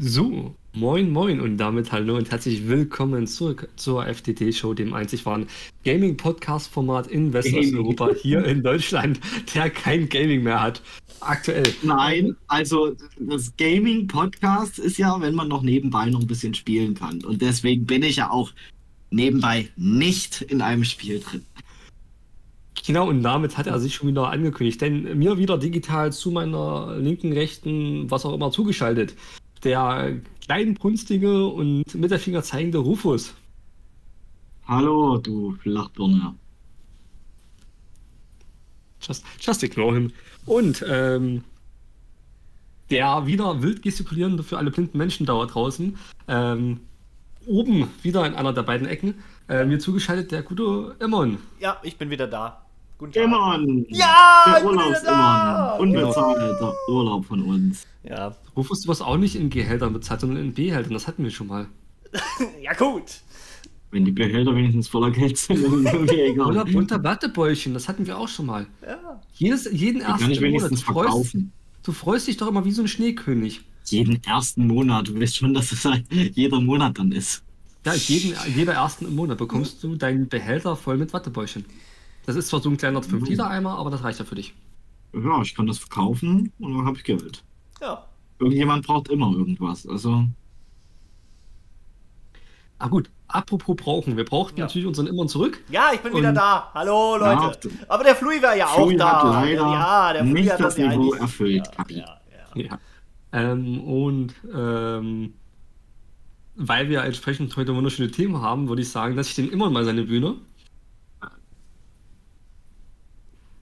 So, moin moin und damit hallo und herzlich willkommen zurück zur FTT-Show, dem einzig wahren Gaming-Podcast-Format in Westeuropa, hier in Deutschland, der kein Gaming mehr hat, aktuell. Nein, also das Gaming-Podcast ist ja, wenn man noch nebenbei noch ein bisschen spielen kann, und deswegen bin ich ja auch nebenbei nicht in einem Spiel drin. Genau, und damit hat er sich schon wieder angekündigt, denn mir wieder digital zu meiner linken, rechten, was auch immer zugeschaltet, der kleinbrünstige und mit der Finger zeigende Rufus. Hallo, du Flachbirne. Just ignore him. Und der wieder wild gestikulierende für alle blinden Menschen da draußen, oben wieder in einer der beiden Ecken, mir zugeschaltet der gute Immon. Ja, ich bin wieder da. Guten Tag. Immon! Ja! Der Urlaub ist Immon. Unbezahlter Urlaub von uns. Ja. Rufus, du warst auch nicht in Gehältern bezahlt, sondern in Behältern. Das hatten wir schon mal. Ja, gut. Wenn die Behälter wenigstens voller Geld sind, dann egal. Oder bunter Wattebäulchen, das hatten wir auch schon mal. Ja. Jeden ersten Monat. Du freust dich doch immer wie so ein Schneekönig. Jeden ersten Monat. Du weißt schon, dass es halt jeder Monat dann ist. Ja, jeder ersten Monat bekommst du deinen Behälter voll mit Wattebäulchen. Das ist zwar so ein kleiner 5-Liter-Eimer, aber das reicht ja für dich. Ja, ich kann das verkaufen und dann habe ich Geld. Ja. Irgendjemand braucht immer irgendwas, also... Ah gut, apropos brauchen. Wir brauchten natürlich unseren Immon zurück. Ja, ich bin wieder da. Hallo, Leute. Ja, aber der Flui war ja auch da. Hat leider der Flui nicht hat das Niveau erfüllt. Ja. Weil wir entsprechend heute wunderschöne Themen haben, würde ich sagen, dass ich dem Immon mal seine Bühne...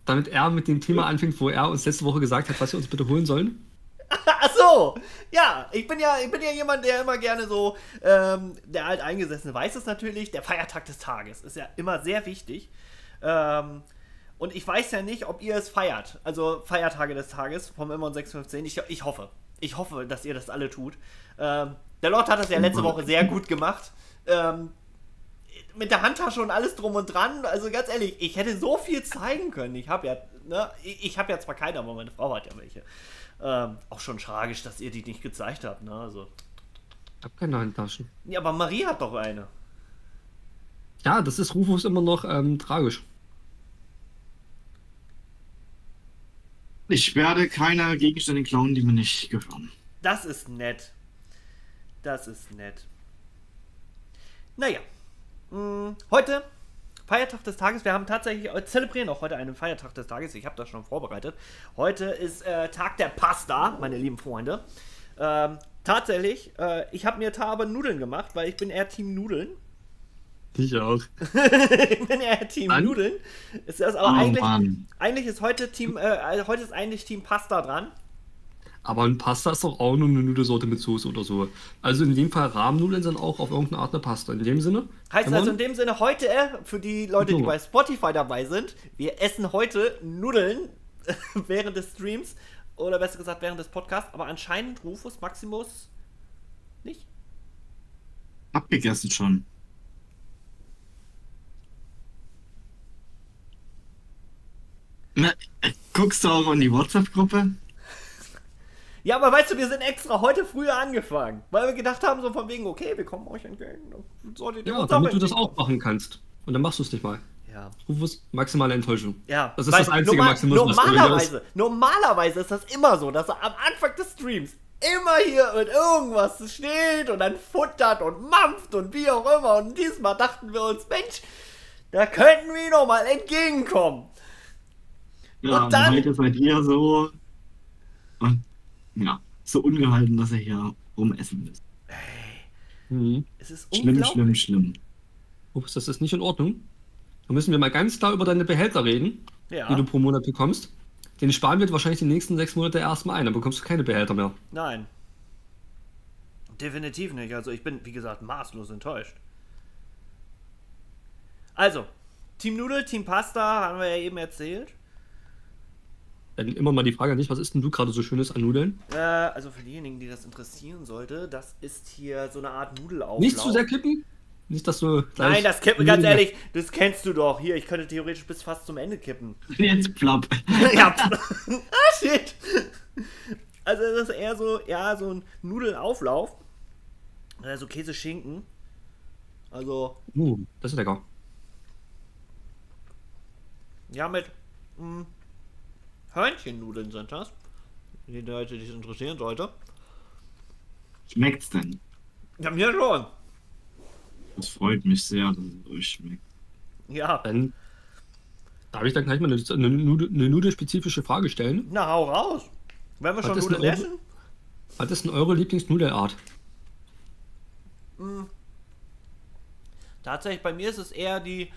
Damit er mit dem Thema anfängt, wo er uns letzte Woche gesagt hat, was wir uns bitte holen sollen. Ach so, ja, ich bin ja jemand, der immer gerne so, der Alteingesessene weiß es natürlich, der Feiertag des Tages ist ja immer sehr wichtig. Und ich weiß ja nicht, ob ihr es feiert, also Feiertage des Tages vom Immon 615. Ich hoffe, dass ihr das alle tut. Der Lord hat das ja letzte Woche sehr gut gemacht. Mit der Handtasche und alles drum und dran, also ganz ehrlich, ich hätte so viel zeigen können. Ich habe ja zwar keine, aber meine Frau hat ja welche. Auch schon tragisch, dass ihr die nicht gezeigt habt, ne? Also. Ich habe keine Handtaschen. Ja, aber Marie hat doch eine. Ja, das ist Rufus immer noch tragisch. Ich werde keine Gegenstände klauen, die mir nicht gehören. Das ist nett. Das ist nett. Naja. Heute, Feiertag des Tages, wir haben tatsächlich, zelebrieren auch heute einen Feiertag des Tages, ich habe das schon vorbereitet. Heute ist Tag der Pasta, meine lieben Freunde. Tatsächlich, ich habe mir Nudeln gemacht, weil ich bin eher Team Nudeln. Ich auch. Ich bin eher Team Nudeln. Ist das auch eigentlich ist heute Team Pasta dran. Aber ein Pasta ist doch auch nur eine Nudelsorte mit Soße oder so. Also in dem Fall Rahmennudeln sind auch auf irgendeine Art eine Pasta. In dem Sinne? Heißt also in dem Sinne heute, für die Leute, die bei Spotify dabei sind, wir essen heute Nudeln während des Streams oder besser gesagt während des Podcasts, aber anscheinend Rufus Maximus nicht? Abgegessen schon. Na, guckst du auch in die WhatsApp-Gruppe? Ja, aber weißt du, wir sind extra heute früher angefangen, weil wir gedacht haben, so von wegen, okay, wir kommen euch entgegen. Ja, damit du das auch machen kannst. Und dann machst du es nicht mal. Ja. Rufus, maximale Enttäuschung. Ja. Das ist das einzige Maximum, was du willst. Normalerweise ist das immer so, dass er am Anfang des Streams immer hier mit irgendwas steht und dann futtert und mampft und wie auch immer. Und diesmal dachten wir uns, Mensch, da könnten wir noch mal entgegenkommen. Ja, und dann... Heute seid ihr so... Und ja, so ungehalten, dass er hier rumessen müsst. Es ist unglaublich. Schlimm. Ups, das ist nicht in Ordnung. Da müssen wir mal ganz klar über deine Behälter reden, die du pro Monat bekommst. Den sparen wir wahrscheinlich die nächsten 6 Monate erstmal ein, dann bekommst du keine Behälter mehr. Nein. Definitiv nicht. Also ich bin, wie gesagt, maßlos enttäuscht. Also, Team Nudel, Team Pasta, haben wir ja eben erzählt. Dann immer mal die Frage an dich, was ist denn du gerade so Schönes an Nudeln? Also für diejenigen, die das interessieren sollte, das ist hier so eine Art Nudelauflauf. Nicht zu sehr kippen? Nicht, dass du gleich... Nein, das kippen, ganz ehrlich, das kennst du doch. Hier, ich könnte theoretisch bis fast zum Ende kippen. Jetzt plopp. Ja, ah, shit. Also das ist eher so, ja, so ein Nudelauflauf. Also Käse-Schinken. Also... das ist lecker. Ja, mit Hörnchennudeln sind das. Die Leute, die es interessieren sollte. Schmeckt's denn? Ja, mir schon. Das freut mich sehr, dass es euch schmeckt. Ja. Dann darf ich dann gleich mal eine nudelspezifische Frage stellen? Na, hau raus. Wenn wir schon Nudeln essen? Was ist denn eure Lieblingsnudelart? Tatsächlich, bei mir ist es eher die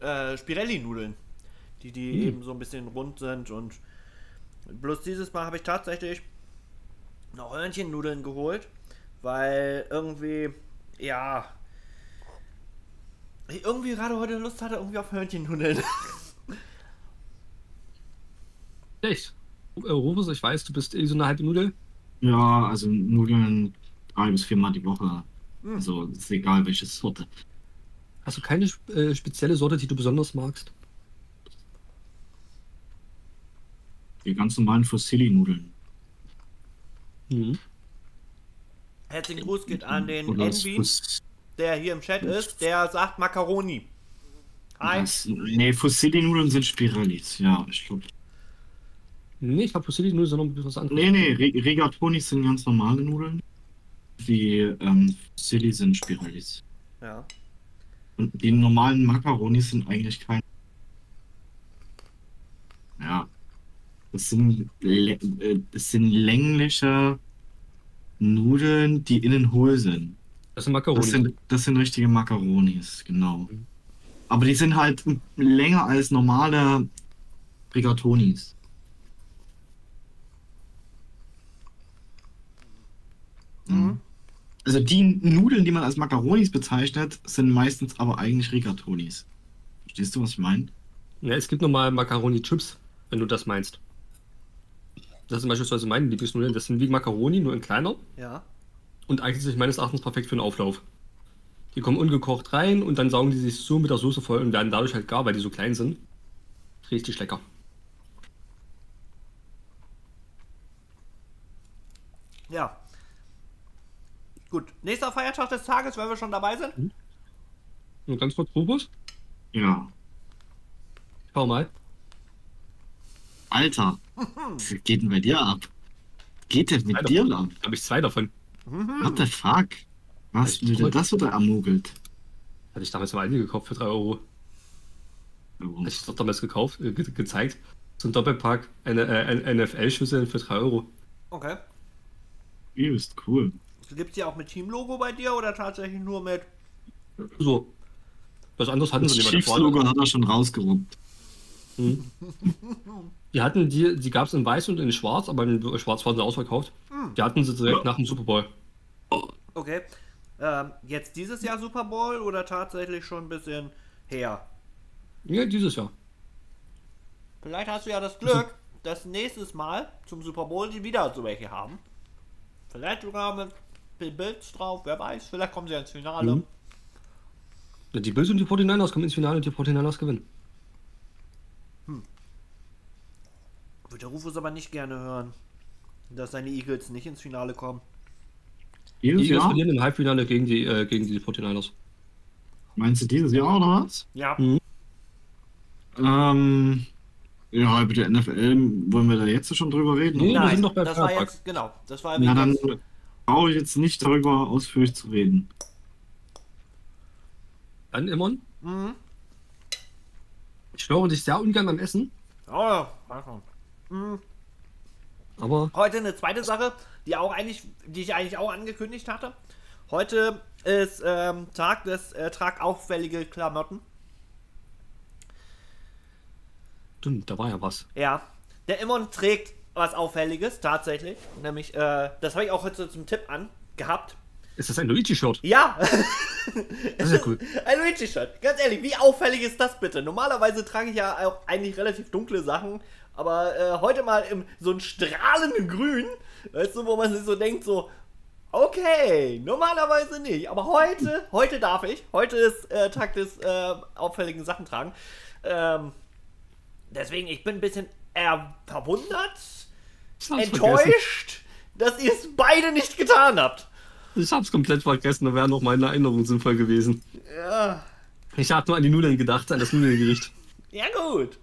Spirelli-Nudeln, die eben so ein bisschen rund sind. Und bloß dieses Mal habe ich tatsächlich noch Hörnchennudeln geholt, weil irgendwie, ja, ich irgendwie gerade heute Lust hatte irgendwie auf Hörnchennudeln. Echt? Rufus, ich weiß, du bist eh so eine halbe Nudel. Ja, also Nudeln 3 bis 4 Mal die Woche. Also ist egal, welche Sorte. Hast du keine spezielle Sorte, die du besonders magst? Die ganz normalen Fusilli-Nudeln. Herzlichen Gruß geht an den Envy, der hier im Chat ist, der sagt Macaroni. Nee, Fusilli-Nudeln sind Spirellis, ja, ich glaube. Nee, ich glaube Fusilli-Nudeln sind noch ein bisschen was anderes. Nee, Rigatonis sind ganz normale Nudeln. Die Fusilli sind Spirellis. Ja. Und die normalen Macaronis sind eigentlich keine. Ja. Das sind längliche Nudeln, die innen hohl sind. Das sind Macaroni. Das sind richtige Macaronis, genau. Aber die sind halt länger als normale Rigatonis. Also die Nudeln, die man als Macaronis bezeichnet, sind meistens aber eigentlich Rigatonis. Verstehst du, was ich meine? Ja, es gibt nochmal Macaroni-Chips, wenn du das meinst. Das sind beispielsweise meine Lieblingsnudeln. Das sind wie Macaroni, nur in kleiner. Ja. Und eigentlich sind meines Erachtens perfekt für einen Auflauf. Die kommen ungekocht rein und dann saugen die sich so mit der Soße voll und werden dadurch halt gar, weil die so klein sind. Richtig lecker. Ja. Gut, nächster Feiertag des Tages, weil wir schon dabei sind. Nur ganz kurz, Rufus? Ja. Schau mal. Alter, was geht denn bei dir ab? Geht denn mit dir ab? Habe ich 2 davon. What the fuck? Was denn das wieder ermogelt? Hatte ich damals mal eine gekauft für 3 €. Oh. Hatte ich doch damals gekauft, gezeigt. So ein Doppelpack, eine NFL-Schüssel für 3 €. Okay. Ist cool. Gibt es die auch mit Team-Logo bei dir oder tatsächlich nur mit... So. Was anderes hatten sie nicht mehr. Das Chiefs-Logo hat er schon rausgeruppt. Die hatten die gab es in weiß und in schwarz, aber in schwarz waren sie ausverkauft. Die hatten sie direkt nach dem Super Bowl. Okay. Jetzt dieses Jahr Super Bowl oder tatsächlich schon ein bisschen her? Ja, dieses Jahr. Vielleicht hast du ja das Glück, dass nächstes Mal zum Super Bowl die wieder so welche haben. Vielleicht sogar mit Bills drauf, wer weiß, vielleicht kommen sie ins Finale. Die Bills und die 49ers kommen ins Finale und die 49ers gewinnen. Würde Rufus aber nicht gerne hören, dass seine Eagles nicht ins Finale kommen. Die Eagles verlieren im Halbfinale gegen die 49ers. Meinst du dieses Jahr oder was? Ja. Ja, über die NFL wollen wir da jetzt schon drüber reden? Nee, nein, wir sind doch bei das war jetzt, genau, das war ja dann brauche ich jetzt nicht darüber ausführlich zu reden. Dann, Immon? Ich störe dich sehr ungern beim Essen. Oh, aber heute eine zweite Sache, die ich eigentlich auch angekündigt hatte. Heute ist Tag des Trag auffällige Klamotten. Da war ja was. Ja, der Immon trägt was Auffälliges, tatsächlich. Nämlich, das habe ich auch heute zum Tipp an gehabt. Ist das ein Luigi-Shirt? Ja! Das ist ja cool. Ein Luigi-Shirt. Ganz ehrlich, wie auffällig ist das bitte? Normalerweise trage ich ja auch eigentlich relativ dunkle Sachen, aber heute mal so ein strahlenden Grün, weißt du, wo man sich so denkt, so, okay, normalerweise nicht, aber heute darf ich. Heute ist Tag des auffälligen Sachen tragen. Deswegen, ich bin ein bisschen verwundert, enttäuscht, dass ihr es beide nicht getan habt. Ich hab's komplett vergessen, da wären auch meine Erinnerungen sinnvoll gewesen. Ja. Ich hab nur an die Nudeln gedacht, an das Nudelgericht. Ja gut.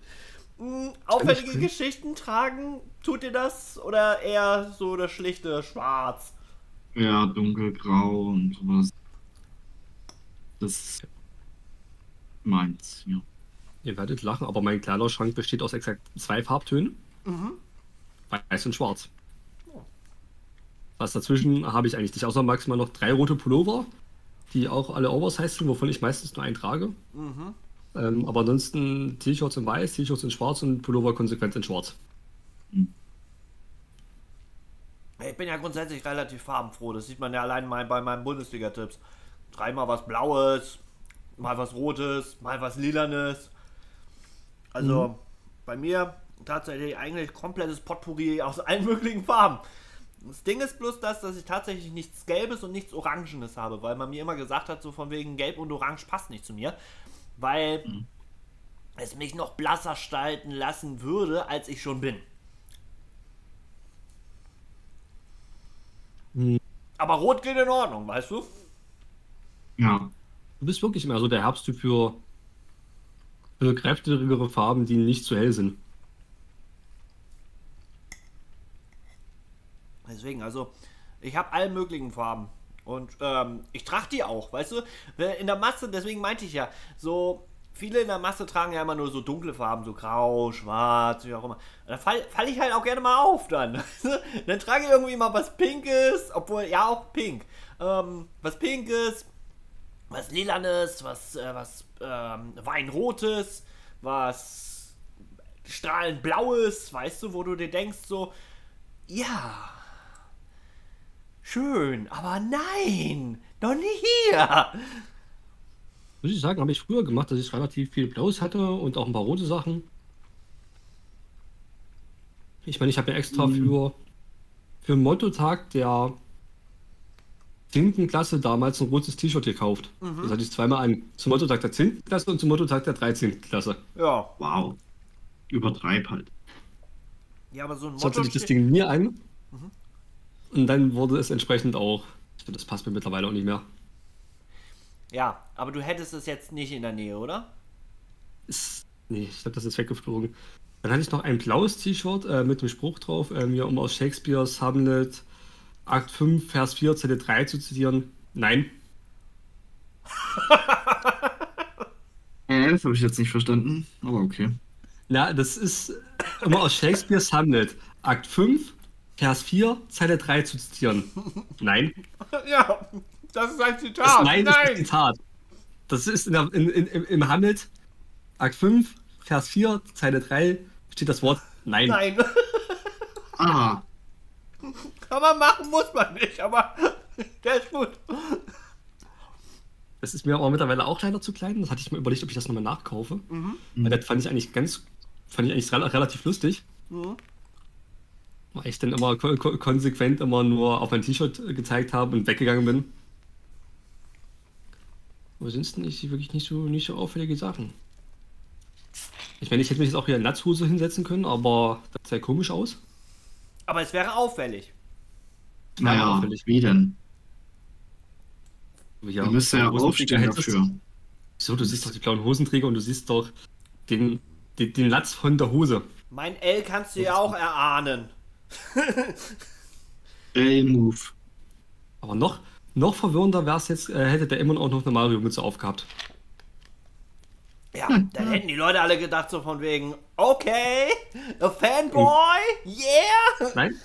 Auffällige Geschichten tragen, tut ihr das? Oder eher so das schlichte Schwarz? Ja, dunkelgrau und sowas. Das ist meins, ja. Ihr werdet lachen, aber mein Kleiderschrank besteht aus exakt 2 Farbtönen. Mhm. Weiß und Schwarz. Was dazwischen habe ich eigentlich nicht, außer maximal noch 3 rote Pullover, die auch alle oversized sind, wovon ich meistens nur einen trage. Mhm. Aber ansonsten T-Shirts in Weiß, T-Shirts in Schwarz und Pullover konsequent in Schwarz. Mhm. Ich bin ja grundsätzlich relativ farbenfroh, das sieht man ja allein bei meinen Bundesliga-Tipps. 3-mal was Blaues, mal was Rotes, mal was Lilanes. Also bei mir tatsächlich eigentlich komplettes Potpourri aus allen möglichen Farben. Das Ding ist bloß das, dass ich tatsächlich nichts Gelbes und nichts Orangenes habe, weil man mir immer gesagt hat, so von wegen Gelb und Orange passt nicht zu mir, weil es mich noch blasser gestalten lassen würde, als ich schon bin. Mhm. Aber Rot geht in Ordnung, weißt du? Ja. Du bist wirklich immer so der Herbsttyp für kräftigere Farben, die nicht zu hell sind. Deswegen, also ich habe alle möglichen Farben und ich trage die auch, weißt du, in der Masse, deswegen meinte ich ja, so viele in der Masse tragen ja immer nur so dunkle Farben, so grau, schwarz, wie auch immer. Da fall ich halt auch gerne mal auf dann. Dann trage ich irgendwie mal was Pinkes, obwohl, ja auch Pink, was Pinkes, was Lilanes, was Weinrotes, was strahlend Blaues, weißt du, wo du dir denkst so, ja... Schön, aber nein, noch nicht hier. Muss ich sagen, habe ich früher gemacht, dass ich relativ viel Blaues hatte und auch ein paar rote Sachen. Ich meine, ich habe ja extra für den Motto-Tag der 10. Klasse damals ein rotes T-Shirt gekauft. Mhm. Das hatte ich zweimal an. Zum Motto-Tag der 10. Klasse und zum Motto-Tag der 13. Klasse. Ja. Wow. Übertreib halt. Ja, aber so ein Motto... So hatte ich das Ding nie an. Mhm. Und dann wurde es entsprechend auch, das passt mir mittlerweile auch nicht mehr. Ja, aber du hättest es jetzt nicht in der Nähe, oder? Nee, ich glaube, das ist weggeflogen. Dann hatte ich noch ein blaues T-Shirt mit dem Spruch drauf, mir um aus Shakespeares Hamlet 8,5 Vers 4 Zeile 3 zu zitieren. Nein. Das habe ich jetzt nicht verstanden, aber okay. Na, das ist immer aus Shakespeares Hamlet, Akt 5. Vers 4, Zeile 3 zu zitieren. Nein. Ja, das ist ein Zitat. Nein, das ist ein Zitat. Das ist im Hamlet, Akt 5, Vers 4, Zeile 3, steht das Wort Nein. Nein. Ah. Kann man machen, muss man nicht, aber der ist gut. Das ist mir aber mittlerweile auch leider zu klein. Das hatte ich mir überlegt, ob ich das nochmal nachkaufe. Mhm. Weil das fand ich eigentlich relativ lustig. Mhm. Weil ich dann immer konsequent immer nur auf ein T-Shirt gezeigt habe und weggegangen bin. Aber sonst nicht wirklich nicht so auffällige Sachen. Ich meine, ich hätte mich jetzt auch hier in Latzhose hinsetzen können, aber das sah komisch aus. Aber es wäre auffällig. Naja, auffällig. Wie denn? Ja, du müsstest ja aufstehen dafür. Wieso, du siehst doch die blauen Hosenträger und du siehst doch den Latz von der Hose. Mein L kannst du ja auch erahnen. L-Move. Aber noch verwirrender wäre es jetzt, hätte der immer auch noch eine Mario-Mütze aufgehabt. Ja, dann hätten die Leute alle gedacht so von wegen, okay, a Fanboy, yeah. Nein,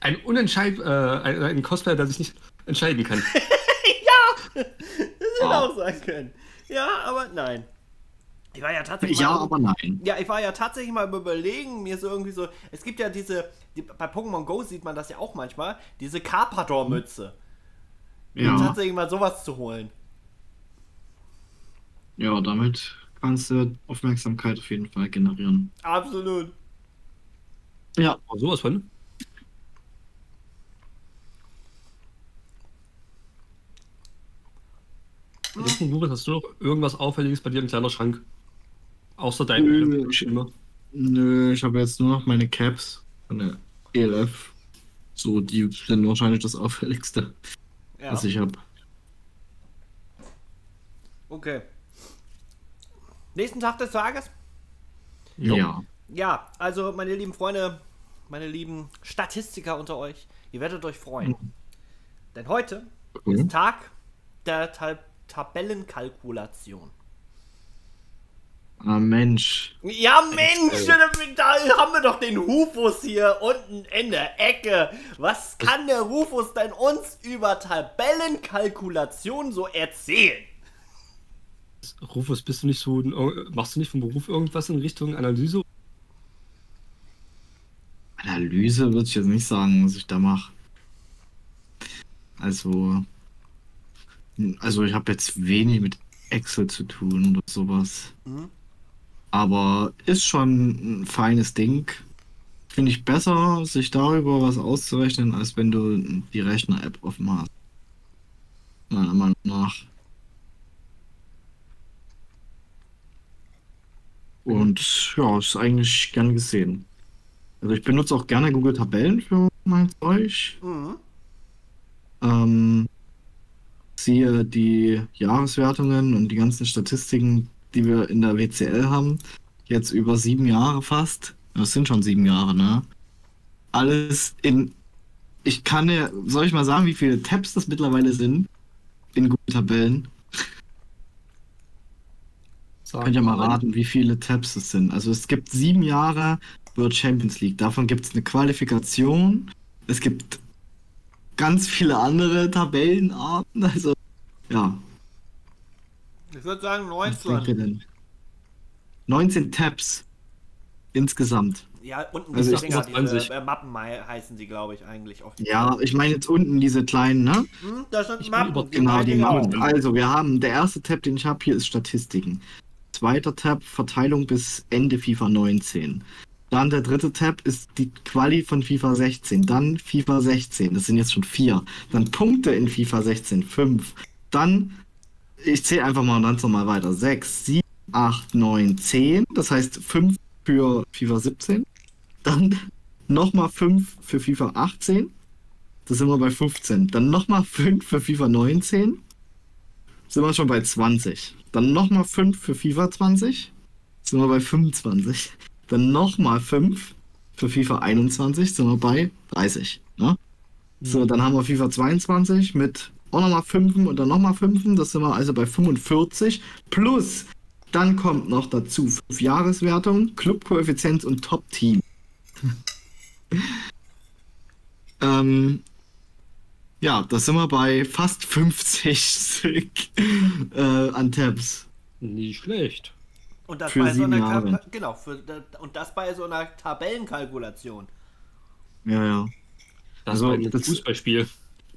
ein Cosplayer, der sich nicht entscheiden kann. Ja, das hätte auch sein können. Ja, aber nein. Ich war ja tatsächlich mal, ja, aber nein. Ja, ich war ja tatsächlich mal überlegen, mir so irgendwie so, es gibt ja bei Pokémon Go sieht man das ja auch manchmal, diese Carpador-Mütze. Ja. Und tatsächlich mal sowas zu holen. Ja, damit kannst du Aufmerksamkeit auf jeden Fall generieren. Absolut. Ja, sowas von. Hast du noch irgendwas Auffälliges bei dir im Kleiderschrank? Außer deinem Nö, ich habe jetzt nur noch meine Caps von der ELF. So, die sind wahrscheinlich das auffälligste, ja, was ich habe. Okay. Nächsten Tag des Tages? Ja. Ja, also meine lieben Freunde, meine lieben Statistiker unter euch, ihr werdet euch freuen. Mhm. Denn heute ist Tag der Tabellenkalkulation. Ah, Mensch. Ja, Mensch, da haben wir doch den Rufus hier unten in der Ecke. Was kann der Rufus denn uns über Tabellenkalkulation so erzählen? Rufus, bist du nicht so, machst du nicht vom Beruf irgendwas in Richtung Analyse? Analyse würde ich jetzt nicht sagen, was ich da mache. Also ich habe jetzt wenig mit Excel zu tun oder sowas. Mhm. Aber ist schon ein feines Ding. Finde ich besser, sich darüber was auszurechnen, als wenn du die Rechner-App offen hast. Meiner Meinung nach. Und ja, ist eigentlich gern gesehen. Also ich benutze auch gerne Google Tabellen für mein Zeug. Mhm. Siehe die Jahreswertungen und die ganzen Statistiken, die wir in der WCL haben. Jetzt über 7 Jahre fast. Das sind schon 7 Jahre, ne? Alles in... Ich kann ja... Soll ich mal sagen, wie viele Tabs das mittlerweile sind? In Google Tabellen. Könnt ihr mal raten, wie viele Tabs es sind. Also es gibt 7 Jahre World Champions League. Davon gibt es eine Qualifikation. Es gibt ganz viele andere Tabellenarten. Also, ja. Ich würde sagen 19. Was denkt ihr denn? 19 Tabs insgesamt. Ja, unten also diese Dinger, diese Mappen heißen sie, glaube ich, eigentlich oft. Ja, ich meine jetzt unten diese kleinen, ne? Hm, da sind Mappen. Genau, die Mappen. Also, wir haben, der erste Tab, den ich habe hier, ist Statistiken. Zweiter Tab, Verteilung bis Ende FIFA 19. Dann der dritte Tab ist die Quali von FIFA 16. Dann FIFA 16, das sind jetzt schon 4. Dann Punkte in FIFA 16, 5. Dann, ich zähle einfach mal ganz normal weiter, 6, 7, 8, 9, 10. Das heißt 5 für FIFA 17. Dann nochmal 5 für FIFA 18. Da sind wir bei 15. Dann nochmal 5 für FIFA 19. Sind wir schon bei 20. Dann nochmal 5 für FIFA 20. Sind wir bei 25. Dann nochmal 5 für FIFA 21. Sind wir bei 30. Ne? Mhm. So, dann haben wir FIFA 22 mit auch nochmal 5 und dann nochmal 5. Das sind wir also bei 45. Plus, dann kommt noch dazu 5-Jahreswertung, Clubkoeffizienz und Top-Team. Ja, da sind wir bei fast 50 Stück an Tabs. Nicht schlecht. Und das bei so einer Tabellenkalkulation. Ja, ja. Das ist ein Fußballspiel.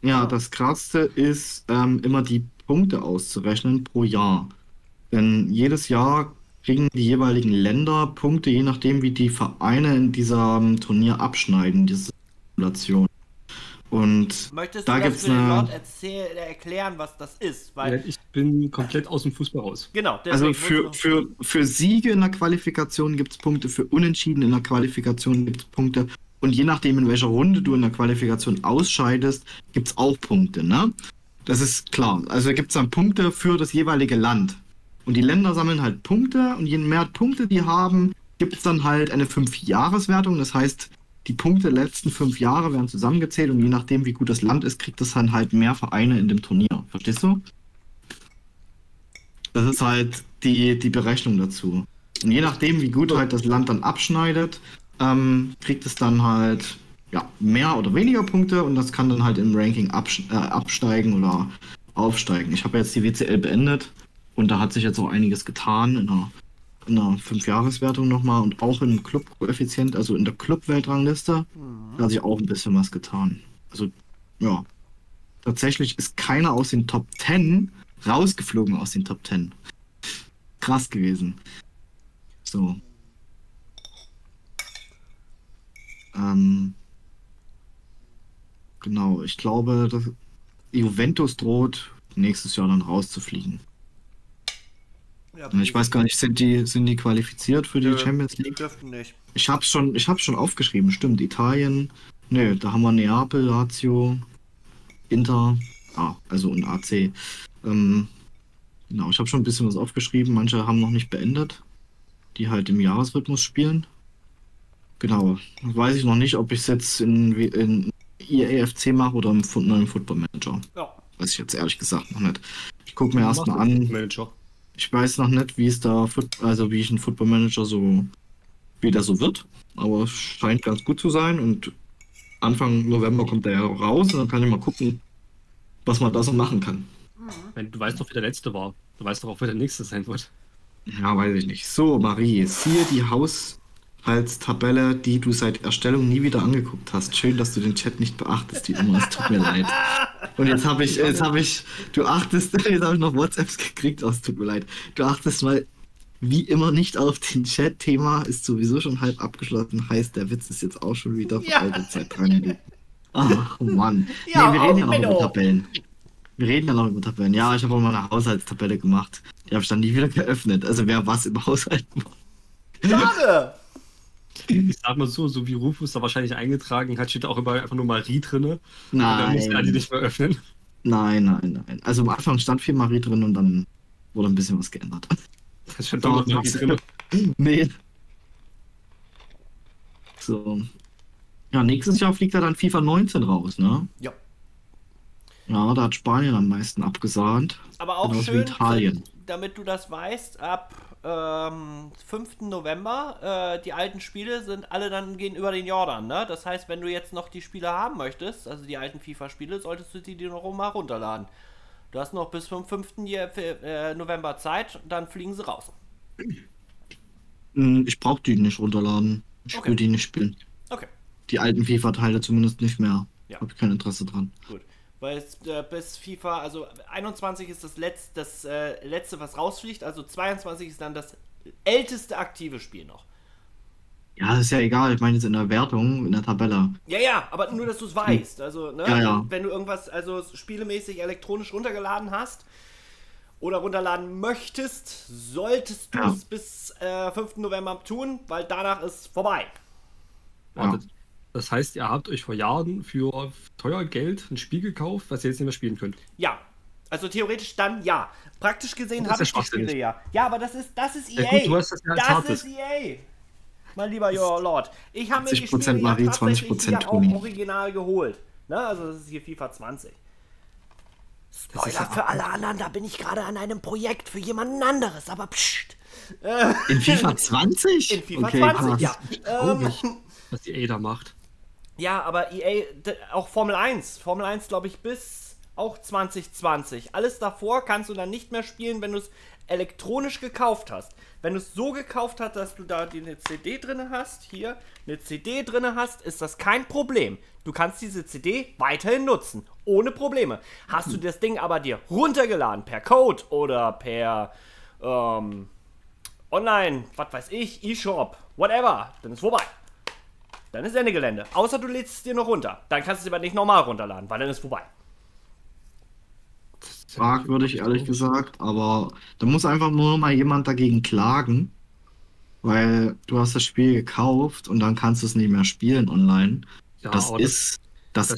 Ja, das Krasseste ist, immer die Punkte auszurechnen pro Jahr. Denn jedes Jahr kriegen die jeweiligen Länder Punkte, je nachdem, wie die Vereine in diesem Turnier abschneiden, diese Simulation. Und möchtest da du das für den Lord erklären, was das ist? Weil ja, ich bin komplett aus dem Fußball raus. Genau. Also für Siege in der Qualifikation gibt es Punkte, für Unentschieden in der Qualifikation gibt es Punkte. Und je nachdem, in welcher Runde du in der Qualifikation ausscheidest, gibt es auch Punkte, ne? Das ist klar. Also gibt es dann Punkte für das jeweilige Land. Und die Länder sammeln halt Punkte und je mehr Punkte die haben, gibt es dann halt eine 5-Jahreswertung. Das heißt, die Punkte der letzten 5 Jahre werden zusammengezählt und je nachdem, wie gut das Land ist, kriegt es dann halt mehr Vereine in dem Turnier. Verstehst du? Das ist halt die Berechnung dazu. Und je nachdem, wie gut halt das Land dann abschneidet, kriegt es dann halt ja, mehr oder weniger Punkte und das kann dann halt im Ranking absteigen oder aufsteigen. Ich habe jetzt die WCL beendet. Und da hat sich jetzt auch einiges getan in der 5-Jahres-Wertung nochmal und auch im Club-Koeffizient, also in der Club-Weltrangliste, da hat sich auch ein bisschen was getan. Also, ja. Tatsächlich ist keiner aus den Top 10 rausgeflogen aus den Top 10. Krass gewesen. So. Genau, ich glaube, dass Juventus droht, nächstes Jahr dann rauszufliegen. Ja, ich weiß gar nicht, sind die qualifiziert für die Champions League? Die dürften nicht. Ich hab's schon aufgeschrieben, stimmt. Italien, ne, da haben wir Neapel, Lazio, Inter, also und AC. Genau, ich habe schon ein bisschen was aufgeschrieben. Manche haben noch nicht beendet, die halt im Jahresrhythmus spielen. Genau, weiß ich noch nicht, ob ich es jetzt in EAFC mache oder im neuen Football Manager. Ja. Weiß ich jetzt ehrlich gesagt noch nicht. Ich gucke mir erstmal an. Manager. Ich weiß noch nicht, wie es da, also wie ich einen Football Manager so, wie der so wird. Aber es scheint ganz gut zu sein und Anfang November kommt der ja raus und dann kann ich mal gucken, was man da so machen kann. Du weißt doch, wie der letzte war. Du weißt doch auch, wie der nächste sein wird. Ja, weiß ich nicht. So, Marie, siehe die Haushaltstabelle, die du seit Erstellung nie wieder angeguckt hast. Schön, dass du den Chat nicht beachtest, wie immer. Es tut mir leid. Und jetzt habe ich noch WhatsApps gekriegt. Es tut mir leid. Du achtest mal wie immer nicht auf den Chat. Thema ist sowieso schon halb abgeschlossen. Heißt, der Witz ist jetzt auch schon wieder veraltet seit 3 Minuten. Ach, Mann. Ja, nee, wir reden ja noch über Tabellen. Wir reden dann noch über Tabellen. Ja, ich habe auch mal eine Haushaltstabelle gemacht. Die habe ich dann nie wieder geöffnet. Also wer was im Haushalt macht. Schade! Ich sag mal so wie Rufus da wahrscheinlich eingetragen hat, steht da auch immer einfach nur Marie drin. Nein. Dann muss er die nicht mehr öffnen. Nein. Also am Anfang stand viel Marie drin und dann wurde ein bisschen was geändert. Das stand doch noch Marie drin. Nee. So. Ja, nächstes Jahr fliegt er dann FIFA 19 raus, ne? Ja. Ja, da hat Spanien am meisten abgesahnt. Aber auch schön, Italien. Damit du das weißt, ab 5. November, die alten Spiele sind alle dann gehen über den Jordan, ne? Das heißt, wenn du jetzt noch die Spiele haben möchtest, also die alten FIFA-Spiele, solltest du die noch mal runterladen. Du hast noch bis zum 5. November Zeit, dann fliegen sie raus. Ich brauche die nicht runterladen. Ich will die nicht spielen. Okay. Die alten FIFA-Teile zumindest nicht mehr. Ja. Habe ich kein Interesse dran. Gut. Weil bis FIFA, also 21 ist das letzte, was rausfliegt, also 22 ist dann das älteste aktive Spiel noch. Ja, ist ja egal, ich meine jetzt in der Wertung, in der Tabelle. Ja, aber nur, dass du es weißt, also ne? Ja. Wenn du irgendwas, also spielemäßig elektronisch runtergeladen hast oder runterladen möchtest, solltest du es bis 5. November tun, weil danach ist vorbei. Ja. Das heißt, ihr habt euch vor Jahren für teuer Geld ein Spiel gekauft, was ihr jetzt nicht mehr spielen könnt. Ja, also theoretisch dann ja. Praktisch gesehen habe ich die Spiele ja. Ja, aber das ist EA. Ja, gut, du hast das ja als hartes. Das ist EA. Mein lieber Your Lord. Ich habe mir die Spiele Marie, 20% ja auch original geholt. Ne? Also das ist hier FIFA 20. Spoiler für alle anderen, da bin ich gerade an einem Projekt für jemanden anderes, aber pssst. In FIFA 20? In FIFA 20, ja. Was EA da macht. Ja, aber EA, auch Formel 1. Formel 1, glaube ich, bis auch 2020. Alles davor kannst du dann nicht mehr spielen, wenn du es elektronisch gekauft hast. Wenn du es so gekauft hast, dass du da eine CD drin hast, hier eine CD drin hast, ist das kein Problem. Du kannst diese CD weiterhin nutzen, ohne Probleme. Hast du das Ding aber dir runtergeladen, per Code oder per Online, was weiß ich, E-Shop, whatever, dann ist vorbei. Dann ist Ende Gelände. Außer du lädst es dir noch runter. Dann kannst du es aber nicht normal runterladen, weil dann ist vorbei. Fragwürdig, ehrlich gesagt. Aber da muss einfach nur mal jemand dagegen klagen. Weil du hast das Spiel gekauft und dann kannst du es nicht mehr spielen online. Ja, das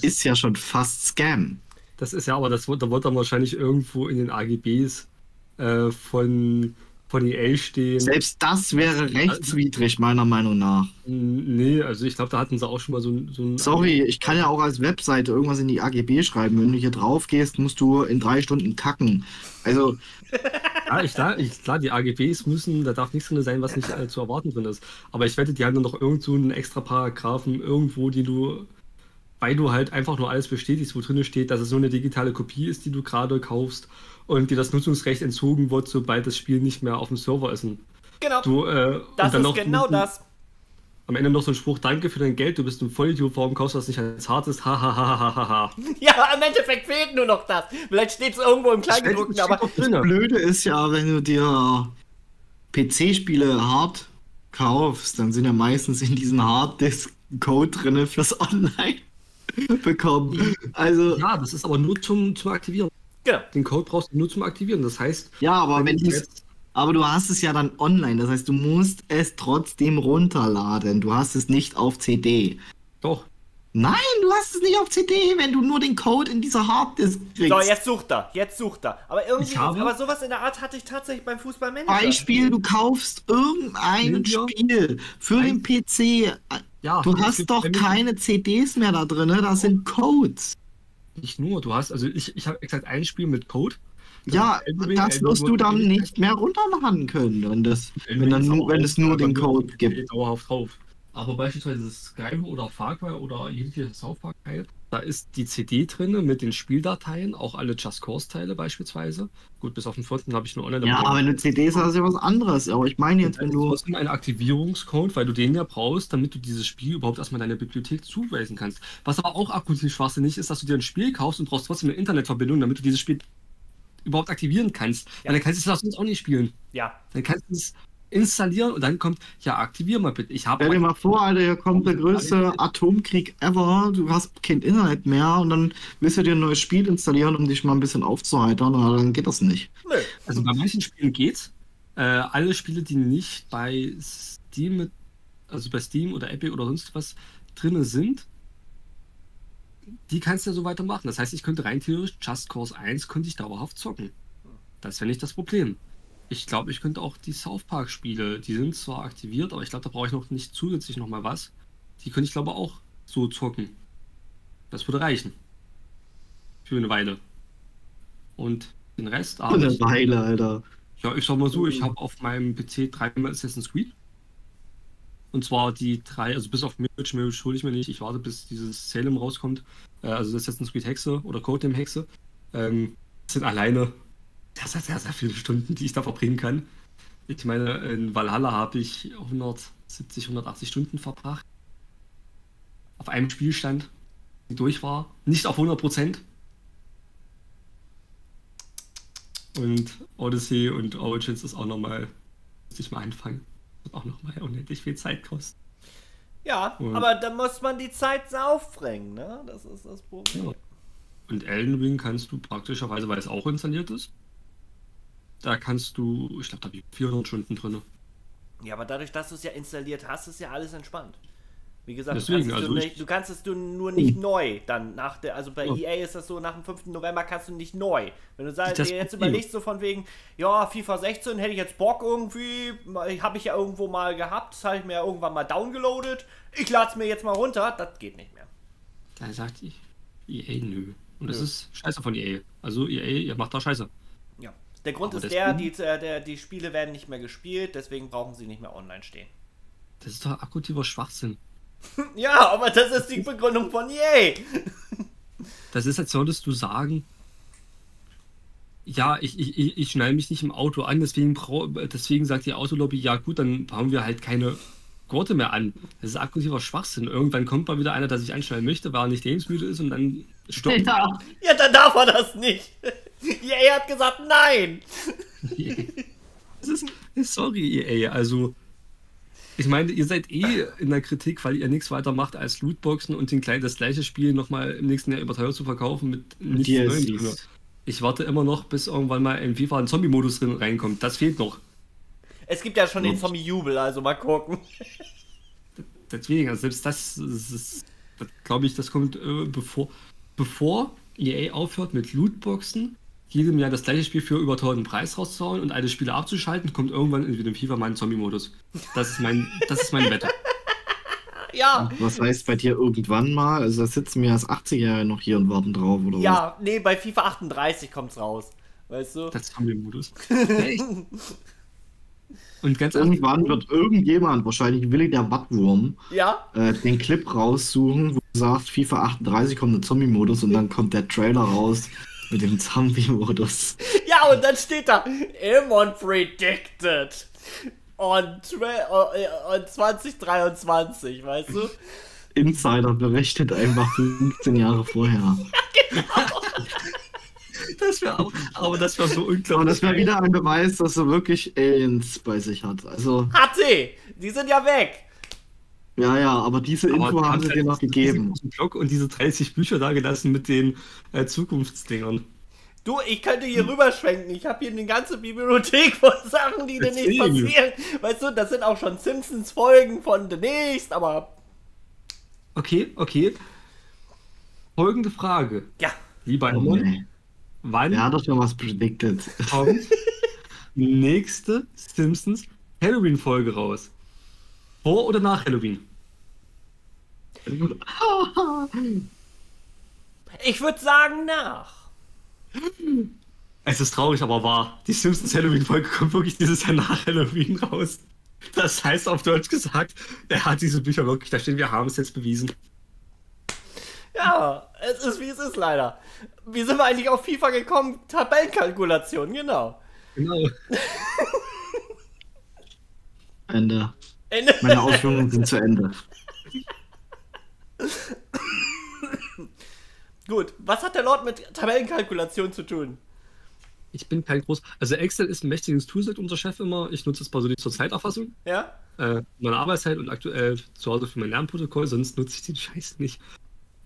ist ja schon fast Scam. Das ist ja, aber da wird dann wahrscheinlich irgendwo in den AGBs von EA stehen. Selbst das wäre rechtswidrig, meiner Meinung nach. Nee, also ich glaube, da hatten sie auch schon mal so ein... Sorry, ich kann ja auch als Webseite irgendwas in die AGB schreiben. Wenn du hier drauf gehst, musst du in 3 Stunden kacken. Also... ja, klar, die AGBs müssen, da darf nichts drin sein, was nicht zu erwarten drin ist. Aber ich wette, die haben dann noch irgend so einen extra Paragraphen irgendwo, die du... Weil du halt einfach nur alles bestätigst, wo drin steht, dass es so eine digitale Kopie ist, die du gerade kaufst und dir das Nutzungsrecht entzogen wird, sobald das Spiel nicht mehr auf dem Server ist. Genau. Das ist genau das. Am Ende noch so ein Spruch, danke für dein Geld, du bist ein Vollidiot, warum kaufst du das nicht als hartes? Ha. Ja, im Endeffekt fehlt nur noch das. Vielleicht steht es irgendwo im Kleingedruckten, aber... Das Blöde ist ja, wenn du dir PC-Spiele hart kaufst, dann sind ja meistens in diesen Harddisk-Code drin fürs Online bekommen. Also ja, das ist aber nur zum Aktivieren. Genau. Den Code brauchst du nur zum Aktivieren. Das heißt, ja, aber wenn du es aber du hast es ja dann online, das heißt, du musst es trotzdem runterladen. Du hast es nicht auf CD. Doch. Nein, du hast es nicht auf CD, wenn du nur den Code in dieser Harddisk kriegst. So, jetzt sucht er. Aber irgendwie, aber sowas in der Art hatte ich tatsächlich beim Fußballmanager. Beispiel, du kaufst irgendein Spiel für den PC. Ja, du hast doch keine CDs mehr da drin, ne? Das sind Codes. Nicht nur, du hast, also ich habe exakt ein Spiel mit Code. Ja, das wirst du dann nicht mehr runterladen können, wenn es nur den Code gibt. Dauerhaft drauf. Aber beispielsweise Skyrim oder Far Cry oder jegliches South Park Teil, da ist die CD drin mit den Spieldateien, auch alle Just Cause Teile beispielsweise. Gut, bis auf den 4. habe ich nur online. Ja, aber eine CD ist ja was anderes. Aber ich meine jetzt, wenn du trotzdem einen Aktivierungscode, weil du den ja brauchst, damit du dieses Spiel überhaupt erstmal deiner Bibliothek zuweisen kannst. Was aber auch akut schwachsinnig ist, dass du dir ein Spiel kaufst und brauchst trotzdem eine Internetverbindung, damit du dieses Spiel überhaupt aktivieren kannst. Ja. Weil dann kannst du es sonst auch nicht spielen. Ja. Dann kannst du es installieren und dann kommt, ja, aktivier mal bitte. Stell dir mal vor, Alter, hier kommt der größte Atomkrieg ever, du hast kein Internet mehr und dann willst du dir ein neues Spiel installieren, um dich mal ein bisschen aufzuheitern, aber dann geht das nicht. Nee. Also bei manchen Spielen geht's. Alle Spiele, die nicht bei Steam, oder Epic oder sonst was drin sind, die kannst du ja so weitermachen. Das heißt, ich könnte rein theoretisch Just Cause 1 könnte ich dauerhaft zocken. Das wäre nicht das Problem. Ich glaube, ich könnte auch die South Park Spiele, die sind zwar aktiviert, aber ich glaube, da brauche ich noch nicht zusätzlich nochmal was. Die könnte ich glaube auch so zocken. Das würde reichen. Für eine Weile. Und den Rest... Eine Weile, Alter. Ja, ich sag mal so, ich habe auf meinem PC 3 mal Assassin's Creed. Und zwar die 3, also bis auf Mirage hole ich mir nicht. Ich warte, bis dieses Salem rauskommt. Also Assassin's Creed Hexe oder Codename Hexe. Sind alleine... Das sind sehr, sehr viele Stunden, die ich da verbringen kann. Ich meine, in Valhalla habe ich 170, 180 Stunden verbracht. Auf einem Spielstand, die durch war. Nicht auf 100%. Und Odyssey und Origins ist auch nochmal, muss ich mal anfangen. Wird auch nochmal unendlich viel Zeit kosten. Ja, und aber da muss man die Zeit aufbringen, ne? Das ist das Problem. Ja. Und Elden Ring kannst du praktischerweise, weil es auch installiert ist, da kannst du, ich glaube, da habe ich 400 Stunden drin. Ja, aber dadurch, dass du es ja installiert hast, ist ja alles entspannt. Wie gesagt, deswegen, du kannst es nur nicht neu dann nach der, also bei EA ist das so, nach dem 5. November kannst du nicht neu. Wenn du sagst, dir jetzt überlegst so von wegen, ja, FIFA 16 hätte ich jetzt Bock irgendwie, habe ich ja irgendwo mal gehabt, das habe ich mir ja irgendwann mal downgeloadet, ich lade es mir jetzt mal runter, das geht nicht mehr. Da sagt ich, EA nö. Und das ist scheiße von EA. Also EA, ihr macht da scheiße. Ja. Der Grund ist die Spiele werden nicht mehr gespielt, deswegen brauchen sie nicht mehr online stehen. Das ist doch akutiver Schwachsinn. Ja, aber das ist die Begründung von EA. Das ist, als solltest du sagen, ja, ich schneide mich nicht im Auto an, deswegen sagt die Autolobby, ja gut, dann brauchen wir halt keine Gurte mehr an. Das ist akutiver Schwachsinn. Irgendwann kommt mal wieder einer, der sich anschneiden möchte, weil er nicht lebensmüde ist und dann stoppt. Ja, dann darf er das nicht. EA hat gesagt, nein. Das ist, sorry, EA. Also, ich meine, ihr seid in der Kritik, weil ihr nichts weiter macht als Lootboxen und das gleiche Spiel nochmal im nächsten Jahr überteuert zu verkaufen mit nichts Neuem. Ich warte immer noch, bis irgendwann mal in FIFA ein Zombie-Modus reinkommt. Das fehlt noch. Es gibt ja schon den Zombie-Jubel, also mal gucken. Deswegen, also selbst das glaube ich, das kommt bevor EA aufhört mit Lootboxen, jedem Jahr das gleiche Spiel für überteuerten Preis rauszuhauen und alle Spiele abzuschalten, kommt irgendwann entweder im FIFA mal ein Zombie-Modus. Das ist mein Wette. Ja. Was heißt bei dir irgendwann mal? Also da sitzen wir als 80er noch hier und warten drauf, oder ja, was? Nee, bei FIFA 38 kommt's raus. Weißt du? Das Zombie-Modus. Echt? Und ganz irgendwann wird irgendjemand, wahrscheinlich Willi der Wattwurm, den Clip raussuchen, wo du sagst, FIFA 38 kommt der Zombie-Modus und dann kommt der Trailer raus mit dem Zombie-Modus. Ja, und dann steht da, Immon predicted on 2023, weißt du? Insider berechnet einfach 15 Jahre vorher. Ja, genau. Das wäre auch, aber das wäre so unklar. Und das wäre wieder ein Beweis, dass er wirklich Aliens bei sich hat. Also HT, die sind ja weg. Ja, ja, aber diese Info haben sie dir noch gegeben. Blog und diese 30 Bücher da gelassen mit den Zukunftsdingern. Du, ich könnte hier rüberschwenken. Ich habe hier eine ganze Bibliothek von Sachen, die demnächst passieren. Weißt du, das sind auch schon Simpsons-Folgen von demnächst, aber... Okay, okay. Folgende Frage. Ja. Lieber Mann, wann... Er hat doch schon was predicted. Kommt nächste Simpsons-Halloween-Folge raus? Vor oder nach Halloween? Ich würde sagen nach. Es ist traurig, aber wahr. Die Simpsons-Halloween-Folge kommt wirklich dieses Jahr nach Halloween raus. Das heißt auf Deutsch gesagt, er hat diese Bücher wirklich, da stehen, wir haben es jetzt bewiesen. Ja, es ist wie es ist leider. Wie sind wir eigentlich auf FIFA gekommen? Tabellenkalkulation, genau. Genau. Ende. Ende. Meine Ausführungen sind zu Ende. Gut, was hat der Lord mit Tabellenkalkulation zu tun? Ich bin kein groß... Also Excel ist ein mächtiges Tool, sagt unser Chef immer. Ich nutze es persönlich zur Zeiterfassung. Ja. Meine Arbeitszeit und aktuell zu Hause für mein Lernprotokoll, sonst nutze ich den Scheiß nicht.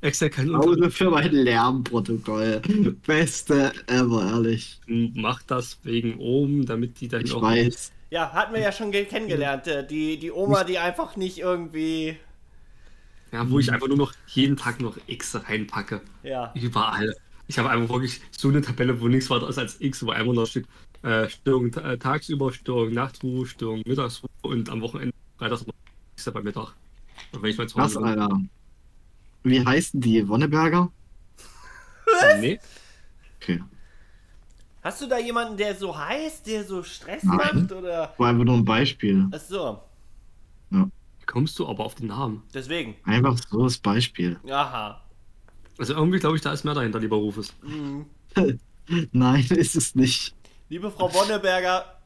Excel kann... Hause für mein Lernprotokoll. Beste ever, ehrlich. Mach das wegen oben, damit die dann auch... Ich weiß. Ja, hatten wir ja schon kennengelernt. Die Oma, die einfach nicht irgendwie... Ja, wo ich einfach nur noch jeden Tag noch X reinpacke. Ja. Überall. Ich habe einfach wirklich so eine Tabelle, wo nichts weiter ist als X, wo einmal noch steht Störung tagsüber, Störung Nachtruhe, Störung Mittagsruhe und am Wochenende freitags noch X bei Mittag. Und wenn ich mal zu Hause bin. Alter. Wie heißen die? Wonneberger? Was? Nee. Okay. Hast du da jemanden, der so heißt, der so Stress macht? Oder? War einfach nur ein Beispiel. Ach so. Ja. Kommst du aber auf den Namen. Deswegen. Einfach so das Beispiel. Aha. Also irgendwie glaube ich, da ist mehr dahinter, lieber Rufus. Mhm. Nein, ist es nicht. Liebe Frau Wonneberger,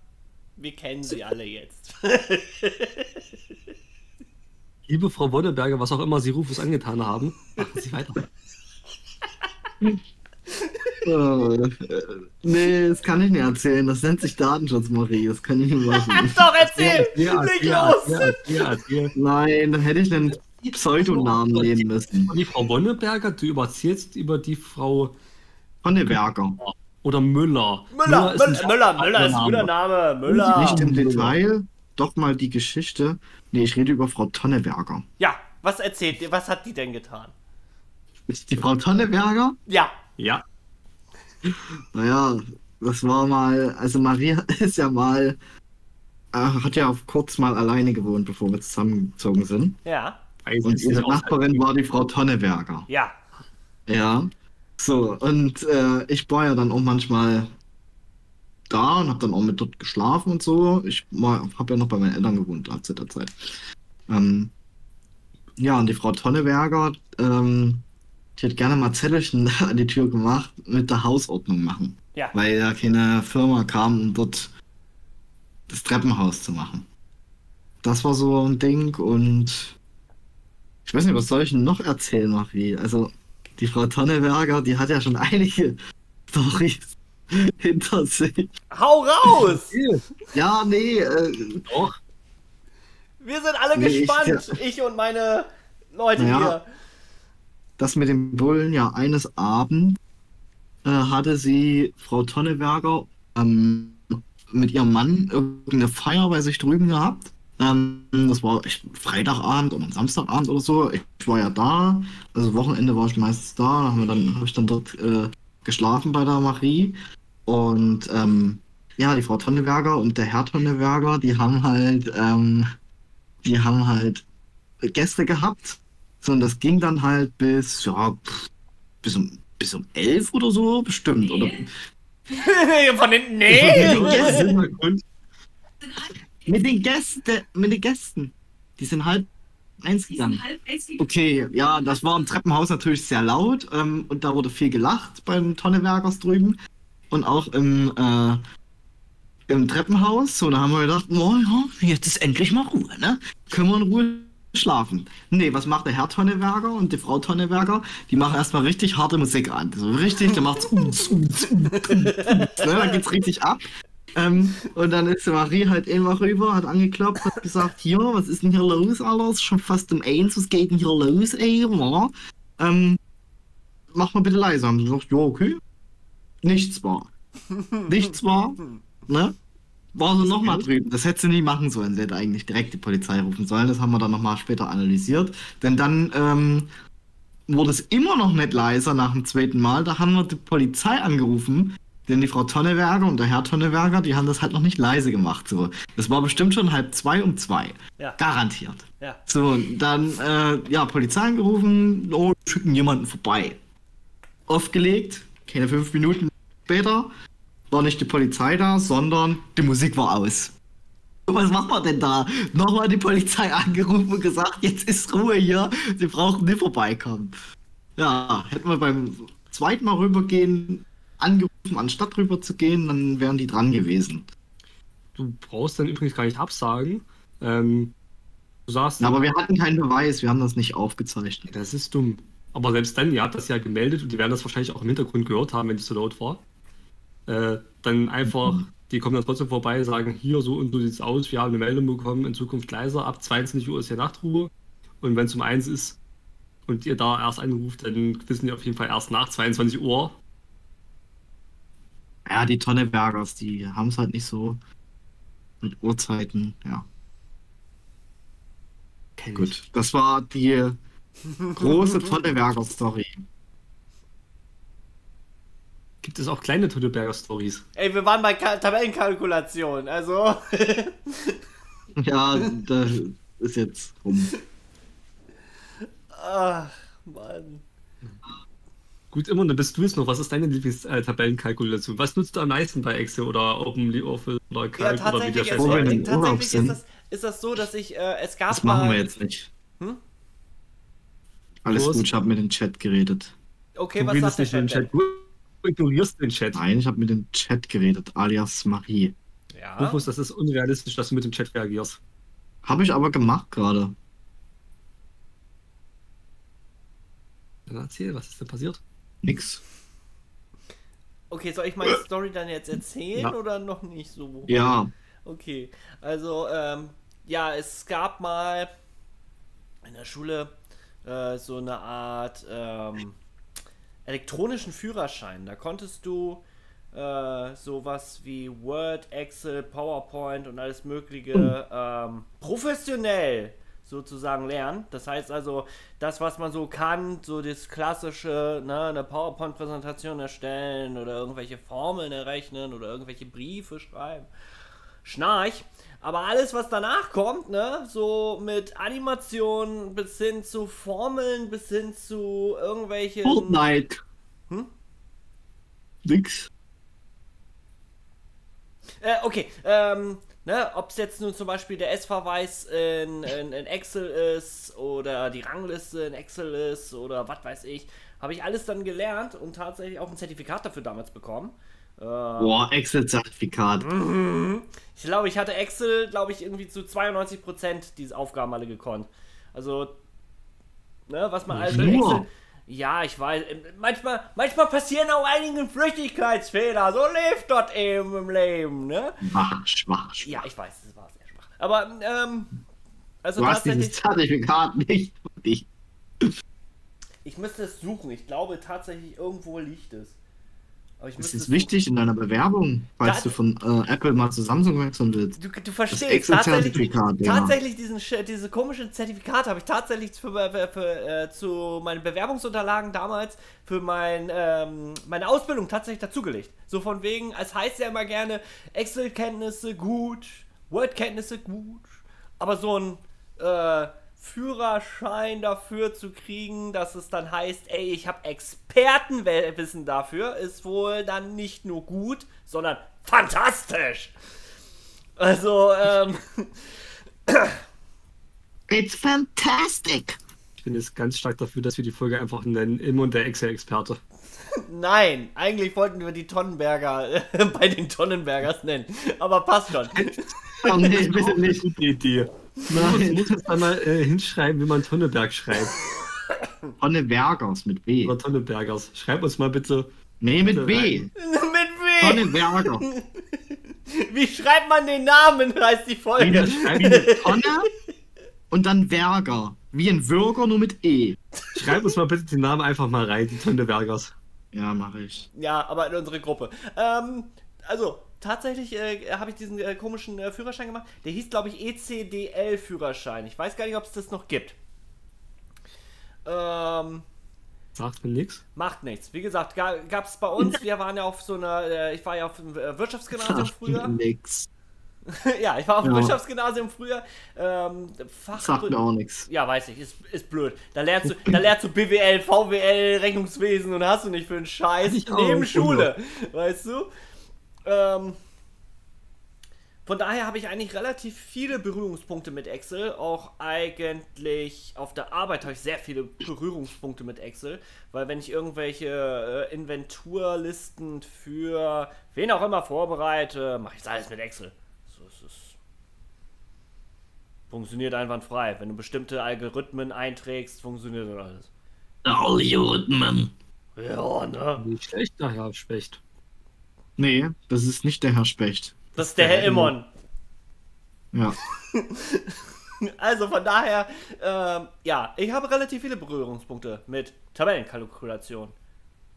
wir kennen Sie alle jetzt. Liebe Frau Wonneberger, was auch immer Sie Rufus angetan haben, machen Sie weiter. Nee, das kann ich nicht erzählen. Das nennt sich Datenschutz, Marie. Das kann ich nicht machen. Doch, erzähl! Nicht los! Nein, dann hätte ich den Pseudonamen nehmen müssen. Die Frau Wonneberger, du überzählst über die Frau Wonneberger. Oder Müller. Müller ist ein guter Name. Müller. Nicht im Detail, doch mal die Geschichte. Nee, ich rede über Frau Tonneberger. Ja, was erzählt ihr? Was hat die denn getan? Ist die Frau Tonneberger? Ja. Ja. Naja, das war mal, also Maria ist ja mal, hat ja auf kurz mal alleine gewohnt, bevor wir zusammengezogen sind. Ja. Und ihre Nachbarin war die Frau Tonneberger. Ja. Ja. So, und ich war ja dann auch manchmal da und habe dann auch mit dort geschlafen und so. Ich habe ja noch bei meinen Eltern gewohnt zu der Zeit. Ja, und die Frau Tonneberger, die hat gerne mal Zettelchen an die Tür gemacht, mit der Hausordnung machen. Ja. Weil ja keine Firma kam, um dort das Treppenhaus zu machen. Das war so ein Ding und ich weiß nicht, was soll ich noch erzählen, Marie? Also, die Frau Tonneberger, die hat ja schon einige Storys hinter sich. Hau raus! Ja, nee, doch. Wir sind alle gespannt, ich und meine Leute hier. Das mit dem Bullen, ja, eines Abends hatte sie Frau Tonneberger mit ihrem Mann irgendeine Feier bei sich drüben gehabt. Das war echt Freitagabend oder Samstagabend oder so. Ich war ja da, also Wochenende war ich meistens da. Dann habe ich dann dort geschlafen bei der Marie. Und ja, die Frau Tonneberger und der Herr Tonneberger, die haben halt Gäste gehabt. Sondern das ging dann halt bis, ja, bis um 11 oder so, bestimmt, oder? Von den, nee! Mit den Gästen. Die sind halb eins gegangen. Okay, ja, das war im Treppenhaus natürlich sehr laut und da wurde viel gelacht beim Tonnebergers drüben und auch im Treppenhaus. So, da haben wir gedacht, oh, ja, jetzt ist endlich mal Ruhe, ne? Können wir in Ruhe schlafen. Nee, was macht der Herr Tonneberger und die Frau Tonneberger? Die machen erstmal richtig harte Musik an. So richtig, da macht's ne, dann geht's richtig ab. Und dann ist Marie halt immer rüber, hat angeklopft, hat gesagt, hier, was ist denn hier los, Alter? Ist schon fast um 1, was geht denn hier los, ey? Mach mal bitte leise. Haben sie gesagt, ja, okay. nichts war. Nichts war, ne? War sie nochmal drüben. Das hätte sie nie machen sollen. Sie hätte eigentlich direkt die Polizei rufen sollen. Das haben wir dann nochmal später analysiert. Denn dann wurde es immer noch nicht leiser nach dem zweiten Mal. Da haben wir die Polizei angerufen. Denn die Frau Tonneberger und der Herr Tonneberger, die haben das halt noch nicht leise gemacht. So. Das war bestimmt schon 1:30, um 2:00. Ja. Garantiert. Ja. So, dann, ja, Polizei angerufen, oh, schicken jemanden vorbei. Aufgelegt, keine 5 Minuten später, war nicht die Polizei da, sondern die Musik war aus. Was macht man denn da? Nochmal die Polizei angerufen und gesagt, jetzt ist Ruhe hier, sie brauchen nicht vorbeikommen. Ja, hätten wir beim zweiten Mal rübergehen, angerufen, anstatt rüber zu gehen, dann wären die dran gewesen. Du brauchst dann übrigens gar nicht absagen. Du sagst, na, aber wir hatten keinen Beweis, wir haben das nicht aufgezeichnet. Das ist dumm. Aber selbst dann, ihr habt das ja gemeldet und die werden das wahrscheinlich auch im Hintergrund gehört haben, wenn es zu laut war. Dann einfach, die kommen dann trotzdem vorbei, sagen, hier, so und so sieht's aus, wir haben eine Meldung bekommen, in Zukunft leiser, ab 22 Uhr ist hier Nachtruhe. Und wenn es um 1 ist und ihr da erst anruft, dann wissen die auf jeden Fall erst nach 22 Uhr. Ja, die Tonnebergers, die haben es halt nicht so mit Uhrzeiten, ja. Gut, das war die große Tonneberger-Story. Gibt es auch kleine Tonneberger-Stories? Ey, wir waren bei Tabellenkalkulation, also... ja, das ist jetzt rum. Ach, Mann. Gut, immer, dann bist du es noch. Was ist deine Lieblings-Tabellenkalkulation? Was nutzt du am meisten bei Excel oder OpenOffice oder Calc? Ja, oder wie der tatsächlich ist das so, dass ich, es gab mal... Das machen wir jetzt nicht. Hm? Alles gut, ich habe mit dem Chat geredet. Okay, du was sagt der Chat? Du ignorierst den Chat. Nein, ich habe mit dem Chat geredet, alias Marie. Ja. Rufus, das ist unrealistisch, dass du mit dem Chat reagierst. Habe ich aber gemacht gerade. Dann erzähl, was ist denn passiert? Nix. Okay, soll ich meine Story dann jetzt erzählen, ja, oder noch nicht so? Ja. Okay, also ja, es gab mal in der Schule so eine Art elektronischen Führerschein. Da konntest du sowas wie Word, Excel, PowerPoint und alles mögliche professionell sozusagen lernen. Das heißt also, das, was man so kann, so das klassische, ne, eine PowerPoint-Präsentation erstellen oder irgendwelche Formeln errechnen oder irgendwelche Briefe schreiben, Schnarch. Aber alles, was danach kommt, ne, so mit Animationen bis hin zu Formeln, bis hin zu irgendwelchen... Fortnite. Hm? Nix. Okay, ne, ob es jetzt nun zum Beispiel der S-Verweis in Excel ist oder die Rangliste in Excel ist oder was weiß ich, habe ich alles dann gelernt und tatsächlich auch ein Zertifikat dafür damals bekommen. Boah, Excel-Zertifikat. Ich glaube, ich hatte Excel, glaube ich, irgendwie zu 92% diese Aufgaben alle gekonnt. Also, ne, was man also in Excel... Ja, ich weiß, manchmal passieren auch einige Flüchtigkeitsfehler, so lebt dort eben im Leben, ne? Schwach. Ja, ich weiß, das war sehr schwach. Aber, also du hast dieses Zertifikat nicht. Ich müsste es suchen, ich glaube tatsächlich irgendwo liegt es. Aber ich müsste es wichtig in deiner Bewerbung, falls du von Apple mal zu Samsung wechseln willst. Du verstehst, tatsächlich diese komischen Zertifikate habe ich tatsächlich zu meinen Bewerbungsunterlagen damals für meine Ausbildung tatsächlich dazugelegt. So von wegen, es heißt ja immer gerne, Excel-Kenntnisse gut, Word-Kenntnisse gut, aber so ein Führerschein dafür zu kriegen, dass es dann heißt, ey, ich habe Expertenwissen dafür, ist wohl dann nicht nur gut, sondern fantastisch. Also, it's fantastic. Ich bin jetzt ganz stark dafür, dass wir die Folge einfach nennen, Im und der Excel-Experte. Nein, eigentlich wollten wir die Tonnenberger bei den Tonnenbergers nennen, aber passt schon. Oh, nee, bitte nicht. Die Idee. Nein, muss jetzt einmal hinschreiben, wie man Tonneberg schreibt. Tonnebergers mit W. Oder Tonnebergers. Schreib uns mal bitte. Nee, mit W. Mit W. Tonneberger. Wie schreibt man den Namen, heißt die Folge. Wie eine Tonne und dann Berger. Wie ein Würger, nur mit E. Schreib uns mal bitte den Namen einfach mal rein, die Tonnebergers. Ja, mache ich. Ja, aber in unsere Gruppe. Also, tatsächlich habe ich diesen komischen Führerschein gemacht. Der hieß, glaube ich, ECDL-Führerschein. Ich weiß gar nicht, ob es das noch gibt. Macht mir nichts? Macht nichts. Wie gesagt, gab es bei uns, wir waren ja auf so einer, ich war ja auf dem Wirtschaftsgymnasium früher. Nix. Ja, ich war auf dem Wirtschaftsgymnasium früher. Sagt mir auch nichts. Ja, weiß ich, ist blöd. Da lernst du BWL, VWL, Rechnungswesen und hast du nicht für einen Scheiß neben Schule, weißt du? Von daher habe ich eigentlich relativ viele Berührungspunkte mit Excel. Auch eigentlich auf der Arbeit habe ich sehr viele Berührungspunkte mit Excel. Weil wenn ich irgendwelche Inventurlisten für wen auch immer vorbereite, mache ich das alles mit Excel. Funktioniert einwandfrei. Wenn du bestimmte Algorithmen einträgst, funktioniert das alles. Algorithmen. Ja, ne? Nicht schlecht, der Herr Specht. Nee, das ist nicht der Herr Specht. Das ist der Herr Immon. Ja. Also von daher, ja, ich habe relativ viele Berührungspunkte mit Tabellenkalkulation.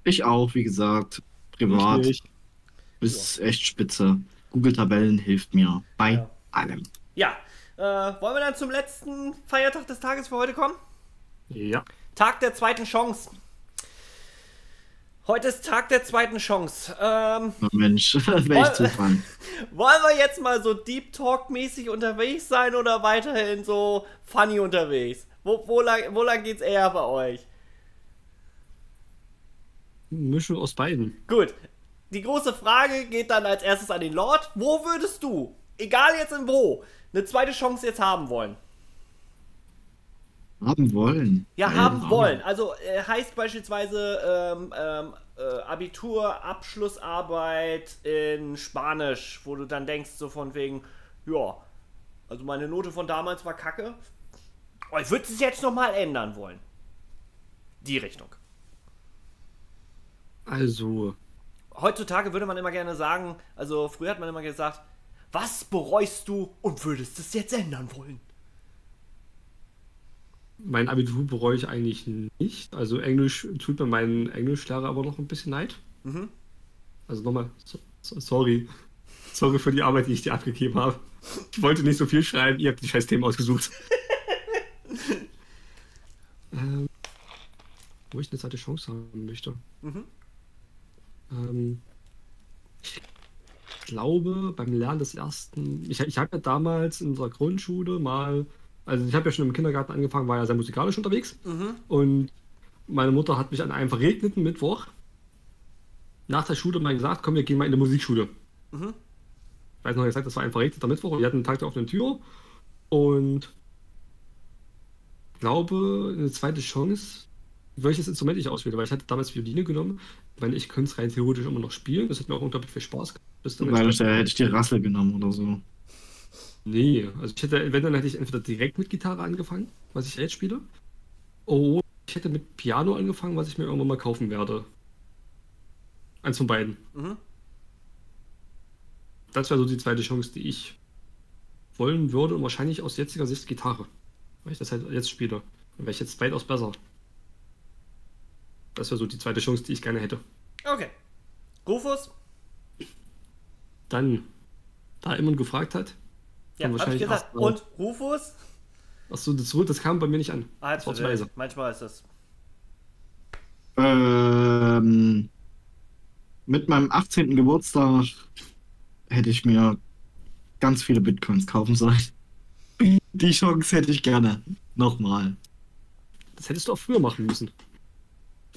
Ich auch, wie gesagt, privat. Bist echt spitze. Google Tabellen hilft mir bei allem. Ja, wollen wir dann zum letzten Feiertag des Tages für heute kommen? Ja. Tag der zweiten Chance. Heute ist Tag der zweiten Chance. Mensch, das wäre ich zu dran. Wollen wir jetzt mal so Deep Talk-mäßig unterwegs sein oder weiterhin so funny unterwegs? Wo lang geht's eher bei euch? Mischung aus beiden. Gut. Die große Frage geht dann als erstes an den Lord. Wo würdest du, egal jetzt in wo, eine zweite Chance jetzt haben wollen? Haben wollen. Ja, haben wollen. Also heißt beispielsweise Abitur, Abschlussarbeit in Spanisch, wo du dann denkst so von wegen, ja, also meine Note von damals war kacke. Oh, ich würde es jetzt nochmal ändern wollen. Die Richtung. Also... Heutzutage würde man immer gerne sagen, also früher hat man immer gesagt, was bereust du und würdest es jetzt ändern wollen? Mein Abitur bereue ich eigentlich nicht. Also Englisch tut mir meinen Englischlehrer aber noch ein bisschen leid. Mhm. Also nochmal, sorry. Sorry für die Arbeit, die ich dir abgegeben habe. Ich wollte nicht so viel schreiben, ihr habt die scheiß Themen ausgesucht. Wo ich eine zweite Chance haben möchte. Mhm. Ich glaube, beim Lernen des ersten... Ich habe ja damals in unserer Grundschule mal... Also ich habe ja schon im Kindergarten angefangen, war ja sehr musikalisch unterwegs. Mhm. Und meine Mutter hat mich an einem verregneten Mittwoch nach der Schule mal gesagt, komm, wir gehen mal in die Musikschule. Mhm. Ich weiß noch, gesagt, das war ein verregneter Mittwoch. Wir hatten einen Tag der offenen Tür. Und ich glaube, eine zweite Chance, welches Instrument ich auswähle, weil ich hatte damals Violine genommen, weil ich könnte es rein theoretisch immer noch spielen. Das hat mir auch unglaublich viel Spaß gemacht. Weil da hätte ich die Rassel genommen oder so. Nee, also ich hätte, wenn, dann hätte ich entweder direkt mit Gitarre angefangen, was ich jetzt spiele, oder ich hätte mit Piano angefangen, was ich mir irgendwann mal kaufen werde. Eins von beiden. Mhm. Das wäre so die zweite Chance, die ich wollen würde und wahrscheinlich aus jetziger Sicht Gitarre, weil ich das halt jetzt spiele. Dann wäre ich jetzt weitaus besser. Das wäre so die zweite Chance, die ich gerne hätte. Okay. Rufus? Dann, da jemand gefragt hat, ja, hab ich gesagt. Und Rufus? Achso, das kam bei mir nicht an. Ah, das war zu leise. Manchmal ist das. Mit meinem 18. Geburtstag hätte ich mir ganz viele Bitcoins kaufen sollen. Die Chance hätte ich gerne. Nochmal. Das hättest du auch früher machen müssen.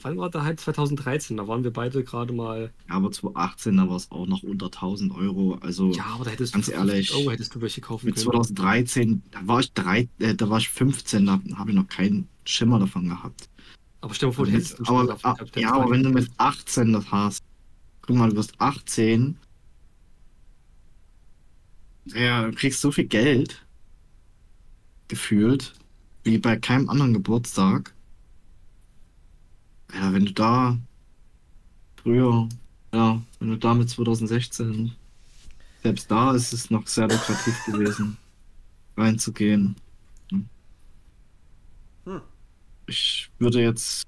Wann war da halt 2013? Da waren wir beide gerade mal... Ja, aber 2018, da war es auch noch unter 1000 Euro, also ja, aber da hättest ganz ehrlich, Euro hättest du welche kaufen mit können. 2013, da war ich 15, da habe ich noch keinen Schimmer davon gehabt. Aber stell dir vor, du hättest einen Schimmer davon gehabt. Ja, aber wenn du mit 18 das hast, guck mal, du wirst 18, ja, du kriegst so viel Geld, gefühlt, wie bei keinem anderen Geburtstag. Ja, wenn du da früher, ja, wenn du da mit 2016, selbst da ist es noch sehr lukrativ gewesen, reinzugehen. Hm. Ich würde jetzt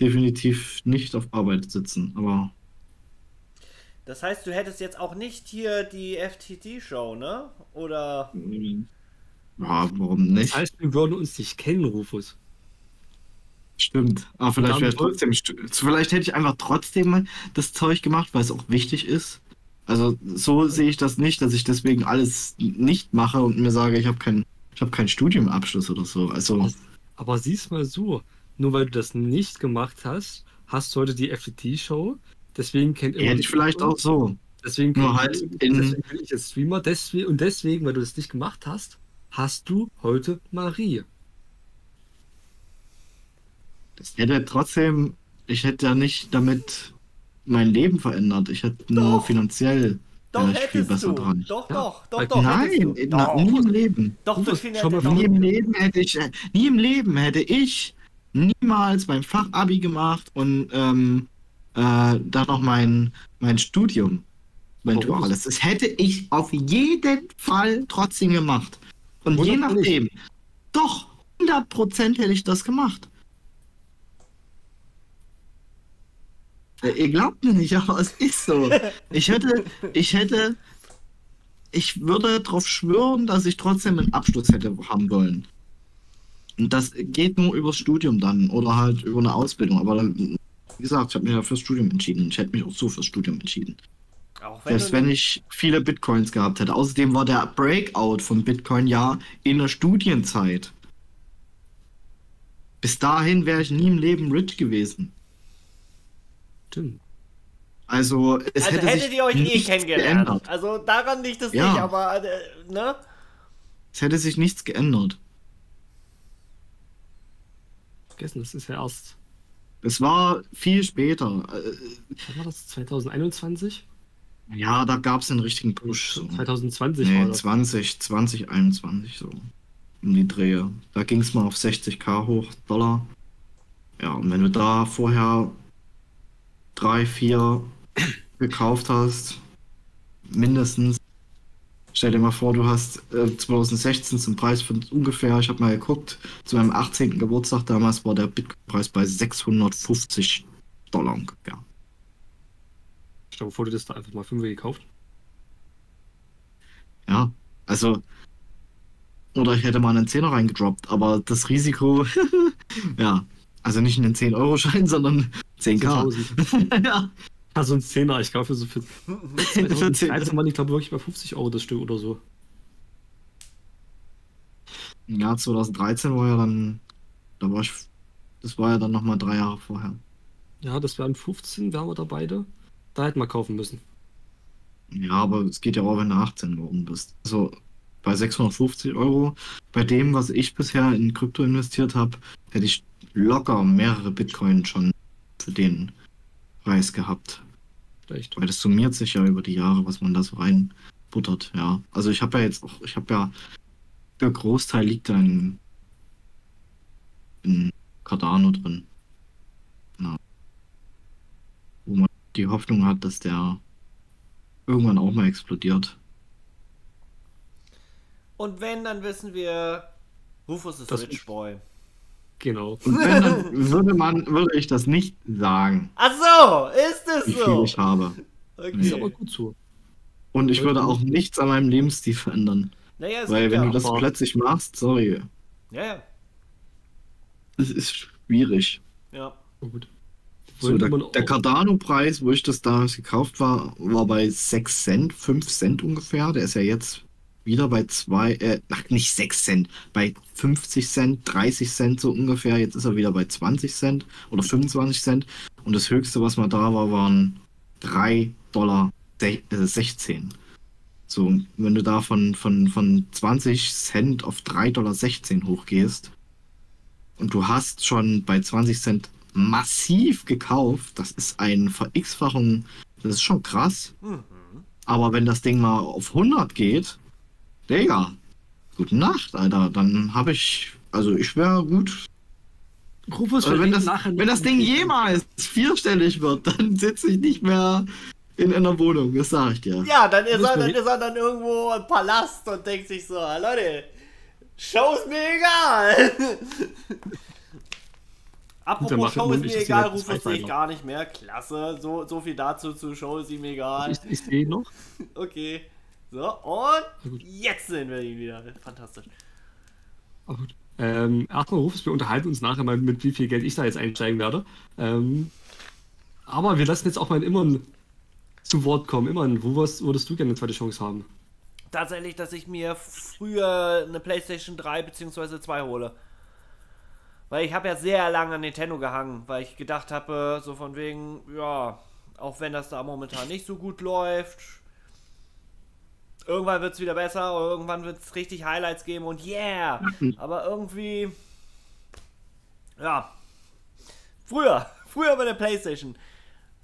definitiv nicht auf Arbeit sitzen, aber... Das heißt, du hättest jetzt auch nicht hier die FTT-Show, ne? Oder... Ja, warum nicht? Das heißt, wir würden uns nicht kennen, Rufus. Stimmt. Aber vielleicht wäre trotzdem... Vielleicht hätte ich einfach trotzdem das Zeug gemacht, weil es auch wichtig ist. Also so sehe ich das nicht, dass ich deswegen alles nicht mache und mir sage, ich habe keinen Studiumabschluss oder so. Also... Aber sieh's mal so, nur weil du das nicht gemacht hast, hast du heute die FTT-Show, deswegen kennt immer... Hätte ich vielleicht auch so. Deswegen nur halt deswegen bin ich jetzt Streamer, deswegen, weil du das nicht gemacht hast, hast du heute Marie. Das hätte trotzdem... Ich hätte ja nicht damit mein Leben verändert, ich hätte nur finanziell... Doch, hättest besser du. Dran. Doch, ja. doch. Nein, nie im Leben. Doch, du nie im Leben hätte ich niemals mein Fachabi gemacht und dann noch mein Studium, mein duales. Das hätte ich auf jeden Fall trotzdem gemacht. Und je nachdem, doch, 100% hätte ich das gemacht. Ihr glaubt mir nicht, aber es ist so. Ich würde darauf schwören, dass ich trotzdem einen Abschluss hätte haben wollen. Und das geht nur übers Studium dann oder halt über eine Ausbildung. Aber dann, wie gesagt, ich habe mich ja fürs Studium entschieden. Ich hätte mich auch so fürs Studium entschieden. Auch wenn selbst wenn ich viele Bitcoins gehabt hätte. Außerdem war der Breakout von Bitcoin ja in der Studienzeit. Bis dahin wäre ich nie im Leben rich gewesen. Stimmt. Also, hättet ihr euch nie kennengelernt. Geändert. Also, daran liegt es nicht, aber, ne? Es hätte sich nichts geändert. Vergessen, das ist ja erst... Es war viel später. Was war das? 2021? Ja, da gab es einen richtigen Push. So. 2020 nee, war das. 2021 so. Um die Dreh. Da ging es mal auf 60.000 hoch, Dollar. Ja, und wenn du da vorher 3, 4 gekauft hast, mindestens. Stell dir mal vor, du hast 2016 zum Preis von ungefähr, ich habe mal geguckt, zu meinem 18. Geburtstag damals war der Bitcoin-Preis bei $650 ungefähr. Ich glaube, vor du das da einfach mal 5 gekauft. Ja, also, oder ich hätte mal einen 10er reingedroppt, aber das Risiko, ja. Also nicht einen 10-Euro-Schein, sondern 10.000. Ja. Also ein 10er, ich kaufe so für 2013 waren die, glaube ich, wirklich bei 50 Euro das Stück oder so. Ja, 2013 war ja dann, da war ich, das war ja dann nochmal 3 Jahre vorher. Ja, das wären 15, wären wir da beide. Da hätten wir kaufen müssen. Ja, aber es geht ja auch, wenn du 18 geworden bist. Also bei 650 Euro, bei dem, was ich bisher in Krypto investiert habe, hätte ich locker mehrere Bitcoin schon für den Preis gehabt. Vielleicht. Weil das summiert sich ja über die Jahre, was man da so reinbuttert, ja. Also ich habe ja jetzt auch, der Großteil liegt da in Cardano drin. Ja. Wo man die Hoffnung hat, dass der irgendwann auch mal explodiert. Und wenn, dann wissen wir, Rufus ist Rich Boy. Genau. Und wenn, dann würde ich das nicht sagen. Ach so, ist es so? Wie viel ich habe. Okay. Ist aber gut so. Und ich würde auch nichts an meinem Lebensstil verändern. Naja, weil wenn du das plötzlich machst, sorry. Ja, ja. Es ist schwierig. Ja. Gut. So, der Cardano-Preis, wo ich das damals gekauft war, war bei 6 Cent, 5 Cent ungefähr. Der ist ja jetzt wieder bei 6 Cent, bei 50 Cent, 30 Cent so ungefähr. Jetzt ist er wieder bei 20 Cent oder 25 Cent. Und das Höchste, was mal da war, waren $3,16. So, wenn du da von 20 Cent auf $3,16 hochgehst und du hast schon bei 20 Cent massiv gekauft, das ist eine Ver-X-Fachung, das ist schon krass. Aber wenn das Ding mal auf 100 geht, Digga, gute Nacht, Alter. Dann habe ich, also ich wäre gut. Rufus, wenn das Ding jemals vierstellig wird, dann sitze ich nicht mehr in einer Wohnung, das sage ich dir. Ja, dann ist er irgendwo im Palast und denkt sich so, Leute, Show ist mir egal. Apropos Show ist mir egal, Rufus sehe ich gar nicht mehr. Klasse, so viel dazu zu Show ist ihm egal. Ich sehe ihn noch. Okay. So, und jetzt sehen wir ihn wieder. Fantastisch. Oh, gut. Erstmal, Rufus, wir unterhalten uns nachher mal, mit wie viel Geld ich da jetzt einsteigen werde. Aber wir lassen jetzt auch mal Immern zu Wort kommen. Immern, wo würdest du gerne eine zweite Chance haben? Tatsächlich, dass ich mir früher eine PlayStation 3 bzw. 2 hole. Weil ich habe ja sehr lange an Nintendo gehangen, weil ich gedacht habe, so von wegen, ja, auch wenn das da momentan nicht so gut läuft, irgendwann wird es wieder besser, oder irgendwann wird es richtig Highlights geben und yeah, aber irgendwie, ja, früher bei der PlayStation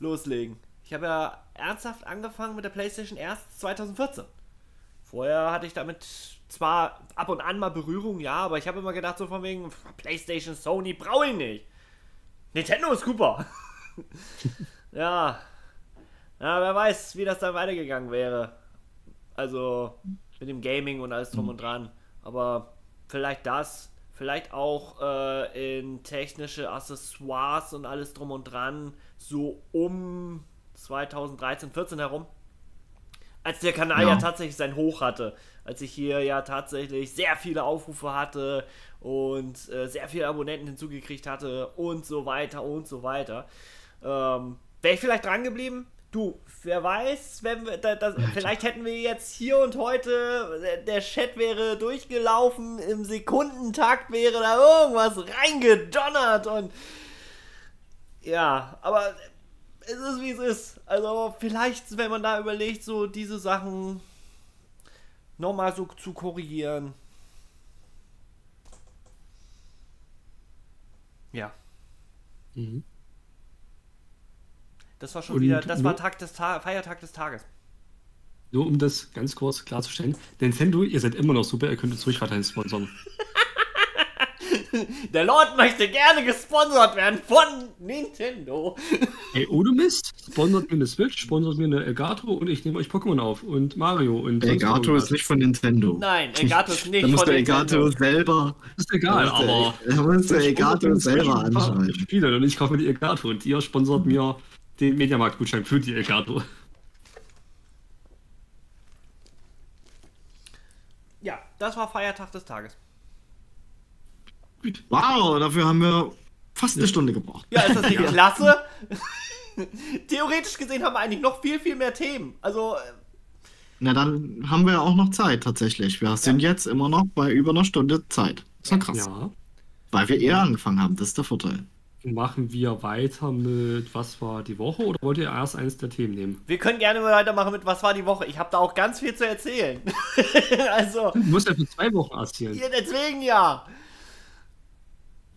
loslegen. Ich habe ja ernsthaft angefangen mit der PlayStation erst 2014. Vorher hatte ich damit zwar ab und an mal Berührung, ja, aber ich habe immer gedacht, so von wegen, PlayStation, Sony brauche ich nicht. Nintendo ist super. Ja. Ja, wer weiß, wie das dann weitergegangen wäre. Also mit dem Gaming und alles drum und dran. Aber vielleicht das, vielleicht auch in technische Accessoires und alles drum und dran, so um 2013, 14 herum. Als der Kanal ja tatsächlich sein Hoch hatte, als ich hier ja tatsächlich sehr viele Aufrufe hatte und sehr viele Abonnenten hinzugekriegt hatte und so weiter und so weiter. Wäre ich vielleicht dran geblieben? Du, wer weiß, wenn wir vielleicht hätten wir jetzt hier und heute, der Chat wäre durchgelaufen, im Sekundentakt wäre da irgendwas reingedonnert und ja, aber es ist, wie es ist. Also vielleicht, wenn man da überlegt, so diese Sachen nochmal so zu korrigieren. Ja. Mhm. Das war schon wieder, das war Feiertag des Tages. Nur um das ganz kurz klarzustellen, Nintendo, ihr seid immer noch super, ihr könnt uns ruhig weiterhin sponsern. Der Lord möchte gerne gesponsert werden von Nintendo. Ey, ohne Mist, sponsert mir eine Switch, sponsert mir eine Elgato und ich nehme euch Pokémon auf und Mario. Und Elgato ist nicht von Nintendo. Nein, Elgato ist nicht von Nintendo. Da muss der Elgato selber... Ist egal, aber... Da muss der Elgato selber anschreiben. Und ich kaufe mir die Elgato und ihr sponsert mir den Mediamarkt-Gutschein für die Elgato. Ja, das war Feiertag des Tages. Wow, dafür haben wir fast eine Stunde gebraucht. Ja, ist das nicht klasse? Theoretisch gesehen haben wir eigentlich noch viel, viel mehr Themen. Also... Na, dann haben wir auch noch Zeit, tatsächlich. Wir sind jetzt immer noch bei über einer Stunde Zeit. Ist ja krass. Ja. Weil wir eher angefangen haben, das ist der Vorteil. Machen wir weiter mit Was war die Woche oder wollt ihr erst eines der Themen nehmen? Wir können gerne weitermachen mit Was war die Woche. Ich habe da auch ganz viel zu erzählen. Also... Du musst ja für 2 Wochen erzählen. Ja, deswegen ja.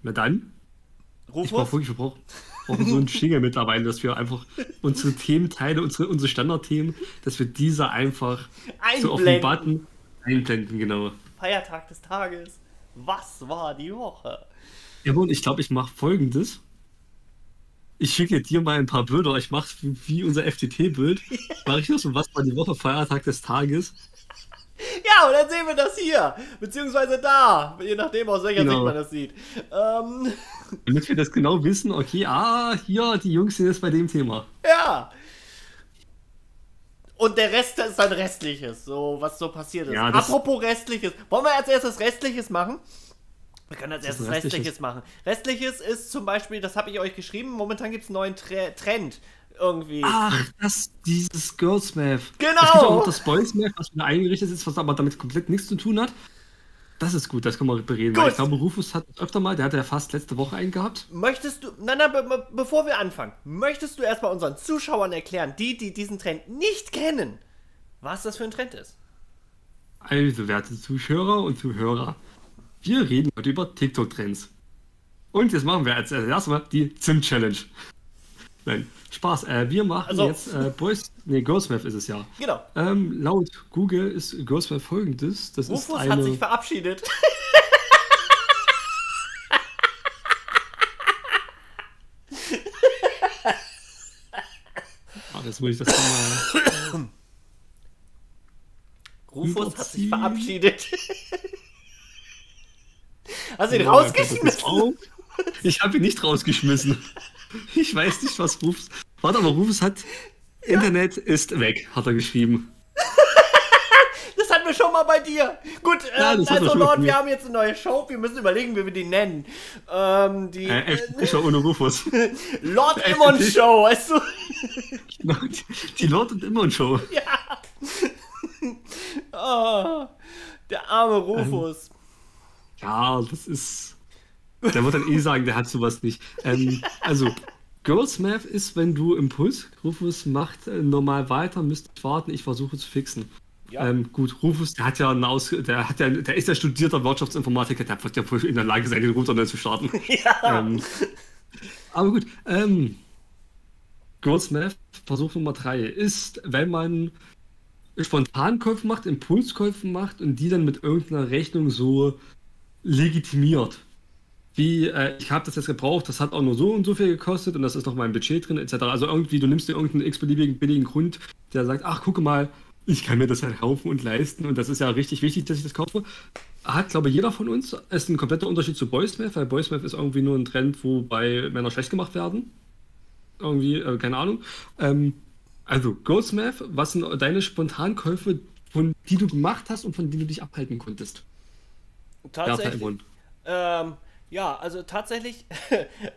Na dann, wir brauchen so einen Jingle mittlerweile, dass wir einfach unsere Thementeile, unsere Standardthemen, dass wir diese einfach so auf den Button einblenden, genau. Feiertag des Tages, was war die Woche? Ja, und ich glaube, ich mache Folgendes. Ich schicke dir mal ein paar Bilder, ich mache wie unser FTT-Bild, mache ich das und was war die Woche, Feiertag des Tages. Ja, und dann sehen wir das hier, beziehungsweise da, je nachdem, aus welcher Sicht man das sieht. Damit wir das genau wissen, okay, ah, hier, die Jungs sind jetzt bei dem Thema. Ja. Und der Rest ist dann Restliches, so was so passiert ist. Ja, apropos Restliches, wollen wir als erstes Restliches machen? Wir können als erstes Restliches machen. Restliches ist zum Beispiel, das habe ich euch geschrieben, momentan gibt es einen neuen Trend. Irgendwie. Ach, dieses Girls Math. Genau! Es gibt auch das Boys Math, was wieder eingerichtet ist, was aber damit komplett nichts zu tun hat. Das ist gut, das können wir bereden. Weil ich glaube, Rufus hat öfter mal, der hat ja fast letzte Woche einen gehabt. Möchtest du, bevor wir anfangen, möchtest du erstmal unseren Zuschauern erklären, die diesen Trend nicht kennen, was das für ein Trend ist? Also, werte Zuschauer und Zuhörer, wir reden heute über TikTok-Trends. Und jetzt machen wir als erstes mal die Zimt-Challenge. Nein, Spaß. Wir machen jetzt Girls Math ist es ja. Genau. Laut Google ist Girls Math folgendes. Das Rufus ist eine... hat sich verabschiedet. Ach, jetzt muss ich das mal... Rufus hat sich verabschiedet. Hast du ihn rausgeschmissen? Ich habe ihn nicht rausgeschmissen. Ich weiß nicht, was Rufus... Warte, aber Rufus hat... Ja. Internet ist weg, hat er geschrieben. Das hatten wir schon mal bei dir. Gut, ja, also Lord, wir haben jetzt eine neue Show. Wir müssen überlegen, wie wir die nennen. Die... Show ohne Rufus. Lord Immon Show, weißt du? Die Lord und Immon Show. Ja. Oh, der arme Rufus. Ja, das ist... Der wird dann eh sagen, der hat sowas nicht. Also, Girls Math ist, wenn du Impuls, Rufus macht normal weiter, müsst warten, ich versuche zu fixen. Ja. Gut, Rufus, der hat ja einen der ist ja studierter Wirtschaftsinformatiker, der wird ja wohl in der Lage sein, den Router neu zu starten. Ja. Aber gut, Girls Math, Versuch Nummer 3 ist, wenn man Spontankäufe macht, Impulskäufe macht und die dann mit irgendeiner Rechnung so legitimiert. Wie, ich habe das jetzt gebraucht, das hat auch nur so und so viel gekostet und das ist noch mein Budget drin, etc. Also irgendwie, du nimmst dir irgendeinen x-beliebigen billigen Grund, der sagt, ach, gucke mal, ich kann mir das halt kaufen und leisten und das ist ja richtig wichtig, dass ich das kaufe. Hat, glaube ich, jeder von uns. Ist ein kompletter Unterschied zu Boys Math, weil Boys Math ist irgendwie nur ein Trend, wobei Männer schlecht gemacht werden. Irgendwie, keine Ahnung. Also, Girls Math, was sind deine Spontankäufe, von die du gemacht hast und von denen du dich abhalten konntest? Tatsächlich, ja, also tatsächlich,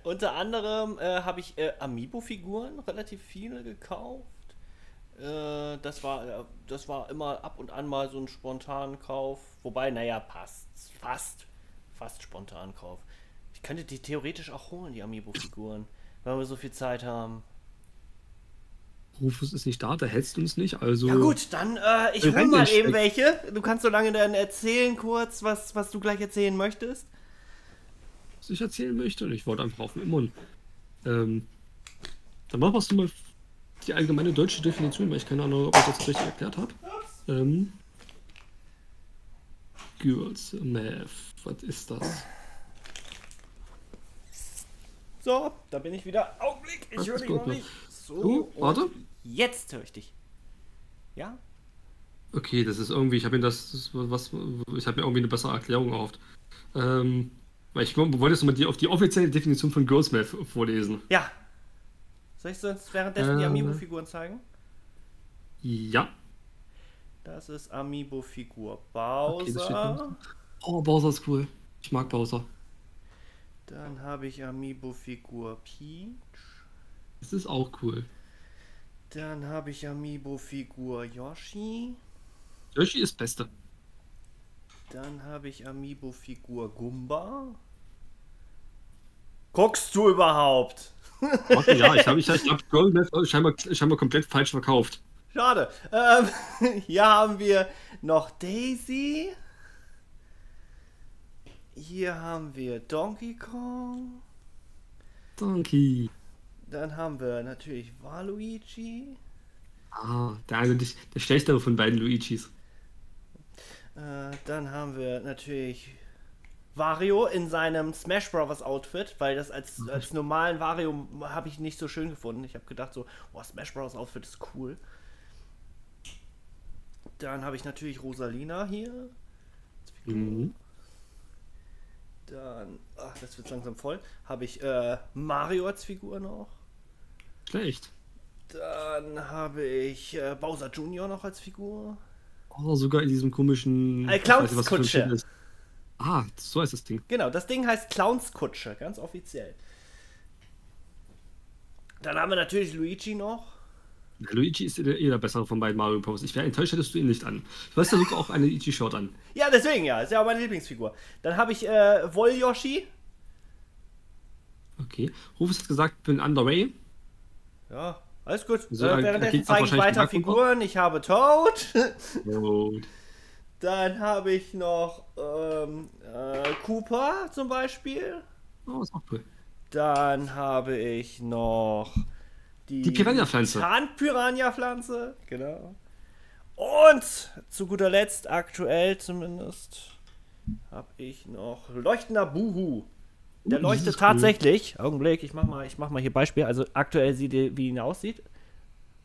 unter anderem habe ich Amiibo-Figuren relativ viele gekauft. Das war immer ab und an mal so ein Spontankauf. Wobei, naja, fast Spontankauf. Ich könnte die theoretisch auch holen, die Amiibo-Figuren, wenn wir so viel Zeit haben. Rufus ist nicht da, da hältst du uns nicht, also... Ja gut, dann, ich hol mal eben welche. Du kannst so lange dann erzählen kurz, was du gleich erzählen möchtest. Was ich erzählen möchte und ich wollte einfach auf den Mund. Dann machst du mal die allgemeine deutsche Definition, weil ich keine Ahnung, ob ich das richtig erklärt habe. Girls Math, was ist das? So, da bin ich wieder. Augenblick, ich höre dich noch nicht. So, warte. Jetzt höre ich dich. Ja? Okay, das ist irgendwie, ich habe mir irgendwie eine bessere Erklärung erhofft. Ich wollte jetzt mal die offizielle Definition von Girls Math vorlesen. Ja. Soll ich sonst währenddessen die Amiibo-Figuren zeigen? Ja. Das ist Amiibo-Figur Bowser. Okay, oh, Bowser ist cool. Ich mag Bowser. Dann habe ich Amiibo-Figur Peach. Das ist auch cool. Dann habe ich Amiibo-Figur Yoshi. Yoshi ist Beste. Dann habe ich Amiibo-Figur Goomba. Guckst du überhaupt? Warte, ja, ich hab Girls Math scheinbar komplett falsch verkauft. Schade. Hier haben wir noch Daisy. Hier haben wir Donkey Kong. Donkey. Dann haben wir natürlich Waluigi. Ah, der schlechtere von beiden Luigis. Dann haben wir natürlich Wario in seinem Smash Bros. Outfit, weil das als normalen Wario habe ich nicht so schön gefunden. Ich habe gedacht so, boah, Smash Bros. Outfit ist cool. Dann habe ich natürlich Rosalina hier. Mhm. Dann, ach, das wird langsam voll. Habe ich Mario als Figur noch. Schlecht. Dann habe ich Bowser Jr. noch als Figur. Oh, sogar in diesem komischen... Clownskutsche. Ah, so heißt das Ding. Genau, das Ding heißt Clownskutsche, ganz offiziell. Dann haben wir natürlich Luigi noch. Ja, Luigi ist der bessere von beiden Mario Bros. Ich wäre enttäuscht, hättest du ihn nicht an. Du hast ja sogar auch eine Luigi-Shirt an. Ja, deswegen ja, ist ja auch meine Lieblingsfigur. Dann habe ich Woll-Yoshi. Okay, Rufus hat gesagt, ich bin underway. Ja. Alles gut. So, währenddessen zeige ich weiter Figuren. Ich habe Toad. Toad. Dann habe ich noch Cooper zum Beispiel. Oh, ist auch cool. Dann habe ich noch die Piranha-Pflanze. Tarn-Piranha-Pflanze, genau. Und zu guter Letzt, aktuell zumindest, habe ich noch Leuchtender Buhu. Der leuchtet tatsächlich. Cool. Augenblick, ich mach mal hier Beispiel. Also aktuell sieht ihr, wie ihn aussieht.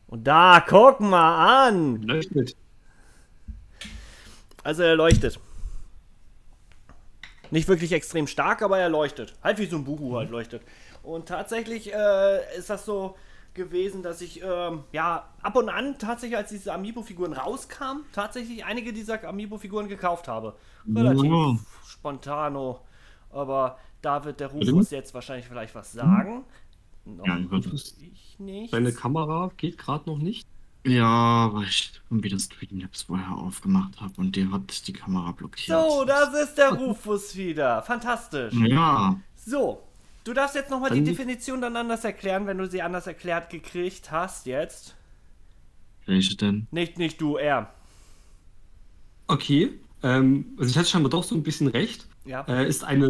Und da, guck mal an! Leuchtet. Also er leuchtet. Nicht wirklich extrem stark, aber er leuchtet. Halt wie so ein Buhu halt leuchtet. Und tatsächlich ist das so gewesen, dass ich ja ab und an tatsächlich, als diese Amiibo-Figuren rauskamen, tatsächlich einige dieser Amiibo-Figuren gekauft habe. Relativ spontano. Aber da wird der Rufus jetzt wahrscheinlich vielleicht was sagen. No, ja, ich nicht. Deine Kamera geht gerade noch nicht. Ja, weil ich wieder Streamlabs vorher aufgemacht habe und der hat die Kamera blockiert. So, das ist der Rufus wieder. Fantastisch. Ja. So, du darfst jetzt nochmal die Definition dann anders erklären, wenn du sie anders erklärt gekriegt hast jetzt. Welche denn? Nicht du, er. Okay, also ich hatte scheinbar doch so ein bisschen recht. Ja. Ist eine,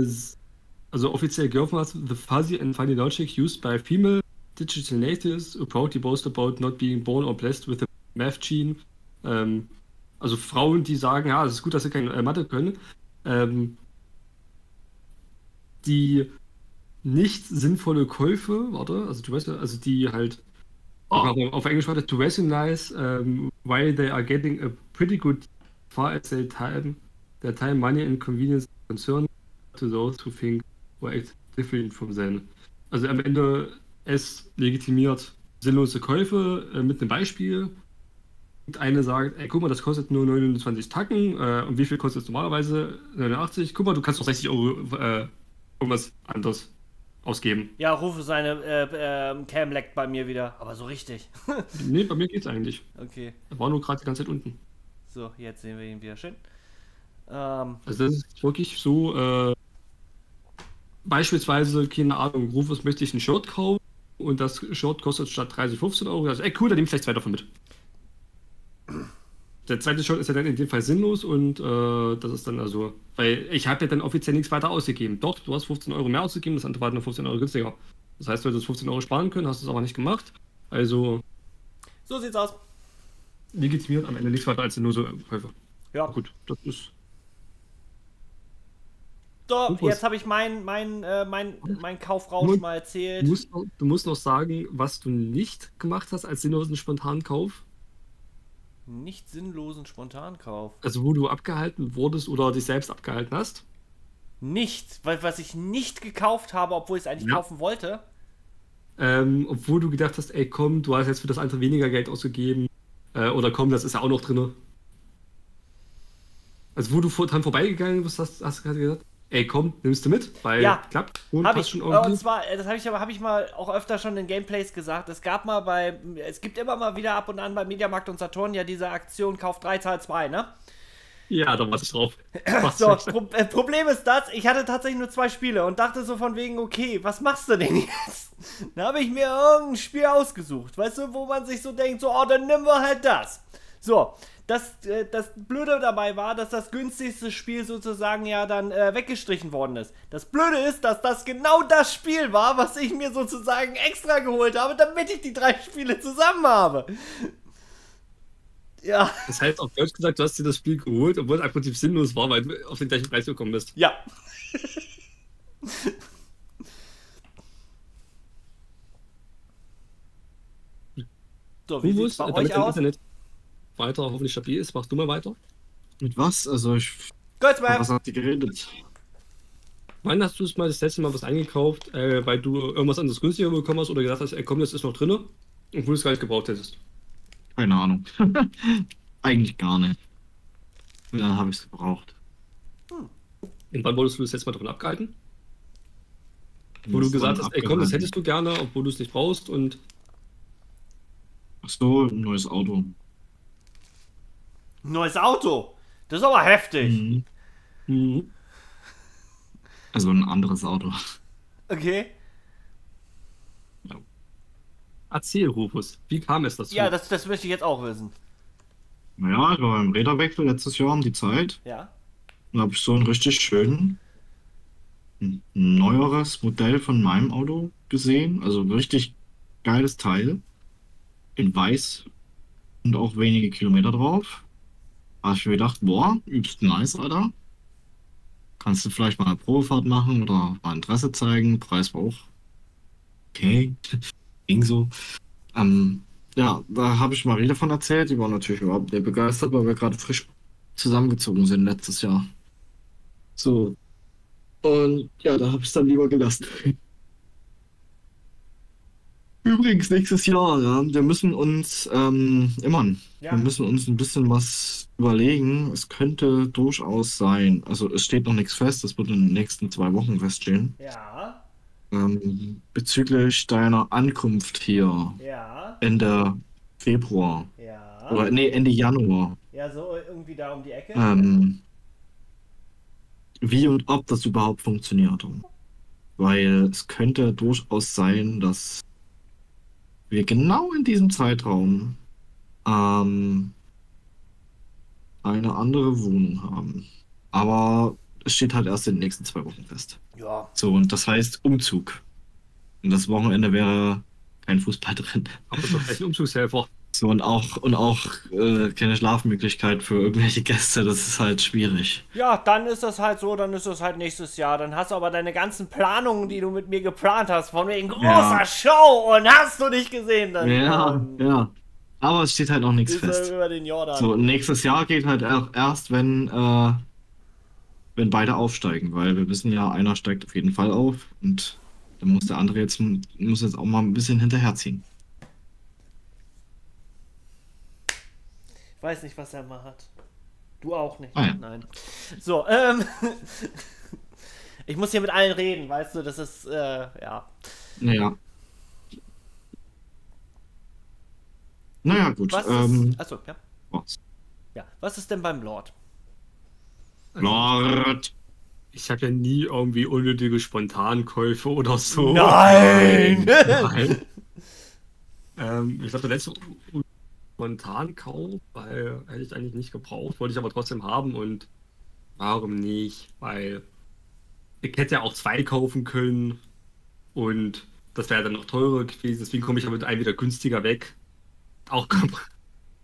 also offiziell geoffen als the fuzzy and funny logic used by female digital natives who proudly boast about not being born or blessed with a math gene. Also Frauen, die sagen, ja, es ist gut, dass sie keine Mathe können, die nicht sinnvolle Käufe, die halt auf Englisch to rationalize why they are getting a pretty good far as they time, their time, money and convenience concern to those who think or act different from them. Also am Ende es legitimiert sinnlose Käufe mit einem Beispiel. Und eine sagt, ey, guck mal, das kostet nur 29 Tacken. Und wie viel kostet es normalerweise? 89. Guck mal, du kannst doch 60 Euro irgendwas anderes ausgeben. Ja, rufe seine Cam leckt bei mir wieder, aber so richtig. Nee, bei mir geht's eigentlich. Okay. Er war nur gerade die ganze Zeit unten. So, jetzt sehen wir ihn wieder schön. Also das ist wirklich so, beispielsweise, keine Ahnung, Rufus möchte ich ein Shirt kaufen. Und das Shirt kostet statt 30, 15 Euro. Also, ey, cool, dann nehme ich vielleicht zwei davon mit. Der zweite Shirt ist ja dann in dem Fall sinnlos und das ist dann also, weil ich habe ja dann offiziell nichts weiter ausgegeben. Doch, du hast 15 Euro mehr ausgegeben, das andere war nur 15 Euro günstiger. Das heißt, du hättest 15 Euro sparen können, hast es aber nicht gemacht. Also. So sieht's aus. Legitimiert am Ende nichts weiter als nur so Käufer. Ja. Gut, das ist. So, Rufus. Jetzt habe ich mein Kaufrausch mal erzählt. Du musst noch sagen, was du nicht gemacht hast als sinnlosen Spontankauf. Nicht sinnlosen Spontankauf? Also wo du abgehalten wurdest oder dich selbst abgehalten hast? Nicht, weil was ich nicht gekauft habe, obwohl ich es eigentlich kaufen wollte. Obwohl du gedacht hast, ey komm, du hast jetzt für das andere weniger Geld ausgegeben. Oder komm, das ist ja auch noch drin. Also wo du dran vorbeigegangen bist, hast du gerade gesagt, ey, komm, nimmst du mit? Weil ja, klappt. Und zwar, das habe ich mal auch öfter schon in Gameplays gesagt. Es gibt immer mal wieder ab und an bei Mediamarkt und Saturn ja diese Aktion Kauf 3, Zahl 2, ne? Ja, da warte ich drauf. So, Problem ist das, ich hatte tatsächlich nur 2 Spiele und dachte so von wegen, okay, was machst du denn jetzt? Dann habe ich mir irgendein Spiel ausgesucht, weißt du, wo man sich so denkt, so, oh, dann nehmen wir halt das. So, das Blöde dabei war, dass das günstigste Spiel sozusagen ja dann weggestrichen worden ist. Das Blöde ist, dass das genau das Spiel war, was ich mir sozusagen extra geholt habe, damit ich die 3 Spiele zusammen habe. Ja. Das heißt, auf Deutsch gesagt, du hast dir das Spiel geholt, obwohl es im Prinzip sinnlos war, weil du auf den gleichen Preis gekommen bist. Ja. So, wie sieht es bei euch aus? Weiter hoffentlich stabil ist. Machst du mal weiter? Mit was? Also ich... Was hat die geredet? Wann hast du es mal das letzte Mal was eingekauft, weil du irgendwas anderes günstiger bekommen hast oder gesagt hast, ey, komm, das ist noch drin, obwohl du es gar nicht gebraucht hättest? Keine Ahnung. Eigentlich gar nicht. Und dann habe ich es gebraucht. Und wann wolltest du das letzte Mal davon abgehalten? Wo du gesagt hast, ey, komm, das hättest du gerne, obwohl du es nicht brauchst und... Ach so, ein neues Auto. Neues Auto. Das ist aber heftig. Also ein anderes Auto. Okay. Ja. Erzähl, Rufus. Wie kam es dazu? Ja, das möchte ich jetzt auch wissen. Naja, ich war beim Räderwechsel letztes Jahr um die Zeit. Ja. Da habe ich so ein richtig schön neueres Modell von meinem Auto gesehen. Also ein richtig geiles Teil. In weiß und auch wenige Kilometer drauf. Da habe ich mir gedacht, boah, übelst nice, Alter. Kannst du vielleicht mal eine Probefahrt machen oder mal Interesse zeigen. Preis war auch okay. Ging so. Ja, da habe ich Marie davon erzählt. Die war natürlich überhaupt nicht begeistert, weil wir gerade frisch zusammengezogen sind letztes Jahr. So, Und ja, da habe ich es dann lieber gelassen. Übrigens, nächstes Jahr, ja, wir müssen uns, wir müssen uns ein bisschen was überlegen. Es könnte durchaus sein, also es steht noch nichts fest, das wird in den nächsten 2 Wochen feststehen. Ja. Bezüglich deiner Ankunft hier. Ja. Ende Februar. Ja. Oder nee, Ende Januar. Ja, so irgendwie da um die Ecke. Wie und ob das überhaupt funktioniert. Weil es könnte durchaus sein, dass wir genau in diesem Zeitraum eine andere Wohnung haben. Aber es steht halt erst in den nächsten 2 Wochen fest. Ja. So, und das heißt Umzug. Und das Wochenende wäre kein Fußball drin. Aber doch ein Umzugshelfer. So, und auch keine Schlafmöglichkeit für irgendwelche Gäste, das ist halt schwierig. Ja, dann ist das halt so, dann ist das halt nächstes Jahr. Dann hast du aber deine ganzen Planungen, die du mit mir geplant hast, von wegen großer Show und hast du nicht gesehen. Dann ja. Aber es steht halt noch nichts fest. Über den Jordan. So, nächstes Jahr geht halt auch erst, wenn beide aufsteigen, weil wir wissen ja, einer steigt auf jeden Fall auf und dann muss der andere jetzt auch mal ein bisschen hinterherziehen. Ich weiß nicht, was er mal hat. Du auch nicht. Nein. Nein. So, ich muss hier mit allen reden, weißt du, das ist, ja. Naja. Naja, gut. Achso, ja. Was? Ja, was ist denn beim Lord? Lord! Ich habe ja nie irgendwie unnötige Spontankäufe oder so. Nein! Nein. Ich glaube, der letzte Spontankauf, weil hätte ich eigentlich nicht gebraucht, wollte ich aber trotzdem haben und warum nicht, weil ich hätte ja auch 2 kaufen können und das wäre dann noch teurer gewesen, deswegen komme ich damit einem wieder günstiger weg. Auch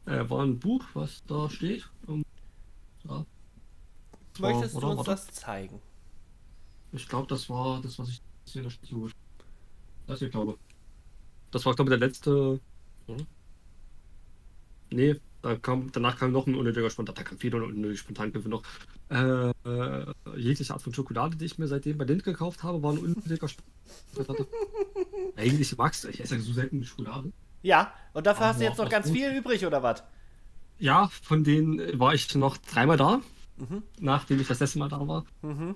war ein Buch, was da steht. Ja. Möchtest du uns das zeigen? Ich glaube, das war das, was ich gesehen habe. Das hier, glaube ich. Das war, glaube ich, der letzte. Hm? Nee, danach kam noch ein unnötiger Spontan. Da kam viel unnötige Spontankäufe noch. Jegliche Art von Schokolade, die ich mir seitdem bei Lind gekauft habe, war ein unnötiger Spontan. Eigentlich magst du, ich esse ja so selten Schokolade. Ja, und dafür hast du jetzt noch ganz viel übrig, oder was? Ja, von denen war ich noch 3-mal da, nachdem ich das letzte Mal da war.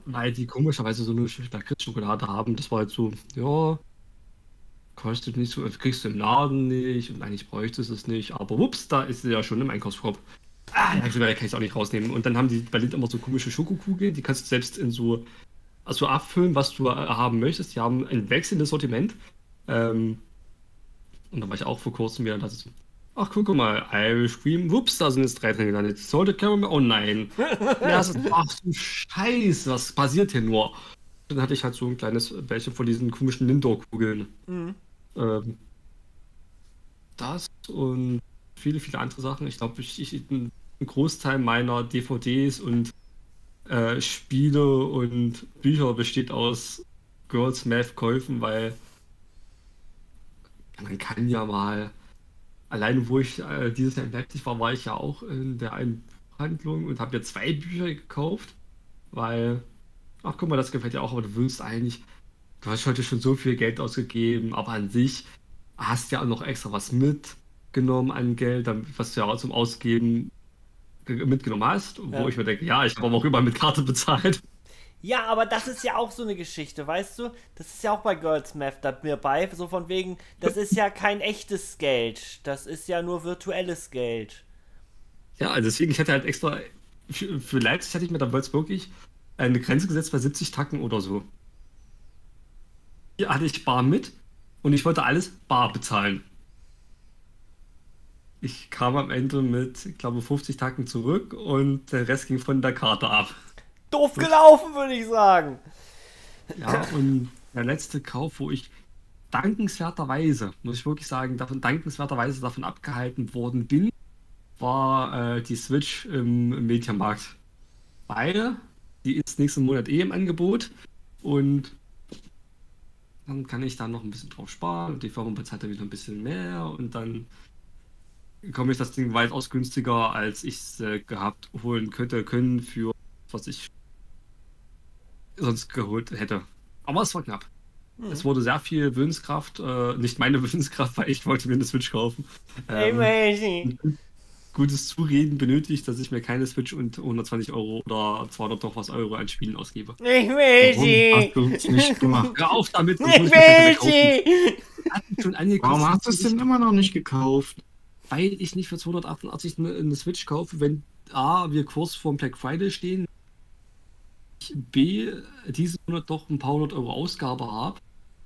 Weil die komischerweise so eine Schokolade haben. Das war halt so, ja, kostet nicht so, kriegst du im Laden nicht und eigentlich bräuchtest du es nicht, aber wups, da ist sie ja schon im Einkaufskorb. Ah, ja, kann ich es auch nicht rausnehmen. Und dann haben die bei Lind immer so komische Schokokugeln, die kannst du selbst in so, also abfüllen, was du haben möchtest. Die haben ein wechselndes Sortiment. Und da war ich auch vor kurzem wieder, dass ich, ach guck mal, Irish Cream, wups, da sind jetzt 3 drin gelandet. Salted Caramel, oh nein. Das ist, ach du Scheiße, was passiert hier nur? Dann hatte ich halt so ein kleines Bällchen von diesen komischen Lindor-Kugeln. Das und viele, viele andere Sachen. Ich glaube, einen Großteil meiner DVDs und Spiele und Bücher besteht aus Girls Math-Käufen, weil man kann ja mal, allein wo ich dieses Jahr in Leipzig war, war ich ja auch in der einen Buchhandlung und habe ja 2 Bücher gekauft, weil, ach guck mal, das gefällt dir auch, aber du willst eigentlich, du hast heute schon so viel Geld ausgegeben, aber an sich hast du ja auch noch extra was mitgenommen an Geld, was du ja zum Ausgeben mitgenommen hast, wo ich mir denke, ja, ich habe auch immer mit Karte bezahlt. Ja, aber das ist ja auch so eine Geschichte, weißt du? Das ist ja auch bei Girls Math dabei, so von wegen, das ist ja kein echtes Geld, das ist ja nur virtuelles Geld. Ja, also deswegen, ich hatte halt extra, für Leipzig hatte ich mir dann wirklich eine Grenze gesetzt bei 70 Tacken oder so. Hier hatte ich bar mit und ich wollte alles bar bezahlen. Ich kam am Ende mit, ich glaube, 50 Tacken zurück und der Rest ging von der Karte ab. Doof gelaufen, würde ich sagen. Ja, und der letzte Kauf, wo ich dankenswerterweise, muss ich wirklich sagen, dankenswerterweise davon abgehalten worden bin, war die Switch im Mediamarkt. Weil die ist nächsten Monat eh im Angebot und dann kann ich da noch ein bisschen drauf sparen und die Firma bezahlt dann wieder ein bisschen mehr und dann komme ich das Ding weitaus günstiger, als ich es gehabt holen könnte, für was ich sonst geholt hätte. Aber es war knapp. Es wurde sehr viel Willenskraft, nicht meine Willenskraft, weil ich wollte mir eine Switch kaufen. Gutes Zureden benötigt, dass ich mir keine Switch und 120 € oder 200 doch was Euro an Spielen ausgebe. Ich will sie! Warum hast du nicht gemacht? Hör auf damit! Ich will sie! Schon warum hast du es denn immer noch nicht gekauft? Weil ich nicht für 288 eine Switch kaufe, wenn A, wir kurz vorm Black Friday stehen, B, diesen Monat doch ein paar hundert Euro Ausgabe habe.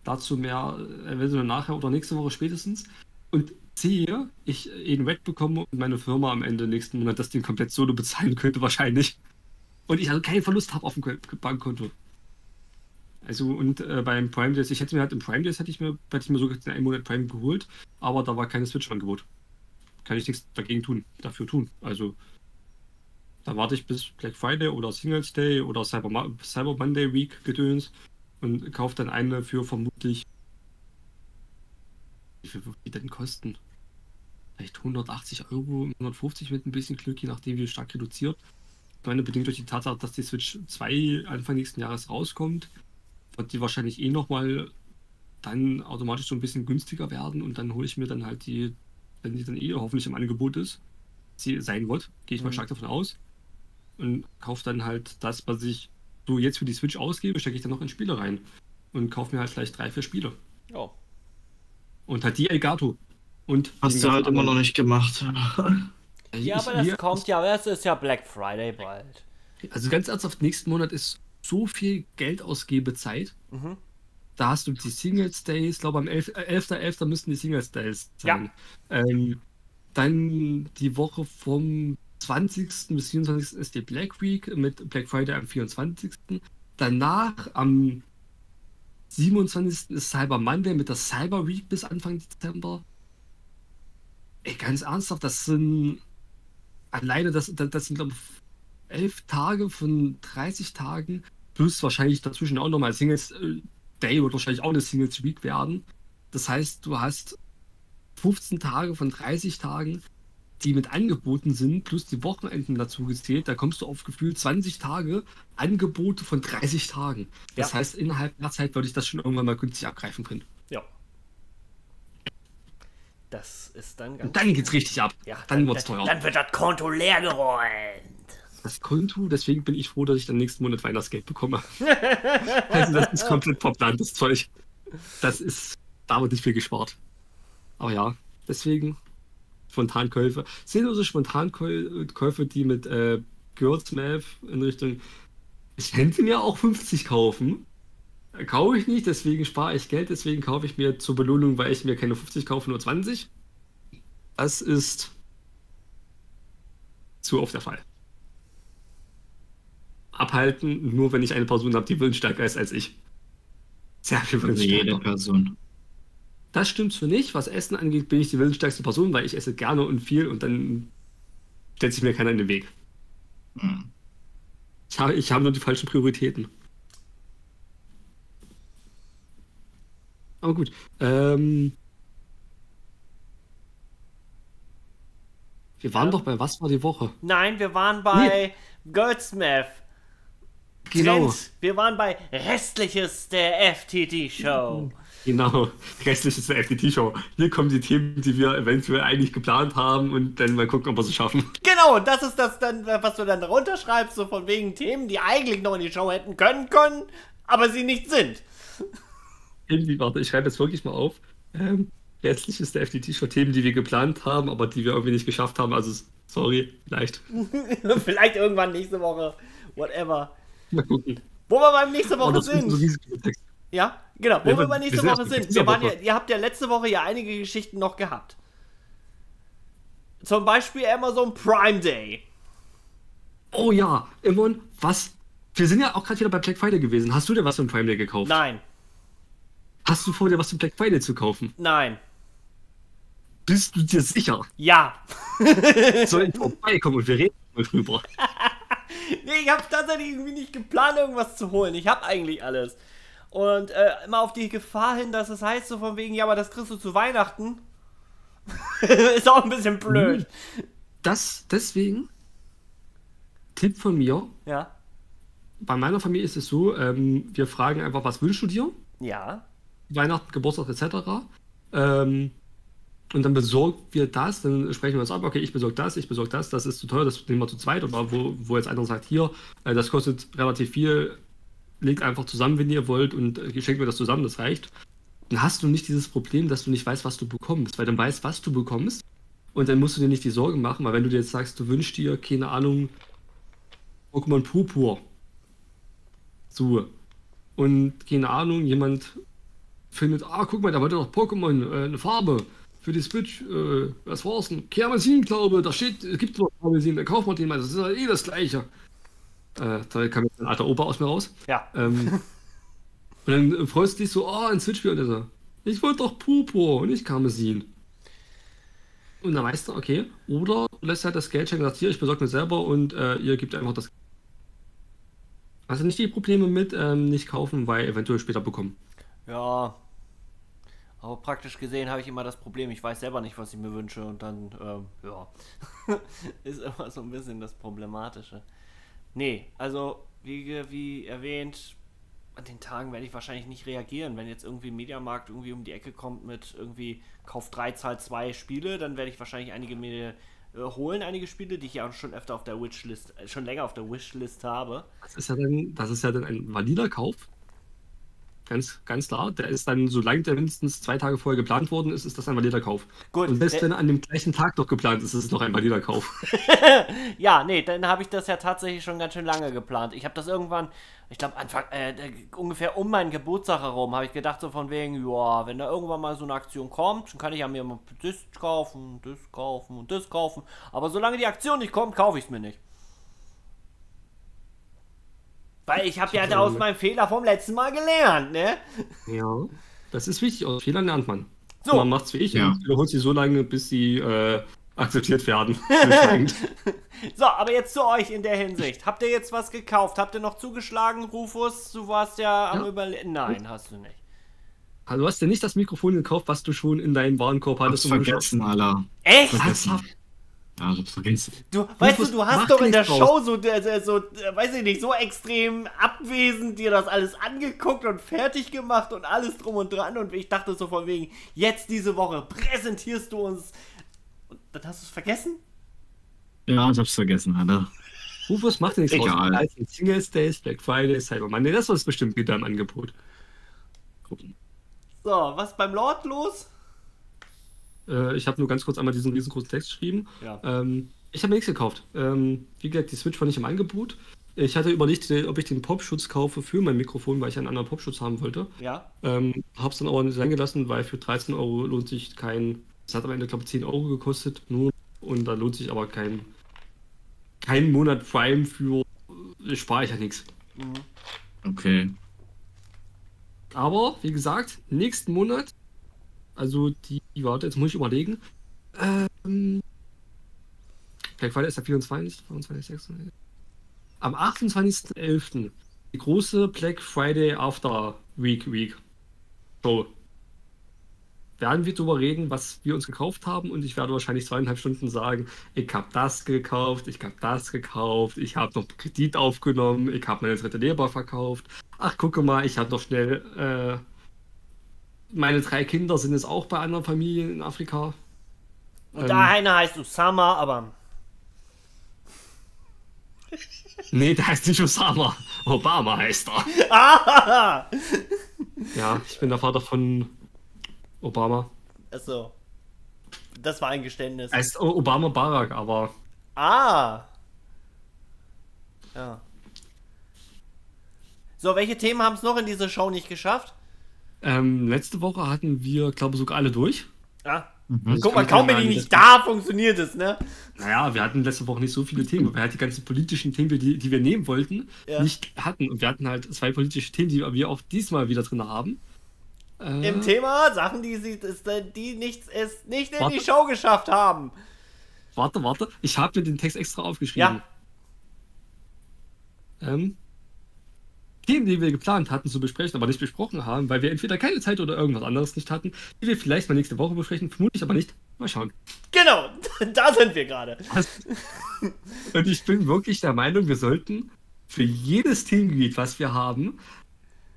Dazu mehr, eventuell nachher oder nächste Woche spätestens. Und C, ich ihn wegbekomme und meine Firma am Ende nächsten Monat das Ding komplett solo bezahlen könnte wahrscheinlich. Und ich also keinen Verlust habe auf dem Bankkonto. Also und beim Prime Days, ich hätte mir halt im Prime Days, hätte ich mir sogar den einen Monat Prime geholt, aber da war keine Switch im Angebot. Kann ich nichts dagegen tun, Also da warte ich bis Black Friday oder Singles Day oder Cyber Monday Week Gedöns und kaufe dann eine für vermutlich. Wie viel wird die denn kosten? Vielleicht 180 €, 150 mit ein bisschen Glück, je nachdem wie stark reduziert. Ich meine, bedingt durch die Tatsache, dass die Switch 2 Anfang nächsten Jahres rauskommt, wird die wahrscheinlich eh nochmal dann automatisch so ein bisschen günstiger werden und dann hole ich mir dann halt die, wenn die dann eh hoffentlich im Angebot ist, sie sein wird, gehe ich mal stark davon aus, und kaufe dann halt das, was ich so jetzt für die Switch ausgebe, stecke ich dann noch in Spiele rein und kaufe mir halt vielleicht 3, 4 Spiele. Ja. Und halt die Elgato. Und hast du halt immer noch nicht gemacht. Ja, aber das kommt ja, das ist ja Black Friday bald. Also ganz ernsthaft, nächsten Monat ist so viel Geldausgebezeit. Mhm. Da hast du die Singles Days, glaube am 11.11. müssen die Singles Days sein. Ja. Dann die Woche vom 20. bis 24. ist die Black Week mit Black Friday am 24. Danach am 27. ist Cyber Monday mit der Cyber Week bis Anfang Dezember. Ey, ganz ernsthaft, das sind alleine, das sind glaube ich 11 Tage von 30 Tagen plus wahrscheinlich dazwischen auch nochmal Singles Day wird wahrscheinlich auch eine Singles Week werden. Das heißt, du hast 15 Tage von 30 Tagen, die mit Angeboten sind, plus die Wochenenden dazu gezählt, da kommst du auf gefühlt 20 Tage Angebote von 30 Tagen. Das heißt, innerhalb der Zeit würde ich das schon irgendwann mal günstig abgreifen können. Ja. Das ist dann ganz. Und dann geht's richtig ab. Ja, dann wird's teuer. Dann wird das Konto leer geräumt. Das Konto, deswegen bin ich froh, dass ich dann nächsten Monat Weihnachtsgeld bekomme. Also das ist komplett verplantes Zeug. Das ist, da wird nicht viel gespart. Aber ja, deswegen Spontankäufe. Sinnlose Spontankäufe, die mit Girls Math in Richtung, ich könnte mir auch 50 kaufen. Kaufe ich nicht, deswegen spare ich Geld, deswegen kaufe ich mir zur Belohnung, weil ich mir keine 50 kaufe, nur 20. Das ist zu oft der Fall. Abhalten, nur wenn ich eine Person habe, die willensstärker ist als ich. Sehr viel willensstärker. Jede Person. Das stimmt für nicht. Was Essen angeht, bin ich die willensstärkste Person, weil ich esse gerne und viel und dann stellt sich mir keiner in den Weg. Hm. Ich habe nur die falschen Prioritäten. Aber gut. Wir waren doch bei was war die Woche? Nein, wir waren bei Goldsmith. Genau. Trends. Wir waren bei Restliches der FTT-Show. Genau, Restliches der FTT-Show. Hier kommen die Themen, die wir eventuell eigentlich geplant haben und dann mal gucken, ob wir sie schaffen. Genau, das ist das dann, was du dann runterschreibst, so von wegen Themen, die eigentlich noch in die Show hätten können, aber sie nicht sind. Irgendwie, warte, ich schreibe jetzt wirklich mal auf. Restliches der FTT-Show, Themen, die wir geplant haben, aber die wir irgendwie nicht geschafft haben, also sorry, vielleicht. Vielleicht irgendwann nächste Woche, whatever. Mal gucken. Wo wir beim nächsten Woche sind. So ja, genau. Wo wir beim nächsten Woche sind. Wir waren ja, ihr habt ja letzte Woche ja einige Geschichten noch gehabt. Zum Beispiel Amazon Prime Day. Oh ja, Amazon, was? Wir sind ja auch gerade wieder bei Black Friday gewesen. Hast du dir was zum Prime Day gekauft? Nein. Hast du vor, dir was zum Black Friday zu kaufen? Nein. Bist du dir sicher? Ja. Soll ich vorbeikommen und wir reden mal drüber. Nee, ich habe tatsächlich irgendwie nicht geplant, irgendwas zu holen. Ich habe eigentlich alles. Und immer auf die Gefahr hin, dass es heißt so von wegen, ja, aber das kriegst du zu Weihnachten. Ist auch ein bisschen blöd. Deswegen, Tipp von mir. Ja. bei meiner Familie ist es so, wir fragen einfach, was wünschst du dir? Ja. Weihnachten, Geburtstag etc. Und dann besorgen wir das, dann sprechen wir uns ab, okay, ich besorge das, das ist zu teuer, das nehmen wir zu zweit. Oder wo jetzt einer sagt, hier, das kostet relativ viel, legt einfach zusammen, wenn ihr wollt und schenkt mir das zusammen, das reicht. Dann hast du nicht dieses Problem, dass du nicht weißt, was du bekommst, weil dann weißt, was du bekommst und dann musst du dir nicht die Sorgen machen, weil wenn du dir jetzt sagst, du wünschst dir, keine Ahnung, Pokémon Purpur, so, und keine Ahnung, jemand findet, guck mal, da wollte doch Pokémon, eine Farbe für die Switch, was war's denn? Kermesin, glaube ich, da steht, es gibt noch Kermesin, dann kauft man den mal, das ist ja eh das Gleiche. Da kam jetzt ein alter Opa aus mir raus. Ja. Und dann freust du dich so, ein Switch-Spiel, und er so, ich wollte doch Purpur und nicht Kermesin. Und dann weißt du, okay, oder du lässt halt das Geld schenken und sagst, hier, ich besorge mir selber und ihr gebt einfach das Geld. Also nicht die Probleme mit nicht kaufen, weil eventuell später bekommen. Ja, aber praktisch gesehen habe ich immer das Problem, ich weiß selber nicht, was ich mir wünsche und dann, ja, ist immer so ein bisschen das Problematische. Nee, also wie erwähnt, an den Tagen werde ich wahrscheinlich nicht reagieren. Wenn jetzt irgendwie ein Mediamarkt irgendwie um die Ecke kommt mit irgendwie Kauf 3, Zahl 2 Spiele, dann werde ich wahrscheinlich einige mir holen, einige Spiele, die ich ja schon öfter auf der Wishlist, schon länger auf der Wishlist habe. Das ist ja dann ein valider Kauf. Ganz klar, der ist dann, solange der mindestens 2 Tage vorher geplant worden ist, ist das ein valider Kauf. Gut, und selbst wenn an dem gleichen Tag noch geplant ist, ist es noch ein valider Kauf. Ja, nee, dann habe ich das ja tatsächlich schon ganz schön lange geplant. Ich habe das irgendwann, ich glaube Anfang, ungefähr um meinen Geburtstag herum, habe ich gedacht so von wegen, ja, wenn da irgendwann mal so eine Aktion kommt, dann kann ich ja mir mal das kaufen, das kaufen und das kaufen. Aber solange die Aktion nicht kommt, kaufe ich es mir nicht. Weil ich habe ja aus meinem Fehler vom letzten Mal gelernt, ne? Ja, das ist wichtig. Aus Fehlern lernt man. So. Man macht's wie ich und wiederholt sie so lange, bis sie akzeptiert werden. So, aber jetzt zu euch in der Hinsicht. Habt ihr jetzt was gekauft? Habt ihr noch zugeschlagen, Rufus? Du warst ja am Überlegen. Nein, hast du nicht. Also, du hast ja nicht das Mikrofon gekauft, was du schon in deinem Warenkorb hattest. Ich hab's vergessen, Alter. Echt? Vergessen. Ja, du hast doch in der Show so, weiß ich nicht, so extrem abwesend dir das alles angeguckt und fertig gemacht und alles drum und dran und ich dachte so von wegen, jetzt diese Woche präsentierst du uns und dann hast du es vergessen? Ja, ich hab's vergessen, Alter. Rufus, macht dir nichts raus. Singles Days, Black Friday, Cyber Monday, das war es bestimmt wieder im Angebot. Gucken. So, was beim Lord los? Ich habe nur ganz kurz einmal diesen riesengroßen Text geschrieben. Ja. Ich habe nichts gekauft. Wie gesagt, die Switch war nicht im Angebot. Ich hatte überlegt, ob ich den Popschutz kaufe für mein Mikrofon, weil ich einen anderen Popschutz haben wollte. Ja. Hab's dann aber nicht reingelassen, weil für 13 € lohnt sich kein. Es hat am Ende, glaube ich, 10 € gekostet. Nur. Und da lohnt sich aber kein Monat Prime für. Spare ich ja nichts. Mhm. Okay. Aber, wie gesagt, nächsten Monat. Also warte, jetzt muss ich überlegen. Black Friday ist der 24, 25, 26. Am 28.11. die große Black Friday After Week Show. Werden wir darüber reden, was wir uns gekauft haben und ich werde wahrscheinlich 2,5 Stunden sagen, ich habe das gekauft, ich habe das gekauft, ich habe noch Kredit aufgenommen, ich habe meine dritte Leber verkauft. Ach, gucke mal, ich habe noch schnell... Meine 3 Kinder sind jetzt auch bei anderen Familien in Afrika. Und der eine heißt Usama, aber... Nee, der heißt nicht Usama. Obama heißt er. Ah! Ja, ich bin der Vater von Obama. Achso. Das war ein Geständnis. Heißt Obama Barack, aber... Ah! Ja. So, welche Themen haben es noch in dieser Show nicht geschafft? Letzte Woche hatten wir, glaube ich, sogar alle durch. Ja. Mhm. Guck mal, kaum bin ich nicht da, funktioniert es, ne? Naja, wir hatten letzte Woche nicht so viele Themen, weil wir halt die ganzen politischen Themen, die wir nehmen wollten, nicht hatten. Und wir hatten halt 2 politische Themen, die wir auch diesmal wieder drin haben. Im Thema Sachen, die in die Show geschafft haben. Warte. Ich habe mir den Text extra aufgeschrieben. Ja. Themen, die wir geplant hatten zu besprechen, aber nicht besprochen haben, weil wir entweder keine Zeit oder irgendwas anderes nicht hatten, die wir vielleicht mal nächste Woche besprechen, vermutlich aber nicht. Mal schauen. Genau, da sind wir gerade. Und ich bin wirklich der Meinung, wir sollten für jedes Themengebiet, was wir haben,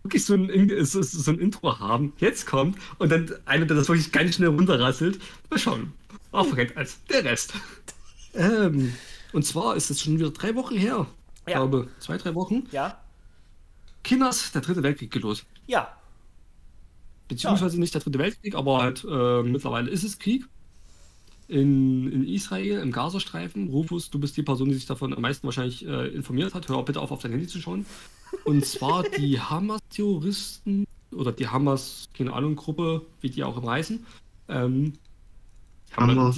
wirklich so ein Intro haben, jetzt kommt, und dann einer, der das wirklich ganz schnell runterrasselt. Mal schauen. Auch verkennt als der Rest. Und zwar ist es schon wieder 3 Wochen her. Ich glaube, 2, 3 Wochen. Ja. Kinders, der 3. Weltkrieg geht los. Ja. Beziehungsweise nicht der 3. Weltkrieg, aber halt mittlerweile ist es Krieg. In Israel, im Gazastreifen. Rufus, du bist die Person, die sich davon am meisten wahrscheinlich informiert hat. Hör bitte auf dein Handy zu schauen. Und zwar die Hamas-Terroristen oder die Hamas, keine Ahnung, Gruppe, wie die auch immer heißen. Hamas.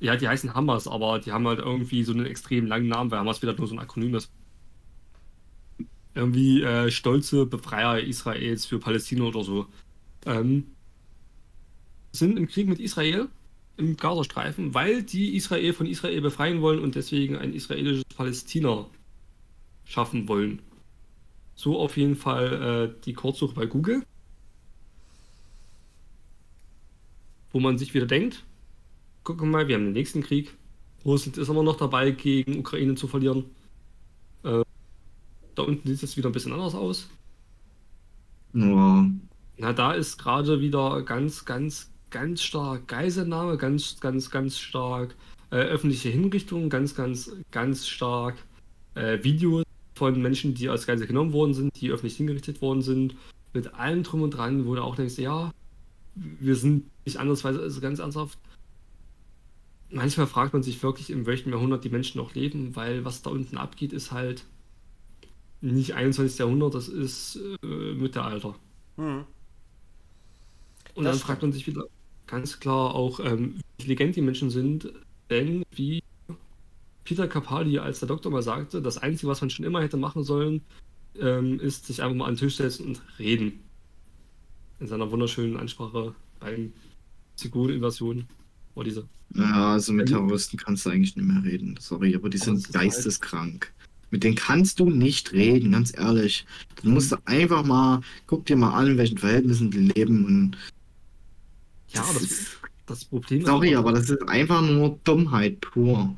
Die heißen Hamas, aber die haben halt irgendwie so einen extrem langen Namen, weil Hamas wieder nur so ein Akronym ist. Irgendwie stolze Befreier Israels für Palästina oder so. Sind im Krieg mit Israel im Gazastreifen, weil die Israel von Israel befreien wollen und deswegen ein israelisches Palästina schaffen wollen. So auf jeden Fall die Kurzsuche bei Google. Wo man sich wieder denkt, gucken wir mal, wir haben den nächsten Krieg. Russland ist immer noch dabei, gegen Ukraine zu verlieren. Da unten sieht es wieder ein bisschen anders aus. Ja. Na, da ist gerade wieder ganz, ganz, ganz stark Geiselnahme, ganz, ganz, ganz stark öffentliche Hinrichtungen, ganz, ganz, ganz stark Videos von Menschen, die als Geisel genommen worden sind, die öffentlich hingerichtet worden sind. Mit allem drum und dran, wo du auch denkst, ja, wir sind nicht andersweise, also ganz ernsthaft. Manchmal fragt man sich wirklich, in welchem Jahrhundert die Menschen noch leben, weil was da unten abgeht, ist halt nicht 21. Jahrhundert, das ist Mittelalter. Hm. Und dann fragt man sich wieder ganz klar auch, wie intelligent die Menschen sind, denn wie Peter Capaldi, als der Doktor mal sagte, das Einzige, was man schon immer hätte machen sollen, ist sich einfach mal an den Tisch setzen und reden. In seiner wunderschönen Ansprache beim Ziguren-Invasion. Ja, also mit Terroristen kannst du eigentlich nicht mehr reden, sorry, aber die sind geisteskrank. Mit denen kannst du nicht reden, ganz ehrlich. Du musst einfach mal, guck dir mal an, in welchen Verhältnissen die leben und... Ja, das Problem ist... Sorry, aber das ist einfach nur Dummheit pur.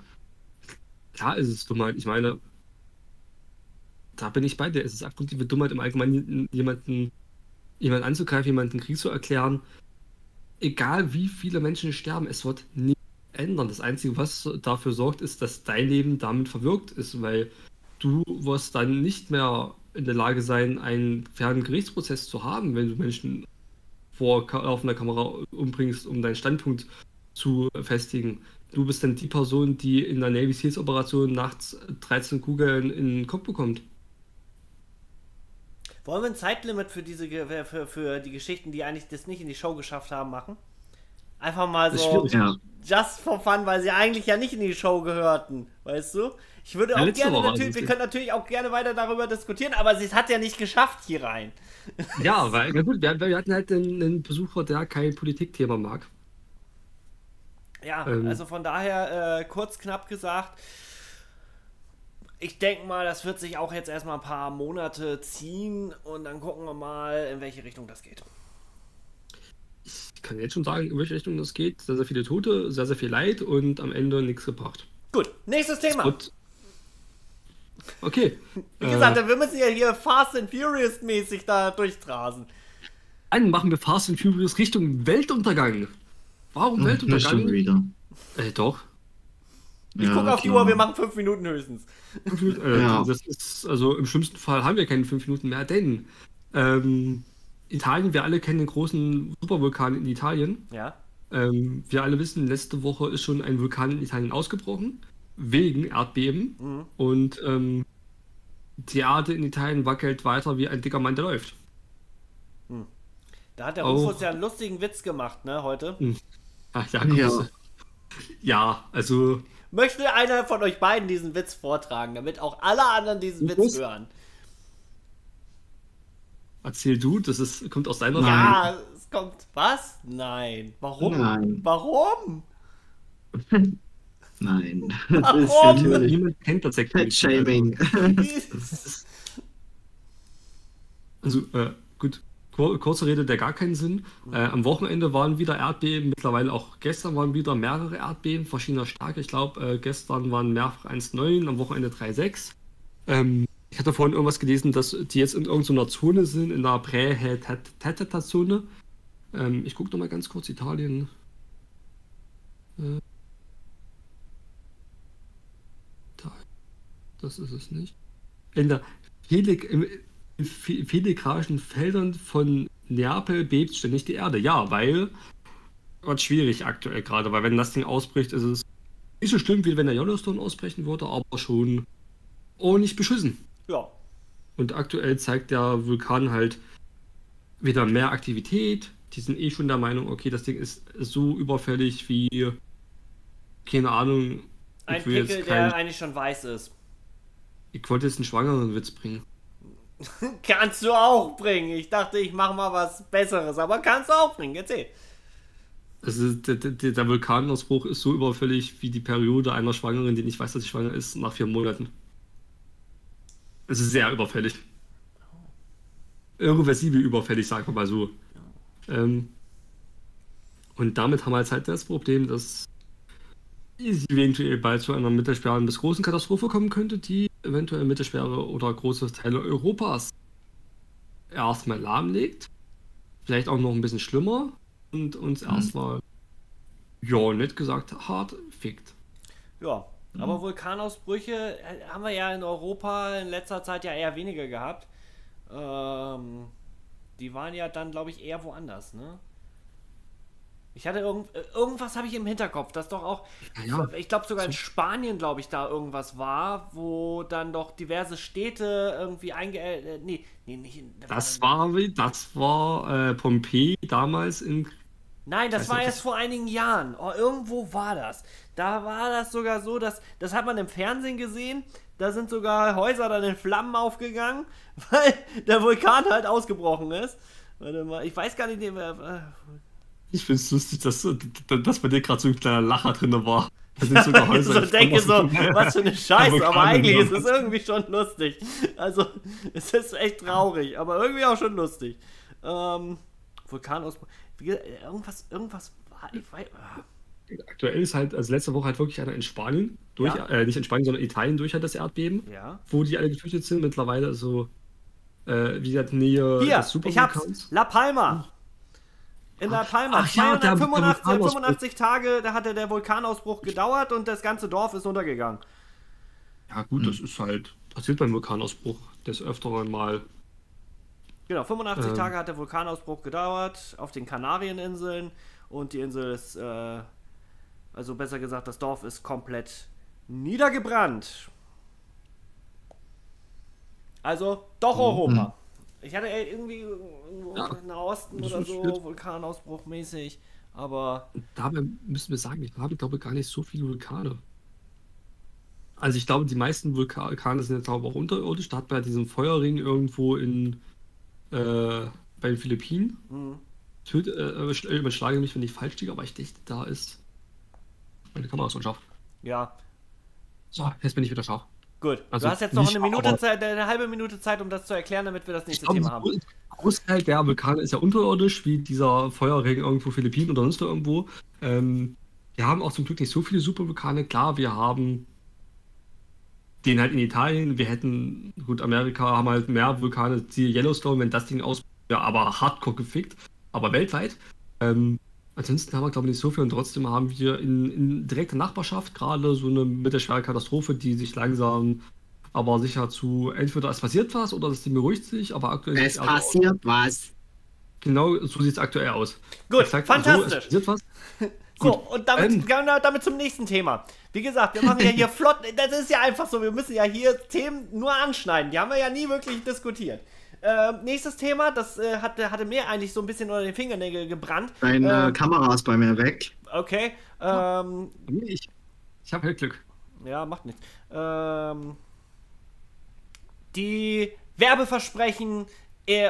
Klar ist es Dummheit, ich meine, da bin ich bei dir. Es ist abgrundtiefe Dummheit im Allgemeinen, jemanden anzugreifen, jemanden Krieg zu erklären. Egal wie viele Menschen sterben, es wird nichts ändern. Das Einzige, was dafür sorgt, ist, dass dein Leben damit verwirkt ist, weil du wirst dann nicht mehr in der Lage sein, einen fairen Gerichtsprozess zu haben, wenn du Menschen vor laufender Kamera umbringst, um deinen Standpunkt zu festigen. Du bist dann die Person, die in der Navy Seals Operation nachts 13 Kugeln in den Kopf bekommt. Wollen wir ein Zeitlimit für die Geschichten, die eigentlich das nicht in die Show geschafft haben, machen? Einfach mal so just for fun, weil sie eigentlich ja nicht in die Show gehörten, weißt du? Ich würde auch gerne natürlich, wir können natürlich auch gerne weiter darüber diskutieren, aber sie hat ja nicht geschafft hier rein. Ja, weil na gut, wir hatten halt einen Besucher, der kein Politikthema mag. Ja, also von daher kurz knapp gesagt. Ich denke mal, das wird sich auch jetzt erstmal ein paar Monate ziehen und dann gucken wir mal, in welche Richtung das geht. Ich kann jetzt schon sagen, in welche Richtung das geht. Sehr, sehr viele Tote, sehr, sehr viel Leid und am Ende nichts gebracht. Gut, nächstes Thema. Gut. Okay. Wie gesagt, wir müssen ja hier Fast and Furious mäßig da durchtrasen. Dann machen wir Fast and Furious Richtung Weltuntergang. Warum Weltuntergang? Nicht schon wieder. Doch. Ich gucke auf die Uhr, wir machen 5 Minuten höchstens. Das ist, also im schlimmsten Fall haben wir keine 5 Minuten mehr, denn Italien, wir alle kennen den großen Supervulkan in Italien. Ja. Wir alle wissen, letzte Woche ist schon ein Vulkan in Italien ausgebrochen, wegen Erdbeben. Mhm. Und die Erde in Italien wackelt weiter wie ein dicker Mann, der läuft. Mhm. Da hat der Rufus ja einen lustigen Witz gemacht, ne, heute. Ach ja, ja, also... Möchte einer von euch beiden diesen Witz vortragen, damit auch alle anderen diesen Witz hören? Erzähl du, das ist, kommt aus deiner Seite. Ja, es kommt. Was? Nein. Warum? Nein. Warum? Nein. Warum? Das ist natürlich... Niemand kennt das Shaming. Also, gut. Kurze Rede, der gar keinen Sinn. Am Wochenende waren wieder Erdbeben, mittlerweile auch gestern waren wieder mehrere Erdbeben, verschiedener Stärke. Ich glaube, gestern waren mehrfach 1,9, am Wochenende 3,6. Ich hatte vorhin irgendwas gelesen, dass die jetzt in irgendeiner Zone sind, in der Prä-Zone. Ich gucke nochmal ganz kurz Italien. Das ist es nicht. In der feligrischen Feldern von Neapel bebt ständig die Erde. Ja, weil wird schwierig aktuell gerade, weil wenn das Ding ausbricht, ist es nicht so schlimm, wie wenn der Yellowstone ausbrechen würde, aber schon ordentlich beschissen. Ja. Und aktuell zeigt der Vulkan halt wieder mehr Aktivität. Die sind eh schon der Meinung, okay, das Ding ist so überfällig wie, keine Ahnung. Ein Pickel, der eigentlich schon weiß ist. Ich wollte jetzt einen schwangeren Witz bringen. Kannst du auch bringen. Ich dachte, ich mache mal was Besseres, aber kannst du auch bringen. Erzähl. Also der Vulkanausbruch ist so überfällig wie die Periode einer Schwangeren, die nicht weiß, dass sie schwanger ist, nach 4 Monaten. Es ist sehr überfällig. Irreversibel überfällig, sagen wir mal so. Und damit haben wir jetzt halt das Problem, dass es eventuell bald zu einer Mittelsperre bis großen Katastrophe kommen könnte, die eventuell Mittelsperre oder große Teile Europas erstmal lahmlegt. Vielleicht auch noch ein bisschen schlimmer. Und uns erstmal, ja, nett gesagt, hart fickt. Ja, aber Vulkanausbrüche haben wir ja in Europa in letzter Zeit ja eher weniger gehabt. Die waren ja dann, glaube ich, eher woanders, ne? Ich hatte irgendwas habe ich im Hinterkopf, dass doch auch, ja, ich glaube sogar in Spanien, glaube ich, da irgendwas war, wo dann doch diverse Städte irgendwie Das war Pompeji damals in... Nein, das war erst vor einigen Jahren. Oh, irgendwo war das. Da war das sogar so, dass, das hat man im Fernsehen gesehen, da sind sogar Häuser dann in Flammen aufgegangen, weil der Vulkan halt ausgebrochen ist. Warte mal, ich weiß gar nicht mehr... Ich find's lustig, dass bei dir gerade so ein kleiner Lacher drin war. Da sind sogar Häuser. Ich denke so, was für eine Scheiße, aber eigentlich ist es irgendwie schon lustig. Also, es ist echt traurig, aber irgendwie auch schon lustig. Vulkanausbruch. Irgendwas war. Ich weiß. Aktuell ist halt, also letzte Woche halt wirklich einer in Spanien durch, ja. Nicht in Spanien, sondern Italien durch halt das Erdbeben, ja, wo die alle geflüchtet sind. Mittlerweile so, wie gesagt, Nähe des Supervulkans. Hier, ich hab's. La Palma. In La Palma, ach, 285 Tage, da hatte der Vulkanausbruch gedauert und das ganze Dorf ist untergegangen. Ja gut, das ist halt, passiert beim Vulkanausbruch des Öfteren mal. Genau, 85 Tage hat der Vulkanausbruch gedauert, auf den Kanareninseln, und die Insel ist, also besser gesagt, das Dorf ist komplett niedergebrannt. Also doch Europa. Ich hatte irgendwie nach Osten oder so, Vulkanausbruch mäßig, aber... Dabei müssen wir sagen, ich habe, glaube ich, gar nicht so viele Vulkane. Also ich glaube, die meisten Vulkane sind jetzt auch unterirdisch. Da hat man ja diesen Feuerring irgendwo in bei den Philippinen. Überschlage mich, wenn ich falsch liege, aber ich dachte, da ist... Meine Kamera ist unscharf. Ja. So, jetzt bin ich wieder scharf. Gut, also du hast jetzt noch eine halbe Minute Zeit, um das zu erklären, damit wir das nächste Thema haben. Ein Großteil der Vulkane ist ja unterirdisch, wie dieser Feuerregen irgendwo Philippinen oder sonst irgendwo. Wir haben auch zum Glück nicht so viele Supervulkane. Klar, wir haben den halt in Italien. Wir hätten, gut, Amerika haben halt mehr Vulkane, die Yellowstone, wenn das Ding ausbricht, wäre aber hardcore gefickt. Aber weltweit. Ansonsten haben wir, glaube ich, nicht so viel, und trotzdem haben wir in direkter Nachbarschaft gerade so eine mittelschwere Katastrophe, die sich langsam aber sicher zu, entweder es passiert was oder das Ding beruhigt sich, aber aktuell... Es passiert was. Genau, so sieht es aktuell aus. Gut, fantastisch. Also, es passiert was. So, gut, und damit zum nächsten Thema. Wie gesagt, wir machen ja hier flott, das ist ja einfach so, wir müssen ja hier Themen nur anschneiden, die haben wir ja nie wirklich diskutiert. Nächstes Thema, das hatte mir eigentlich so ein bisschen unter den Fingernägel gebrannt. Deine Kamera ist bei mir weg. Okay. Ich habe halt Glück. Ja, macht nichts. Die Werbeversprechen,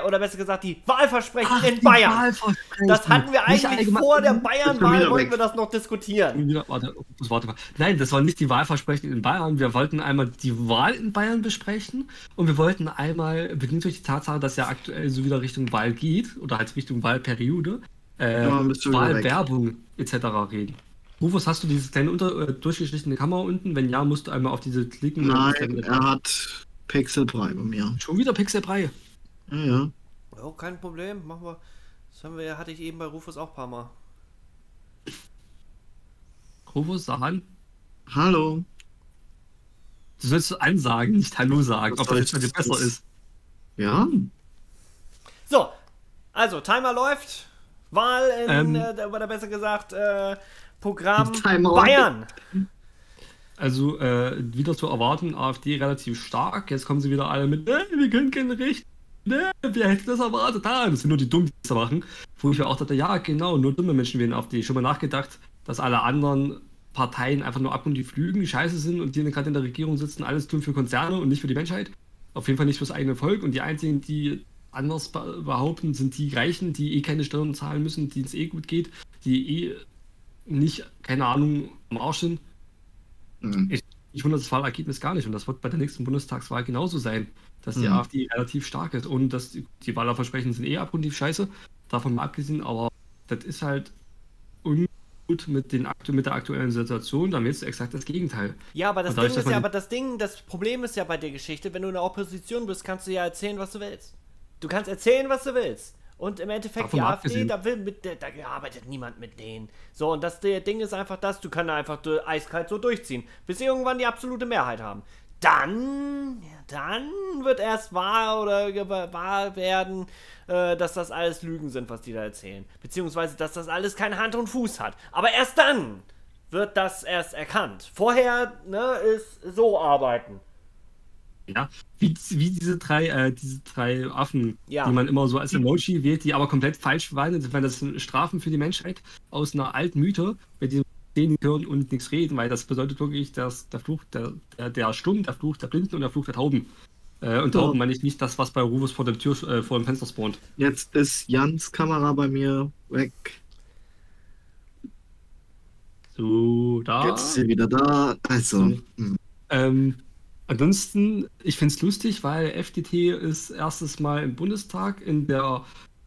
oder besser gesagt die Wahlversprechen in Bayern. Wahlversprechen. Das hatten wir eigentlich vor der Bayern-Wahl, wollten wir das noch diskutieren. Warte mal. Nein, das waren nicht die Wahlversprechen in Bayern. Wir wollten einmal die Wahl in Bayern besprechen und wir wollten einmal, bedingt durch die Tatsache, dass ja aktuell so wieder Richtung Wahl geht oder halt Richtung Wahlperiode, Wahlwerbung etc. reden. Rufus, hast du diese kleine durchgeschnittene Kamera unten? Wenn ja, musst du einmal auf diese klicken. Nein, er hat... Pixelbrei bei mir. Schon wieder Pixelbrei? Ja, ja. Oh, kein Problem, machen wir. Das haben wir, hatte ich eben bei Rufus auch ein paar Mal. Rufus, sag an. Hallo. Du sollst ansagen, nicht Hallo sagen, ob das jetzt schon besser ist. Ja. So, also Timer läuft. Wahl in, oder besser gesagt, Programm Timer Bayern. Also, wieder zu erwarten, AfD relativ stark. Jetzt kommen sie wieder alle mit, wir können kein Recht. Ne, wer hätte das erwartet? Das sind nur die Dummen, die das machen. Wo ich mir auch dachte, ja genau, nur dumme Menschen werden auf die. Schon mal nachgedacht, dass alle anderen Parteien einfach nur ab und die Flügen, die scheiße sind und die gerade in der Regierung sitzen, alles tun für Konzerne und nicht für die Menschheit. Auf jeden Fall nicht fürs eigene Volk. Und die einzigen, die anders behaupten, sind die Reichen, die eh keine Steuern zahlen müssen, denen es eh gut geht, die eh nicht, keine Ahnung, am Arsch sind. Mhm. Ich wundere das Wahlergebnis gar nicht. Und das wird bei der nächsten Bundestagswahl genauso sein, dass die AfD relativ stark ist. Und dass die Wahlerversprechen sind eh abgrundtief scheiße, davon mal abgesehen. Aber das ist halt ungut mit der aktuellen Situation. Dann willst du exakt das Gegenteil. Ja, aber das Ding ist ja, aber das Problem ist ja bei der Geschichte, wenn du in der Opposition bist, kannst du ja erzählen, was du willst. Du kannst erzählen, was du willst. Und im Endeffekt, die AfD, da arbeitet niemand mit denen. So, und das Ding ist einfach das, du kannst einfach eiskalt so durchziehen, bis sie irgendwann die absolute Mehrheit haben. Dann wird erst wahr werden, dass das alles Lügen sind, was die da erzählen. Beziehungsweise, dass das alles keine Hand und Fuß hat. Aber erst dann wird das erst erkannt. Vorher, ne, ist so arbeiten. Ja, wie diese drei Affen, ja, die man immer so als Emoji wählt, die aber komplett falsch waren. Das sind Strafen für die Menschheit aus einer alten Mythe, mit dem sehen, hören und nichts reden, weil das bedeutet wirklich, dass der Fluch der Stummen, der Fluch der Blinden und der Fluch der Tauben. Und Tauben meine ich nicht das, was bei Rufus vor der Tür, vor dem Fenster spawnt. Jetzt ist Jans Kamera bei mir weg. So, da. Jetzt ist sie wieder da. Also. Ansonsten, ich finde es lustig, weil FDP ist erstes Mal im Bundestag,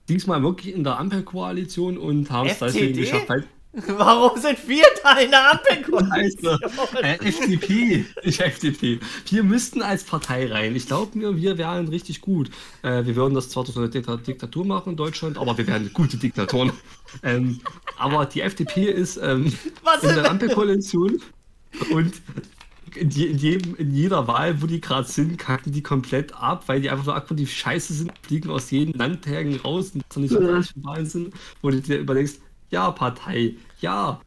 diesmal wirklich in der Ampelkoalition und haben es deswegen geschafft. Halt, warum sind wir da in der Ampelkoalition? FDP, nicht FDP. Wir müssten als Partei rein. Ich glaube mir, wir wären richtig gut. Wir würden das zwar durch eine Diktatur machen in Deutschland, aber wir wären gute Diktatoren. Aber die FDP ist in der Ampelkoalition und in jeder Wahl, wo die gerade sind, kacken die komplett ab, weil die einfach nur aktiv scheiße sind, fliegen aus jedem Landtagen raus und das nicht so manche Wahlen sind, wo du dir überlegst, ja, Partei, ja,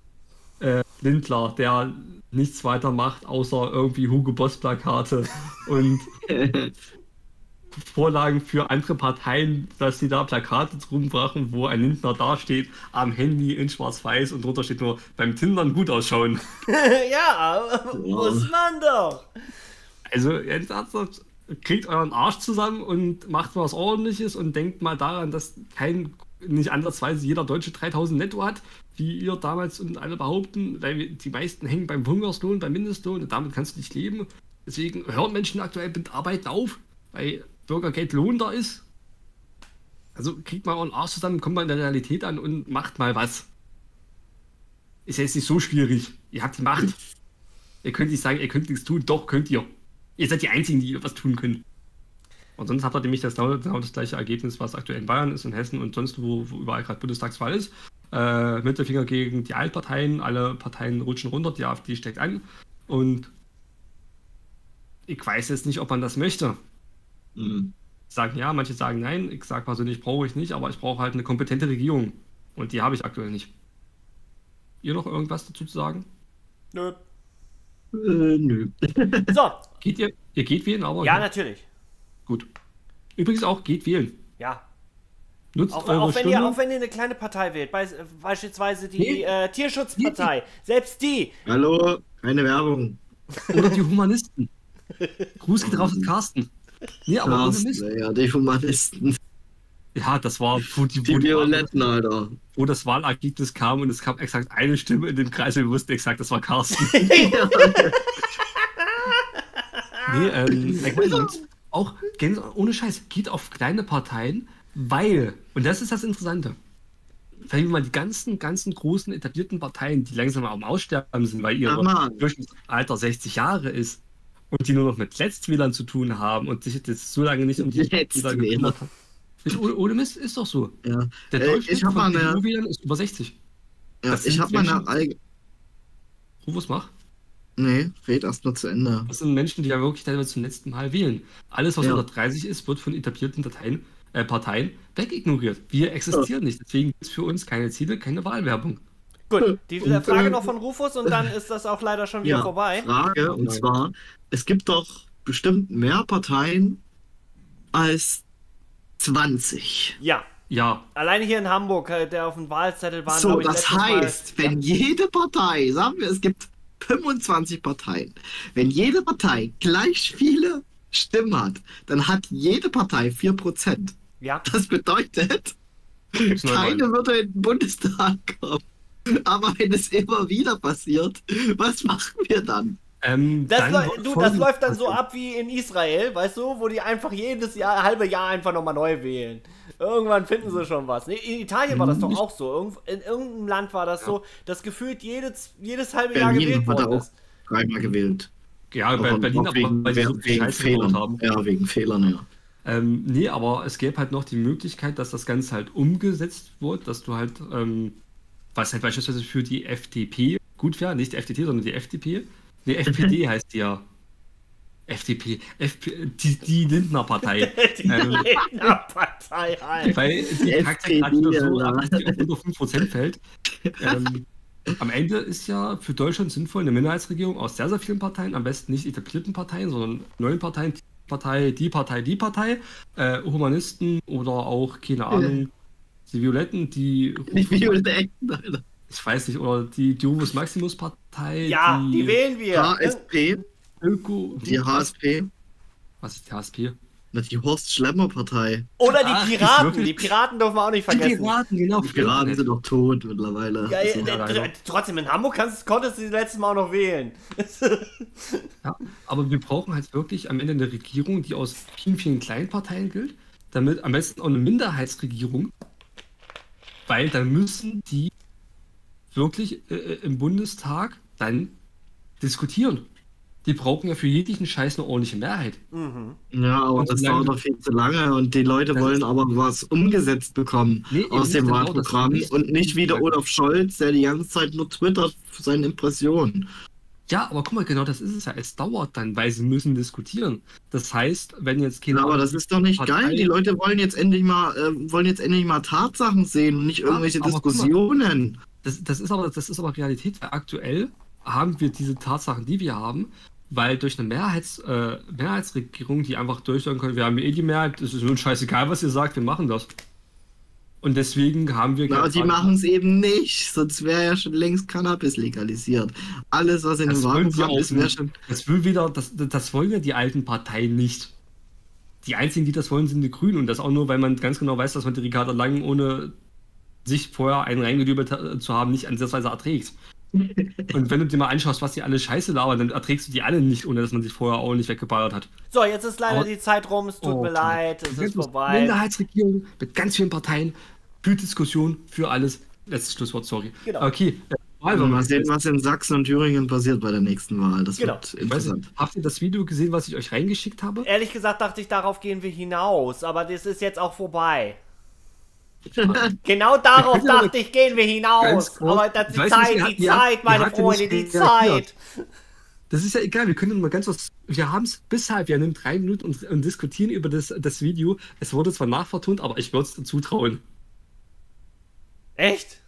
Lindler, der nichts weiter macht, außer irgendwie Hugo Boss Plakate und Vorlagen für andere Parteien, dass sie da Plakate rumbrachen, wo ein Lindner dasteht, am Handy in schwarz-weiß und drunter steht nur, beim Tindern gut ausschauen. Ja, muss man doch. Also, jetzt kriegt euren Arsch zusammen und macht was Ordentliches und denkt mal daran, dass nicht andersweise jeder Deutsche 3000 netto hat, wie ihr damals und alle behaupten, weil die meisten hängen beim Hungerslohn, beim Mindestlohn und damit kannst du nicht leben. Deswegen hören Menschen aktuell mit Arbeiten auf, weil Bürgergeld Lohn da ist. Also kriegt mal euren Arsch zusammen, kommt mal in der Realität an und macht mal was. Ist ja jetzt nicht so schwierig. Ihr habt die Macht. Ihr könnt nicht sagen, ihr könnt nichts tun. Doch, könnt ihr. Ihr seid die Einzigen, die was tun können. Und sonst habt ihr nämlich genau das gleiche Ergebnis, was aktuell in Bayern ist, in Hessen und sonst wo überall gerade Bundestagswahl ist. Mittelfinger gegen die Altparteien. Alle Parteien rutschen runter, die AfD steckt an. Und ich weiß jetzt nicht, ob man das möchte. Sagen ja, manche sagen nein. Ich sage persönlich, brauche ich nicht, aber ich brauche halt eine kompetente Regierung. Und die habe ich aktuell nicht. Ihr noch irgendwas dazu zu sagen? Nö. Nö. So. Ihr geht wählen, aber... Ja, natürlich. Gut. Übrigens auch, geht wählen. Ja. Nutzt eure Stimme. Auch wenn ihr eine kleine Partei wählt, beispielsweise die Tierschutzpartei. Selbst die. Hallo, keine Werbung. Oder die Humanisten. Gruß geht raus an Carsten. Nee, aber ja, die Humanisten. Ja, das war die Violetten, Alter. Wo das Wahlergebnis kam und es kam exakt eine Stimme in dem Kreis und wir wussten exakt, das war Carsten. Nee, auch ohne Scheiß, geht auf kleine Parteien, weil, und das ist das Interessante, wenn wir mal die ganzen großen etablierten Parteien, die langsam am Aussterben sind, weil ihr Durchschnittsalter 60 Jahre ist, und die nur noch mit Letztwählern zu tun haben und sich jetzt so lange nicht um die Letztwähler gekümmert haben. Ohne Mist, ist doch so. Ja. Der Durchschnitt von EU-Wählern ist über 60. Ja, ich habe meine eigene... Rufus, mach. Nee, red erst mal zu Ende. Das sind Menschen, die ja wirklich teilweise zum letzten Mal wählen. Alles, was unter 30 ist, wird von etablierten Parteien wegignoriert. Wir existieren nicht, deswegen gibt es für uns keine Ziele, keine Wahlwerbung. Gut, die Frage noch von Rufus und dann ist das auch leider schon wieder vorbei. Frage, und zwar, es gibt doch bestimmt mehr Parteien als 20. Ja. Ja. Alleine hier in Hamburg, der auf dem Wahlzettel war. So, das heißt, wenn jede Partei, sagen wir, es gibt 25 Parteien, wenn jede Partei gleich viele Stimmen hat, dann hat jede Partei 4%. Ja. Das bedeutet, keine würde in den Bundestag kommen. Aber wenn es immer wieder passiert, was machen wir dann? Das läuft dann so ab wie in Israel, weißt du, wo die einfach jedes Jahr, halbe Jahr einfach nochmal neu wählen. Irgendwann finden sie schon was. Nee, in Italien war das doch auch so. In irgendeinem Land war das so, dass gefühlt jedes halbe Jahr gewählt wurde. Berlin hat auch dreimal gewählt. Ja, aber Berlin wegen Fehlern. Haben. Ja, wegen Fehlern, ja. Nee, aber es gäbe halt noch die Möglichkeit, dass das Ganze halt umgesetzt wird, dass du halt, was halt beispielsweise für die FDP gut wäre, nicht die FDP, sondern die FDP. Nee, FPD heißt die ja. FDP, die Lindner-Partei. Die Lindner-Partei, Alter. Weil die FPD gerade nur so, dass die auf unter 5% fällt. Am Ende ist ja für Deutschland sinnvoll, eine Minderheitsregierung aus sehr, sehr vielen Parteien, am besten nicht etablierten Parteien, sondern neuen Parteien, die Partei, Humanisten oder auch, keine Ahnung, die Violetten, die Violetten, Alter. Ich weiß nicht, oder die Jovus Maximus Partei. Ja, die wählen wir. HSP. Öko, die HSP. Was ist die HSP? Na, die Horst Schlemmer Partei. Oder die Piraten. Die Piraten dürfen wir auch nicht vergessen. Die Piraten, genau. Die Piraten sind doch tot mittlerweile. Ja, also, trotzdem, in Hamburg konntest du das letzte Mal auch noch wählen. Ja, aber wir brauchen halt wirklich am Ende eine Regierung, die aus vielen, vielen kleinen Parteien gilt. Damit am besten auch eine Minderheitsregierung. Weil dann müssen die wirklich im Bundestag dann diskutieren. Die brauchen ja für jeglichen Scheiß eine ordentliche Mehrheit. Mhm. Ja, aber das dauert doch viel zu lange und die Leute wollen aber was umgesetzt bekommen aus dem Wahlprogramm und nicht wieder Olaf Scholz, der die ganze Zeit nur twittert für seine Impressionen. Ja, aber guck mal, genau das ist es ja. Es dauert dann, weil sie müssen diskutieren. Das heißt, wenn jetzt Kinder... Ja, aber das ist doch nicht geil. Die Leute wollen jetzt endlich mal Tatsachen sehen und nicht irgendwelche Diskussionen. Das ist aber Realität, weil aktuell haben wir diese Tatsachen, die wir haben, weil durch eine Mehrheitsregierung, die einfach durchsagen können, wir haben eh die Mehrheit, es ist uns scheißegal, was ihr sagt, wir machen das. Und deswegen haben wir... Aber die machen es eben nicht, sonst wäre ja schon längst Cannabis legalisiert. Alles, was in dem Wahlprogramm ist, wäre schon... Das wollen ja die alten Parteien nicht. Die einzigen, die das wollen, sind die Grünen. Und das auch nur, weil man ganz genau weiß, dass man die Ricarda Lang ohne... sich vorher einen reingedübelt zu haben, nicht ansatzweise erträgt. Und wenn du dir mal anschaust, was die alle scheiße labern, dann erträgst du die alle nicht, ohne dass man sich vorher auch nicht weggeballert hat. So, jetzt ist leider die Zeit rum, es tut mir leid, es ist vorbei. Minderheitsregierung mit ganz vielen Parteien, für Diskussion, für alles. Letztes Schlusswort, sorry. Genau. Okay. Mal sehen, was in Sachsen und Thüringen passiert bei der nächsten Wahl. Das wird interessant. Habt ihr das Video gesehen, was ich euch reingeschickt habe? Ehrlich gesagt dachte ich, darauf gehen wir hinaus, aber das ist jetzt auch vorbei. Genau darauf dachte ich, gehen wir hinaus. Aber das ist die Zeit, meine Freunde, die Zeit. Das ist ja egal, wir können mal ganz was... Wir haben es bis halb, wir nehmen 3 Minuten und diskutieren über das Video. Es wurde zwar nachvertont, aber ich würde es zutrauen. Echt?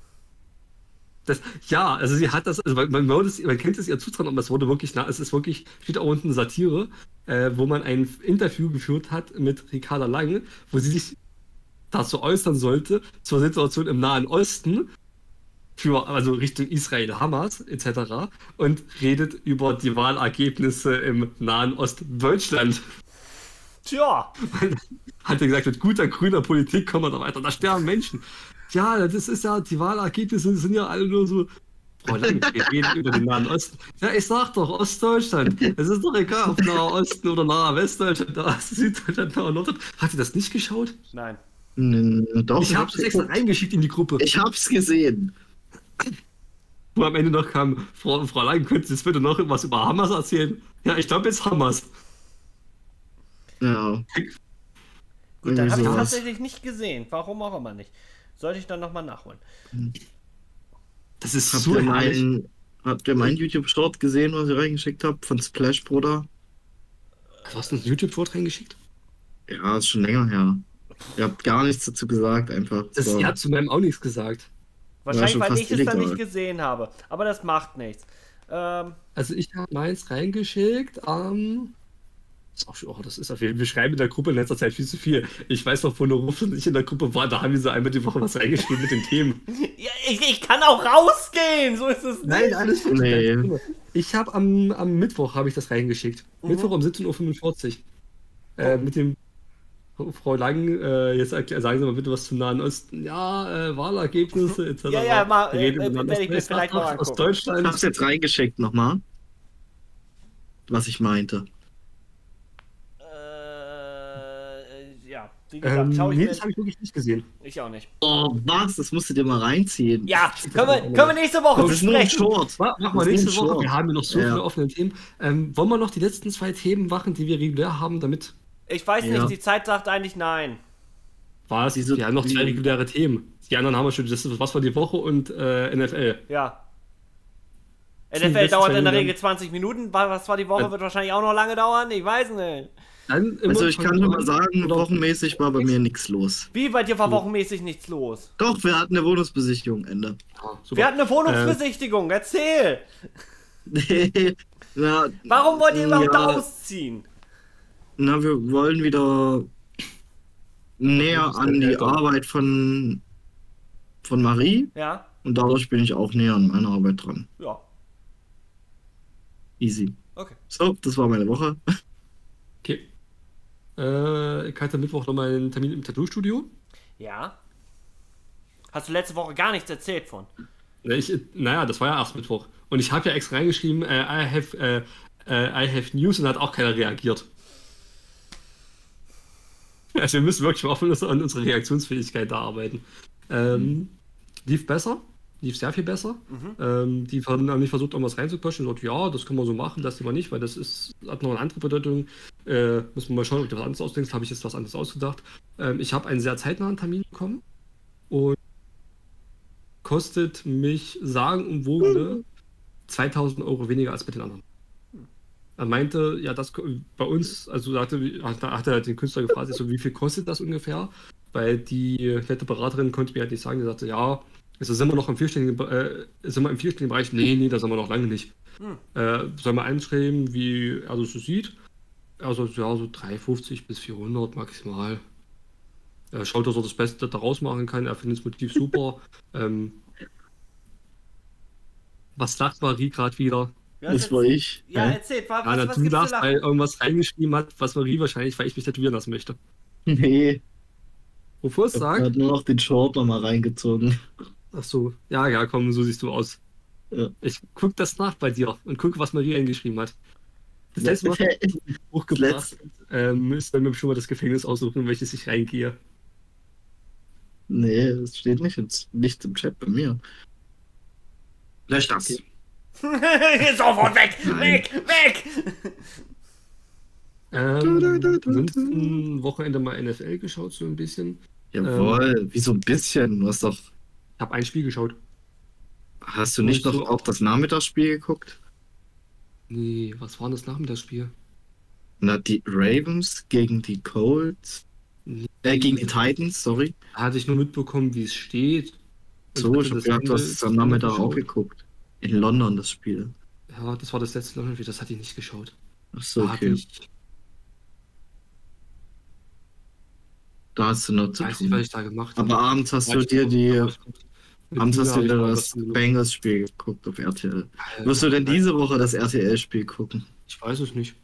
Ja, also sie hat das, also man kennt es ihr zutrauen, aber es wurde wirklich, steht auch unten Satire, wo man ein Interview geführt hat mit Ricarda Lang, wo sie sich dazu äußern sollte, zur Situation im Nahen Osten, also Richtung Israel, Hamas etc. und redet über die Wahlergebnisse im Nahen Osten Deutschland. Tja. Hat er gesagt, mit guter grüner Politik kommen wir da weiter, da sterben Menschen. Ja, das ist ja, die Wahlergebnisse sind ja alle nur so, boah, wir reden über den Nahen Osten. Ja, ich sag doch, Ostdeutschland, es ist doch egal, ob Nahe Osten oder Nahe Westdeutschland, Nahe Süddeutschland, Nahe Norddeutschland. Hat ihr das nicht geschaut? Nein. Doch, ich hab's extra reingeschickt in die Gruppe. Ich hab's gesehen. wo am Ende noch kam, Frau Lang, können Sie jetzt bitte noch etwas über Hamas erzählen? Ja, ich glaube jetzt Hamas. Ja. Gut, dann habe ich tatsächlich nicht gesehen. Warum auch immer nicht. Sollte ich dann nochmal nachholen. Das ist so ein... Habt ihr meinen YouTube-Short gesehen, was ich reingeschickt habe? Von Splash Brother? Du hast einen YouTube-Short reingeschickt? Ja, ist schon länger her. Ihr habt gar nichts dazu gesagt, einfach. Ihr habt zu meinem auch nichts gesagt. Wahrscheinlich, weil ich es dann nicht gesehen habe. Aber das macht nichts. Also ich habe meins reingeschickt am... Das ist auf jeden Fall, wir schreiben in der Gruppe in letzter Zeit viel zu viel. Ich weiß noch, wo eine Rufe nicht in der Gruppe war, da haben wir so einmal die Woche was reingeschrieben mit den Themen. Ja, ich kann auch rausgehen, so ist es nicht. Nein, alles gut. Nee. Ich habe am Mittwoch habe ich das reingeschickt. Mhm. Mittwoch um 17:45 Uhr. Mit dem Frau Lang, jetzt sagen Sie mal bitte was zum Nahen Osten. Ja, Wahlergebnisse etc. Ja, ja, mal, werde ich mir vielleicht mal angucken. Aus Deutschland. Ich habe es jetzt reingeschickt nochmal, was ich meinte. Wie gesagt, das habe ich wirklich nicht gesehen. Ich auch nicht. Oh, was? Das musstet ihr mal reinziehen. Ja, können wir nächste Woche besprechen. Machen wir nächste Woche. Wir haben ja noch so viele offene Themen. Wollen wir noch die letzten zwei Themen machen, die wir regulär haben, damit... Ich weiß nicht, die Zeit sagt eigentlich nein. Was? Wir haben noch zwei reguläre Themen. Die anderen haben wir schon. Das ist was für die Woche und NFL. Ja. NFL dauert in der Regel 20 Minuten. Was war die Woche? Wird wahrscheinlich auch noch lange dauern. Ich weiß nicht. Also ich kann nur mal sagen, wochenmäßig war bei mir nichts los. Wie, bei dir war wochenmäßig nichts los? Doch, wir hatten eine Wohnungsbesichtigung, Ende. Oh, wir hatten eine Wohnungsbesichtigung, erzähl! Warum wollt ihr überhaupt ausziehen? Na, wir wollen wieder näher an die Arbeit von Marie. Ja. Und dadurch bin ich auch näher an meiner Arbeit dran. Ja. Easy. Okay. So, das war meine Woche. Okay. Ich hatte Mittwoch nochmal einen Termin im Tattoo-Studio. Ja. Hast du letzte Woche gar nichts erzählt von? Naja, das war ja erst Mittwoch. Und ich habe ja extra reingeschrieben, I have news, und da hat auch keiner reagiert. Also wir müssen wirklich offen an unsere Reaktionsfähigkeit da arbeiten. Lief besser. Lief sehr viel besser. Mhm. Die haben nicht versucht, irgendwas reinzuquatschen. Und gesagt, ja, das können wir so machen, das lieber nicht, weil das ist, hat noch eine andere Bedeutung. Müssen wir mal schauen, ob du was anderes ausdenkst. Habe ich jetzt was anderes ausgedacht. Ich habe einen sehr zeitnahen Termin bekommen. Und kostet mich sagenumwogene 2.000 Euro weniger als bei den anderen. Er meinte, ja, das bei uns, also hat er den Künstler gefragt, so, wie viel kostet das ungefähr? Weil die nette Beraterin konnte mir halt nicht sagen. Die sagte, ja, also sind wir noch im vierstelligen Bereich? Nee, da sind wir noch lange nicht. Sollen wir einschreiben, wie er das so sieht? Also ja, so 350 bis 400 maximal. Er schaut, dass er das Beste daraus machen kann. Er findet das Motiv super. Was lacht Marie gerade wieder? Ja, das war ich. Ja, erzählt, was du lachst, weil irgendwas reingeschrieben hat, was Marie wahrscheinlich, weil ich mich tätowieren lassen möchte. Nee. Wovor es sagt? Er hat nur noch den Short nochmal reingezogen. Ach so, ja, komm, so siehst du aus. Ja. Ich guck das nach bei dir und gucke, was Maria hingeschrieben hat. Das letzte Mal hochgebracht. Müsst ihr mir schon mal das Gefängnis aussuchen, in welches ich reingehe. Nee, das steht nicht im Chat bei mir. Lösch das. Okay. Sofort weg! Weg! Weg! Ansonsten Wochenende mal NFL geschaut, so ein bisschen. Jawohl, wie so ein bisschen? Du hast doch... Ich habe ein Spiel geschaut. Hast du nicht noch auch das Nachmittagsspiel geguckt? Nee, was war denn das Nachmittagsspiel? Na, die Ravens gegen die Colts. Nee. Gegen die Titans, sorry. Da hatte ich nur mitbekommen, wie es steht. So, ich habe gedacht, du hast es am Nachmittag auch geguckt. In London das Spiel. Ja, das war das letzte London-Spiel, das hatte ich nicht geschaut. Ach so, okay. Da hast du noch zu tun. Was ich da gemacht habe. Aber abends hast du dir das Bengals-Spiel geguckt auf RTL. Wirst du denn diese Woche das RTL-Spiel gucken? Ich weiß es nicht.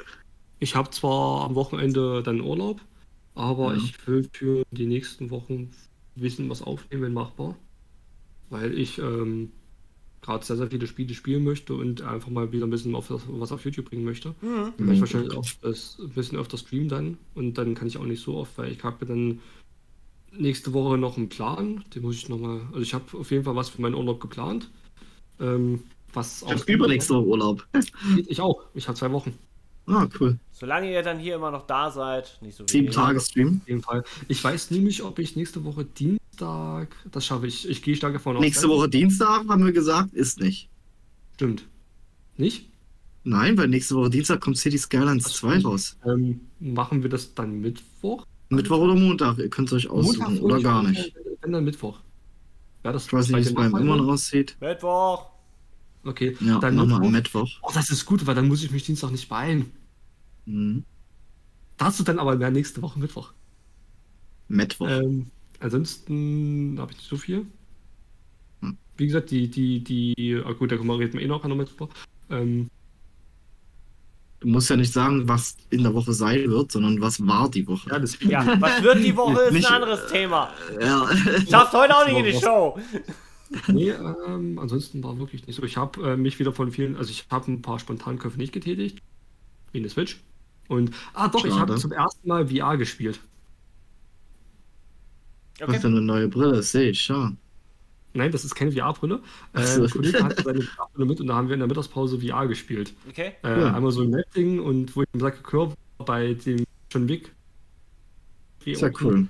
Ich habe zwar am Wochenende dann Urlaub, aber ich will für die nächsten Wochen wissen, was aufnehmen, wenn machbar. Weil ich gerade sehr, sehr viele Spiele spielen möchte und einfach mal wieder ein bisschen was auf YouTube bringen möchte. Mhm. Ich wahrscheinlich auch ein bisschen öfter streamen dann und dann kann ich auch nicht so oft, weil ich habe dann nächste Woche noch einen Plan, den muss ich nochmal, also ich habe auf jeden Fall was für meinen Urlaub geplant. Was ich übernächste Woche Urlaub. Ich auch. Ich habe 2 Wochen. Ah, cool. Solange ihr dann hier immer noch da seid, nicht so wie 7-Tage-Stream. Auf jeden Fall. Ich weiß nämlich, ob ich nächste Woche Dienstag. Das schaffe ich. Ich gehe stark davon aus. Nächste Woche Dienstag, haben wir gesagt, ist nicht. Stimmt. Nicht? Nein, weil nächste Woche Dienstag kommt City Skylines 2 raus. Machen wir das dann Mittwoch? Mittwoch oder Montag? Ihr könnt es euch aussuchen oder gar nicht. Wenn dann Mittwoch. Ja, das ich weiß nicht, wie es beim Immern aussieht. Mittwoch! Okay, ja, dann nochmal am Mittwoch. Oh, das ist gut, weil dann muss ich mich Dienstag nicht beeilen. Mhm. Dazu dann aber nächste Woche Mittwoch. Mittwoch. Ansonsten habe ich nicht so viel. Hm. Wie gesagt, gut, da reden wir eh noch an der Mittwoch. Du musst ja nicht sagen, was in der Woche sein wird, sondern was war die Woche. Ja, was wird die Woche ist nicht, ein anderes Thema. Ja. Schaffst heute auch nicht in die Show. Nee, ansonsten war wirklich nicht so. Ich habe mich wieder von vielen, also ich habe ein paar Spontankäufe nicht getätigt. Wie eine Switch. Und, doch, ich habe zum ersten Mal VR gespielt. Okay. Was für eine neue Brille, sehe ich, schau. Nein, das ist keine VR-Brille. Ein Kollege hatte seine VR-Brille mit und da haben wir in der Mittagspause VR gespielt. Okay. Ja. Einmal so ein Netting und wo ich im Sack gekörpert bei dem John Wick. Sehr cool.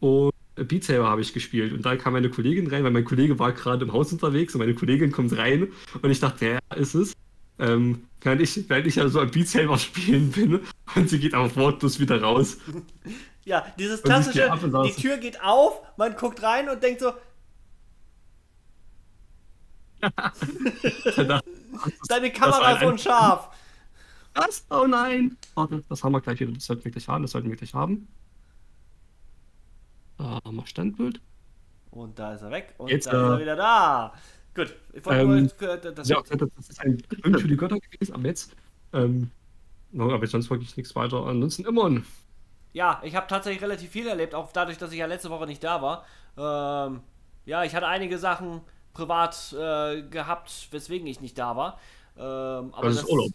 Und Beat Saber habe ich gespielt und da kam meine Kollegin rein, weil mein Kollege war gerade im Haus unterwegs und meine Kollegin kommt rein und ich dachte, ja, ist es. Während ich ja so ein Beat Saber spielen bin und sie geht aber wortlos wieder raus. Ja, dieses klassische, die Tür geht auf, man guckt rein und denkt so. Deine Kamera ist unscharf. Was? Oh nein. Warte, das haben wir gleich wieder, das sollten wir gleich haben, das sollten wir gleich haben. Da haben wir Standbild. Und da ist er weg. Und jetzt, da ist er wieder da. Gut. Ich wollte das ist ein Grund für die Götter gewesen, aber jetzt. Aber sonst wirklich nichts weiter. Ansonsten Immern. Ja, ich habe tatsächlich relativ viel erlebt, auch dadurch, dass ich ja letzte Woche nicht da war. Ja, ich hatte einige Sachen privat gehabt, weswegen ich nicht da war. Aber das ist Urlaub.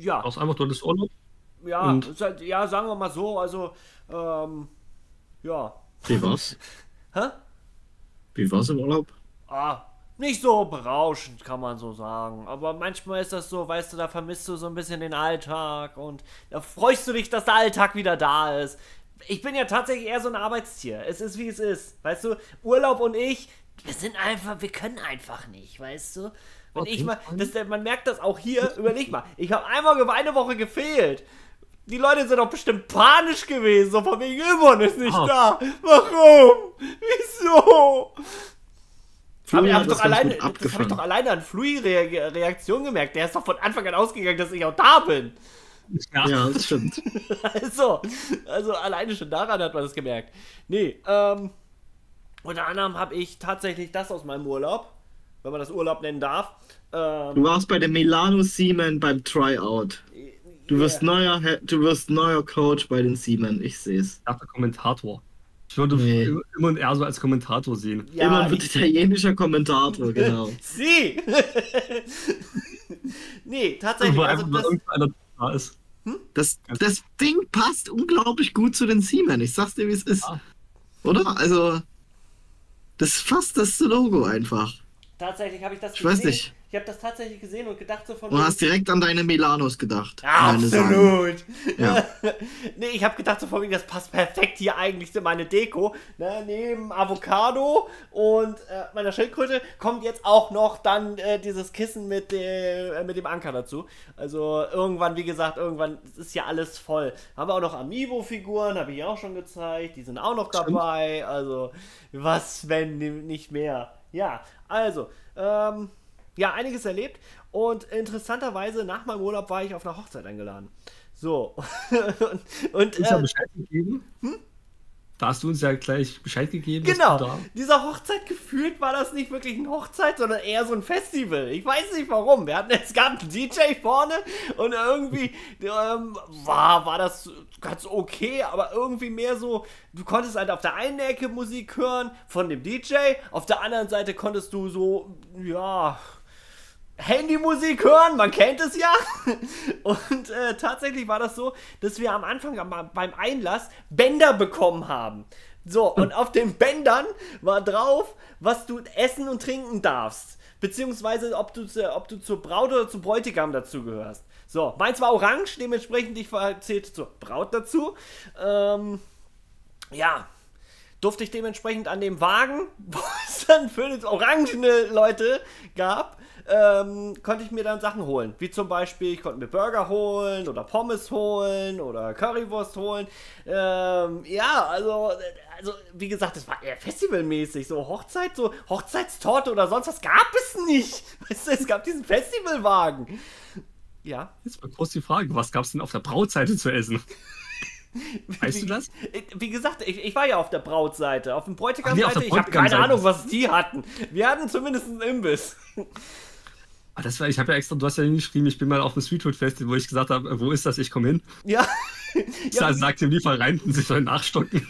Ja. Du hast einfach dort das Urlaub. Ja, halt, ja, sagen wir mal so. Also, ja. Wie war's? Hä? Wie war's im Urlaub? Ah, nicht so berauschend, kann man so sagen. Aber manchmal ist das so, weißt du, da vermisst du so ein bisschen den Alltag und da freust du dich, dass der Alltag wieder da ist. Ich bin ja tatsächlich eher so ein Arbeitstier. Es ist, wie es ist. Weißt du, Urlaub und ich, wir können einfach nicht, weißt du? Wenn okay. Ich mal, man merkt das auch hier, überleg mal, ich habe einmal über eine Woche gefehlt. Die Leute sind doch bestimmt panisch gewesen, so von wegen Immern ist nicht da. Warum? Wieso? Aber ihr habt doch alleine, das habe ich doch alleine an Flui Reaktion gemerkt. Der ist doch von Anfang an ausgegangen, dass ich auch da bin. Ja, das stimmt. Also alleine schon daran hat man das gemerkt. Nee, unter anderem habe ich tatsächlich das aus meinem Urlaub, wenn man das Urlaub nennen darf. Du warst bei dem Milano Seaman beim Tryout. Du wirst neuer Coach bei den Siemens, ich sehe es. Ich dachte Kommentator. Ich würde Immern eher so als Kommentator sehen. Ja, Immern wird italienischer Kommentator, genau. Sie! Nee, tatsächlich. Also das Ding passt unglaublich gut zu den Siemens. Ich sag's dir, wie es ist. Ja. Oder? Also, das fasst das Logo einfach. Tatsächlich habe ich das gesehen. Ich weiß nicht. Ich habe das tatsächlich gesehen und gedacht so von... Du hast direkt an deine Milanos gedacht. Ja, absolut. Ja. Nee, ich habe gedacht so von mir, das passt perfekt hier eigentlich zu meine Deko. Ne, neben Avocado und meiner Schildkröte kommt jetzt auch noch dann dieses Kissen mit dem Anker dazu. Also irgendwann, wie gesagt, irgendwann ist ja alles voll. Haben wir auch noch Amiibo-Figuren, habe ich auch schon gezeigt. Die sind auch noch dabei. Stimmt. Also was, wenn nicht mehr. Ja, also... ja, einiges erlebt und interessanterweise nach meinem Urlaub war ich auf einer Hochzeit eingeladen. So. Und hast du Bescheid gegeben? Hm? Da hast du uns ja gleich Bescheid gegeben. Genau. Da... Dieser Hochzeit gefühlt war das nicht wirklich eine Hochzeit, sondern eher so ein Festival. Ich weiß nicht warum. Es gab einen DJ vorne und irgendwie war das ganz okay, aber irgendwie mehr so, du konntest halt auf der einen Ecke Musik hören von dem DJ, auf der anderen Seite konntest du so, ja... Handymusik hören, man kennt es ja. Und tatsächlich war das so, dass wir am Anfang beim Einlass Bänder bekommen haben. So, und auf den Bändern war drauf, was du essen und trinken darfst. beziehungsweise ob du zur Braut oder zum Bräutigam dazugehörst. So, meins war orange, dementsprechend ich zählte zur Braut dazu. Ja, durfte ich dementsprechend an dem Wagen, wo es dann für das orangene Leute gab, konnte ich mir dann Sachen holen. Wie zum Beispiel, ich konnte mir Burger holen oder Pommes holen oder Currywurst holen. Ja, also wie gesagt, das war eher festivalmäßig. So Hochzeit, so Hochzeitstorte oder sonst was gab es nicht. Weißt du, es gab diesen Festivalwagen. Ja. Jetzt war groß die Frage, was gab es denn auf der Brautseite zu essen? Weißt du das? Wie gesagt, ich war ja auf der Brautseite. Auf dem Bräutigamseite, ich habe keine Ahnung, was die hatten. Wir hatten zumindest einen Imbiss. Ah, das war, ich habe ja extra, du hast ja hingeschrieben, ich bin mal auf dem Streetfood-Festival, wo ich gesagt habe, wo ist das, ich komme hin. Ja. Ja. Sagt dem Lieferanten, sie sollen nachstocken.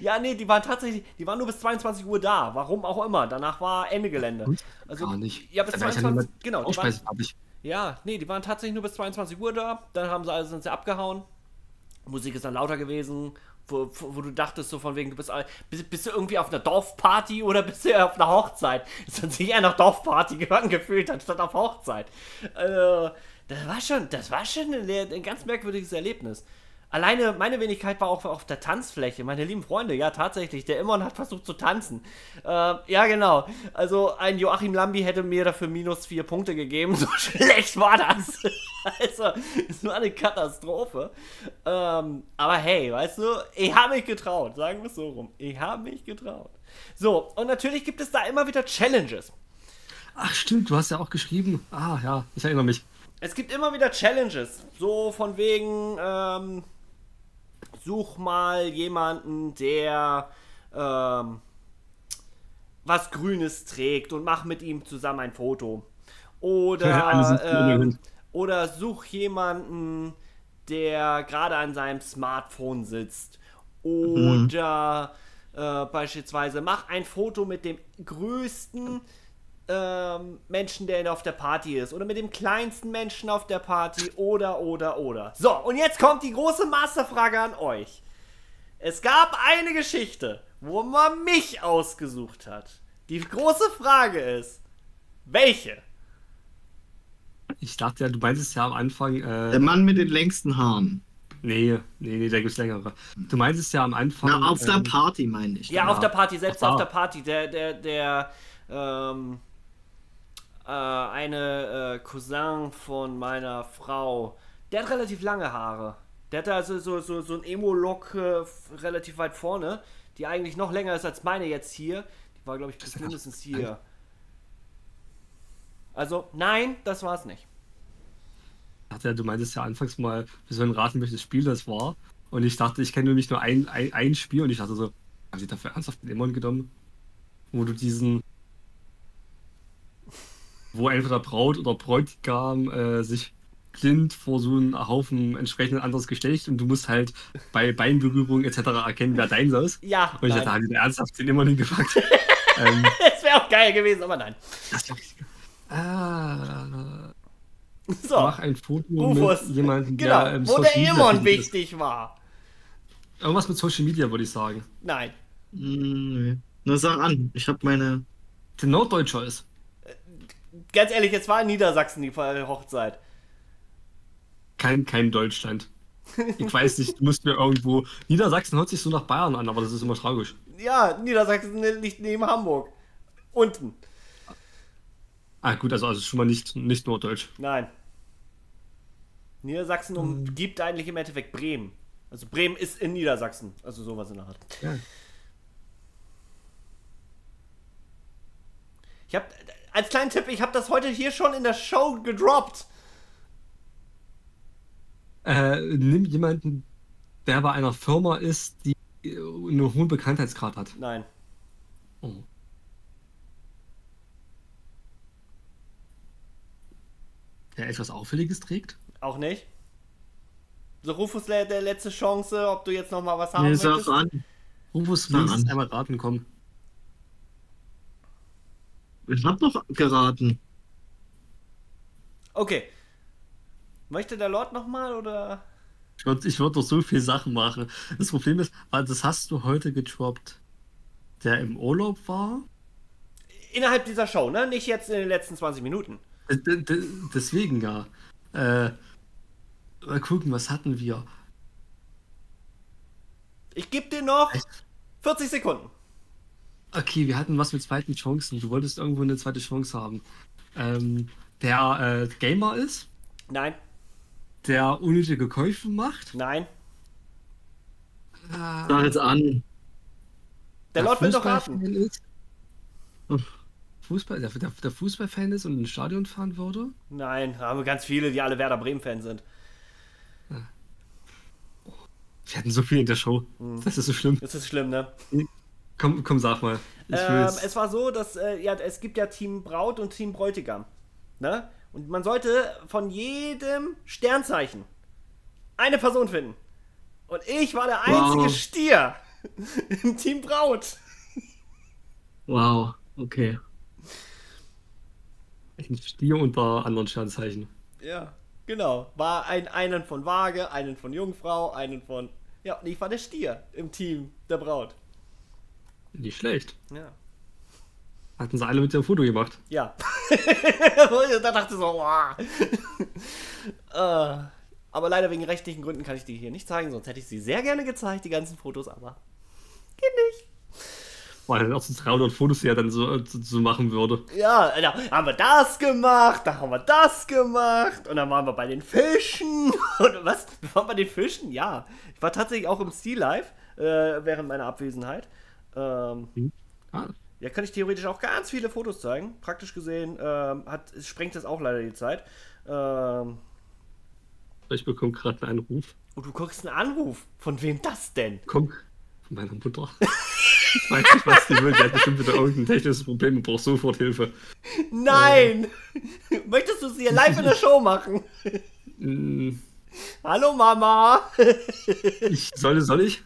Ja, nee, die waren tatsächlich, die waren nur bis 22 Uhr da, warum auch immer. Danach war Ende Gelände. Also, gar nicht. Ja, bis 22 Uhr, genau. Ja, nee, die waren tatsächlich nur bis 22 Uhr da, dann haben sie alles sind sie abgehauen. Musik ist dann lauter gewesen, wo du dachtest, so von wegen, du bist du irgendwie auf einer Dorfparty oder bist du auf einer Hochzeit? Es hat sich eher nach Dorfparty angefühlt, anstatt auf Hochzeit. Das war schon ein ganz merkwürdiges Erlebnis. Alleine meine Wenigkeit war auch auf der Tanzfläche. Meine lieben Freunde, ja tatsächlich, der Immon hat versucht zu tanzen. Ja genau, also ein Joachim Lambi hätte mir dafür -4 Punkte gegeben. So schlecht war das. Also, es war eine Katastrophe. Aber hey, weißt du, ich habe mich getraut. Sagen wir es so rum. Ich habe mich getraut. So, und natürlich gibt es da immer wieder Challenges. Ach stimmt, du hast ja auch geschrieben. Ah ja, ich erinnere mich. Es gibt immer wieder Challenges. So von wegen... Such mal jemanden, der was Grünes trägt und mach mit ihm zusammen ein Foto. Oder such jemanden, der gerade an seinem Smartphone sitzt. Oder beispielsweise mach ein Foto mit dem größten Menschen, der auf der Party ist. Oder mit dem kleinsten Menschen auf der Party. Oder. So, und jetzt kommt die große Masterfrage an euch. Es gab eine Geschichte, wo man mich ausgesucht hat. Die große Frage ist, welche? Ich dachte ja, du meintest ja am Anfang... der Mann mit den längsten Haaren. Nee, da gibt's längere. Du meintest ja am Anfang... Na, auf der Party meine ich. Ja, auf der Party, selbst auf der Party. Eine Cousin von meiner Frau, der hat relativ lange Haare. Der hatte also so einen Emo-Look relativ weit vorne, die eigentlich noch länger ist als meine jetzt hier. Die war, glaube ich, bis mindestens hier. Also, nein, das war es nicht. Du meintest ja anfangs mal, wir sollen raten, welches Spiel das war. Und ich dachte, ich kenne nämlich nur ein Spiel. Und ich dachte so, haben sie dafür ernsthaft den Emo genommen? Wo du diesen... wo entweder Braut oder Bräutigam sich blind vor so einem Haufen entsprechend anderes Geschlecht und du musst halt bei Beinberührung etc. erkennen, wer deins ist. Ja, und ich dachte, haben die ernsthaft den Immon hingepackt. Das wäre auch geil gewesen, aber nein. Das wäre richtig geil. So. Mach ein Foto mit jemandem, genau, der im Social Media... wo der Immon wichtig war. Irgendwas mit Social Media, würde ich sagen. Nein. Nee. Na, sag an. Ich habe meine... Der Norddeutscher ist. Ganz ehrlich, jetzt war in Niedersachsen die Hochzeit. Kein Deutschland. Ich weiß nicht, du musst mir irgendwo... Niedersachsen hört sich so nach Bayern an, aber das ist immer tragisch. Ja, Niedersachsen liegt neben Hamburg. Unten. Ah gut, also schon mal nicht norddeutsch. Nein. Niedersachsen umgibt eigentlich im Endeffekt Bremen. Also Bremen ist in Niedersachsen. Also sowas in der Art. Ja. Als kleinen Tipp, ich habe das heute hier schon in der Show gedroppt. Nimm jemanden, der bei einer Firma ist, die einen hohen Bekanntheitsgrad hat. Nein. Oh. Der etwas Auffälliges trägt? Auch nicht. So, Rufus, der letzte Chance, ob du jetzt noch mal was haben möchtest. An. Rufus, du musst einmal raten, komm. Ich hab doch geraten. Okay. Möchte der Lord nochmal, oder? Ich würde doch so viele Sachen machen. Das Problem ist, das hast du heute getroppt. Der im Urlaub war? innerhalb dieser Show, ne? Nicht jetzt in den letzten 20 Minuten. Deswegen ja. Mal gucken, was hatten wir? Ich gebe dir noch 40 Sekunden. Okay, wir hatten was mit zweiten Chancen. Du wolltest irgendwo eine zweite Chance haben. Der Gamer ist? Nein. Der unnötige Käufe macht? Nein. Sag jetzt an. Der Lord will doch raten. Der Fußballfan ist und ins Stadion fahren würde? Nein, haben wir ganz viele, die alle Werder Bremen-Fan sind. Wir hatten so viel in der Show. Mhm. Das ist so schlimm. Das ist schlimm, ne? Komm, sag mal. Es war so, dass ja, es gibt ja Team Braut und Team Bräutigam. Ne? Und man sollte von jedem Sternzeichen eine Person finden. Und ich war der einzige Stier im Team Braut. Wow, okay. Ein Stier unter anderen Sternzeichen. Ja, genau. War einen von Waage, einen von Jungfrau, einen von... Ja, und ich war der Stier im Team der Braut. Nicht schlecht. Ja. Hatten sie alle mit dem Foto gemacht? Ja. Da dachte ich so, wow. Aber leider wegen rechtlichen Gründen kann ich die hier nicht zeigen, sonst hätte ich sie sehr gerne gezeigt, die ganzen Fotos, aber geht nicht. Boah, dann auch so 300 Fotos, die er dann so machen würde. Ja, da haben wir das gemacht, da haben wir das gemacht und dann waren wir bei den Fischen. Und was? Wir waren bei den Fischen? Ja. Ich war tatsächlich auch im Sea Life während meiner Abwesenheit. Ja, kann ich theoretisch auch ganz viele Fotos zeigen. Praktisch gesehen sprengt das auch leider die Zeit. Ich bekomme gerade einen Anruf. Und du kriegst einen Anruf? Von wem das denn? Komm, von meiner Mutter. Ich weiß nicht, was die will. Die hat bestimmt wieder irgendein technisches Problem und braucht sofort Hilfe. Nein! Möchtest du es hier live in der Show machen? Hallo Mama! Soll ich?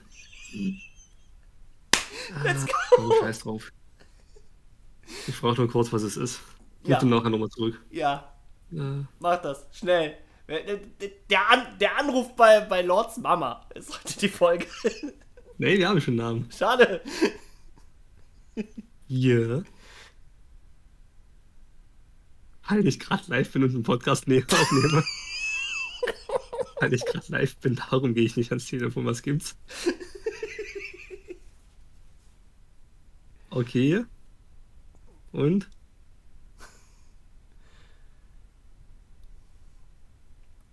Let's go! Oh, scheiß drauf. Ich frage nur kurz, was es ist. Ich rufe nachher nochmal zurück. Ja. Mach das. Schnell. Der Anruf bei Lords Mama ist heute die Folge. Nee, wir haben schon einen Namen. Schade. Yeah. Weil ich gerade live bin und einen Podcast aufnehme. Weil ich gerade live bin, darum gehe ich nicht ans Telefon. Was gibt's? Okay. Und?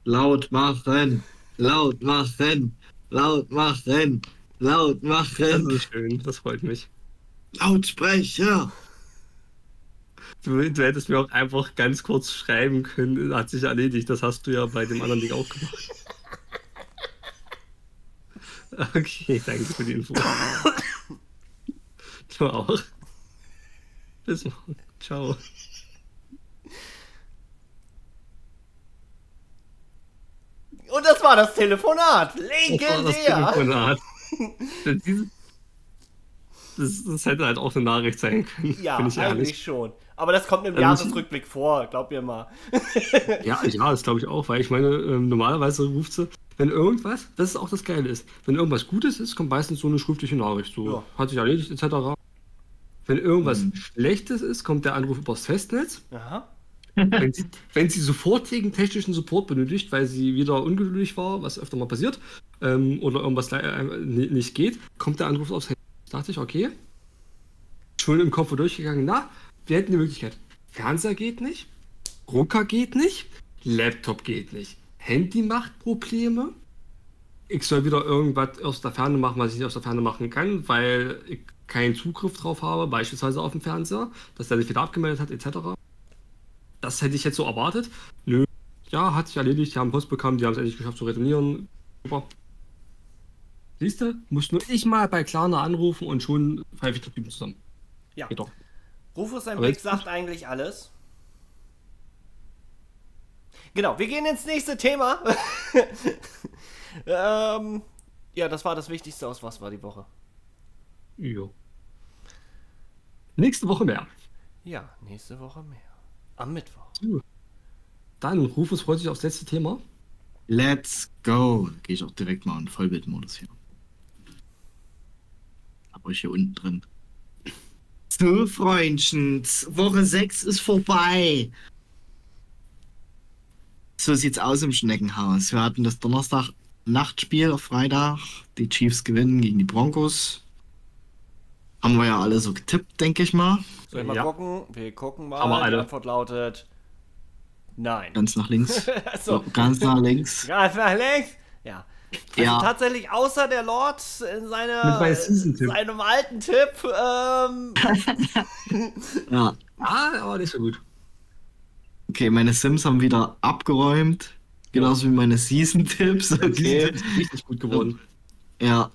Laut machen! Laut machen! Laut machen! Laut machen! Das ist schön, das freut mich. Lautsprecher! Du hättest mir auch einfach ganz kurz schreiben können, hat sich erledigt. Das hast du ja bei dem anderen Ding auch gemacht. Okay, danke für die Info. Du auch. Bis morgen. Ciao. Und das war das Telefonat. Legendär. Das hätte halt auch eine Nachricht sein können. Ja, eigentlich schon. Aber das kommt im Jahresrückblick vor, glaub mir mal. Ja, das glaube ich auch, weil ich meine, normalerweise ruft sie, wenn irgendwas, das ist auch das Geile ist, wenn irgendwas Gutes ist, kommt meistens so eine schriftliche Nachricht, so hat sich erledigt, etc. Wenn irgendwas Schlechtes ist, kommt der Anruf übers Festnetz. Aha. Wenn sie sofortigen technischen Support benötigt, weil sie wieder ungeduldig war, was öfter mal passiert, oder irgendwas nicht geht, kommt der Anruf aufs Handy. Dachte ich, okay, schon im Kopf durchgegangen, wir hätten die Möglichkeit. Fernseher geht nicht, Drucker geht nicht, Laptop geht nicht, Handy macht Probleme. Ich soll wieder irgendwas aus der Ferne machen, was ich nicht aus der Ferne machen kann, weil ich keinen Zugriff drauf habe, beispielsweise auf dem Fernseher, dass der sich wieder abgemeldet hat, etc. Das hätte ich jetzt so erwartet. Nö, ja, hat sich erledigt, die haben Post bekommen, die haben es endlich geschafft zu retournieren. Super. Siehst du, muss nur ich mal bei Klarna anrufen und schon pfeife ich die Typen zusammen. Ja. Geht doch. Rufus, sein Blick sagt eigentlich alles. Genau, wir gehen ins nächste Thema. Ja, das war das Wichtigste aus Was war die Woche. Jo. Nächste Woche mehr. Ja, nächste Woche mehr. Am Mittwoch. Dann, Rufus freut sich aufs letzte Thema. Let's go. Gehe ich auch direkt mal in Vollbildmodus hier. Hab euch hier unten drin. So, Freundchen, Woche 6 ist vorbei. So sieht's aus im Schneckenhaus. Wir hatten das Donnerstag-Nachtspiel auf Freitag. Die Chiefs gewinnen gegen die Broncos. Haben wir ja alle so getippt, denke ich mal. Soll ich mal gucken? Wir gucken mal. Aber die Antwort lautet nein. Ganz nach links. So. Ganz nach links. Ganz nach links? Ja. Also ja. Tatsächlich, außer der Lord in seinem alten Tipp. Ja, aber nicht so gut. Okay, meine Sims haben wieder abgeräumt. Genauso wie meine Season-Tipps. Okay, richtig gut geworden. Ja,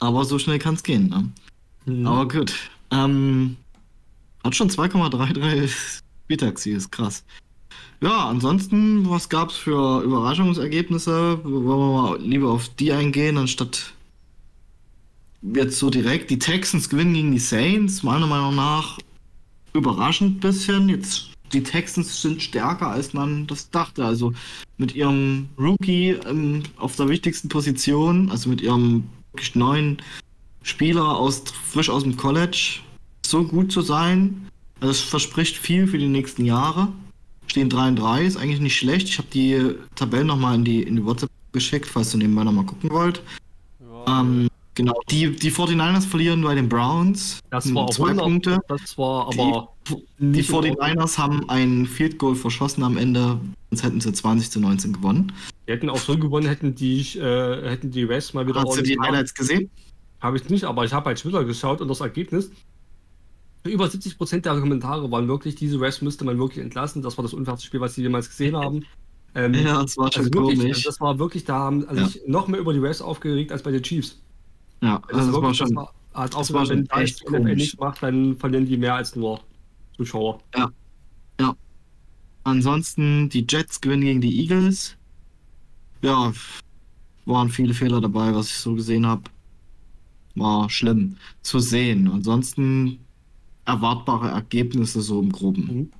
aber so schnell kann es gehen. Ne? Hm. Aber gut. Hat schon 2,33 Spieltag-Sieg, ist krass. Ja, ansonsten, was gab's für Überraschungsergebnisse? Wollen wir mal lieber auf die eingehen, anstatt jetzt so direkt. Die Texans gewinnen gegen die Saints, meiner Meinung nach überraschend ein bisschen. Jetzt, die Texans sind stärker, als man das dachte. Also mit ihrem Rookie auf der wichtigsten Position, also mit ihrem wirklich neuen Spieler frisch aus dem College, so gut zu sein. Also es verspricht viel für die nächsten Jahre. Stehen 3-3, ist eigentlich nicht schlecht. Ich habe die Tabellen nochmal in die WhatsApp geschickt, falls ihr nebenbei nochmal gucken wollt. Ja. Genau, die 49ers verlieren bei den Browns. Das war 2 Punkte. Das war aber die 49ers haben ein Field Goal verschossen am Ende, sonst hätten sie 20-19 gewonnen. Die hätten auch so gewonnen, hätten die West mal wieder. Hast du die Highlights gesehen? Habe ich nicht, aber ich habe bei Twitter geschaut und das Ergebnis. Über 70% der Kommentare waren wirklich, diese Refs müsste man wirklich entlassen. Das war das unfairste Spiel, was sie jemals gesehen haben. Ja, das war schon also wirklich, komisch. Also das war wirklich, da haben sich noch mehr über die Refs aufgeregt als bei den Chiefs. Ja, also das war schon. Wenn das NFL nicht macht, dann verlieren die mehr als nur Zuschauer. Ja. Ja. Ansonsten, die Jets gewinnen gegen die Eagles. Ja, waren viele Fehler dabei, was ich so gesehen habe. War schlimm zu sehen. Ansonsten erwartbare Ergebnisse so im Groben. Mhm.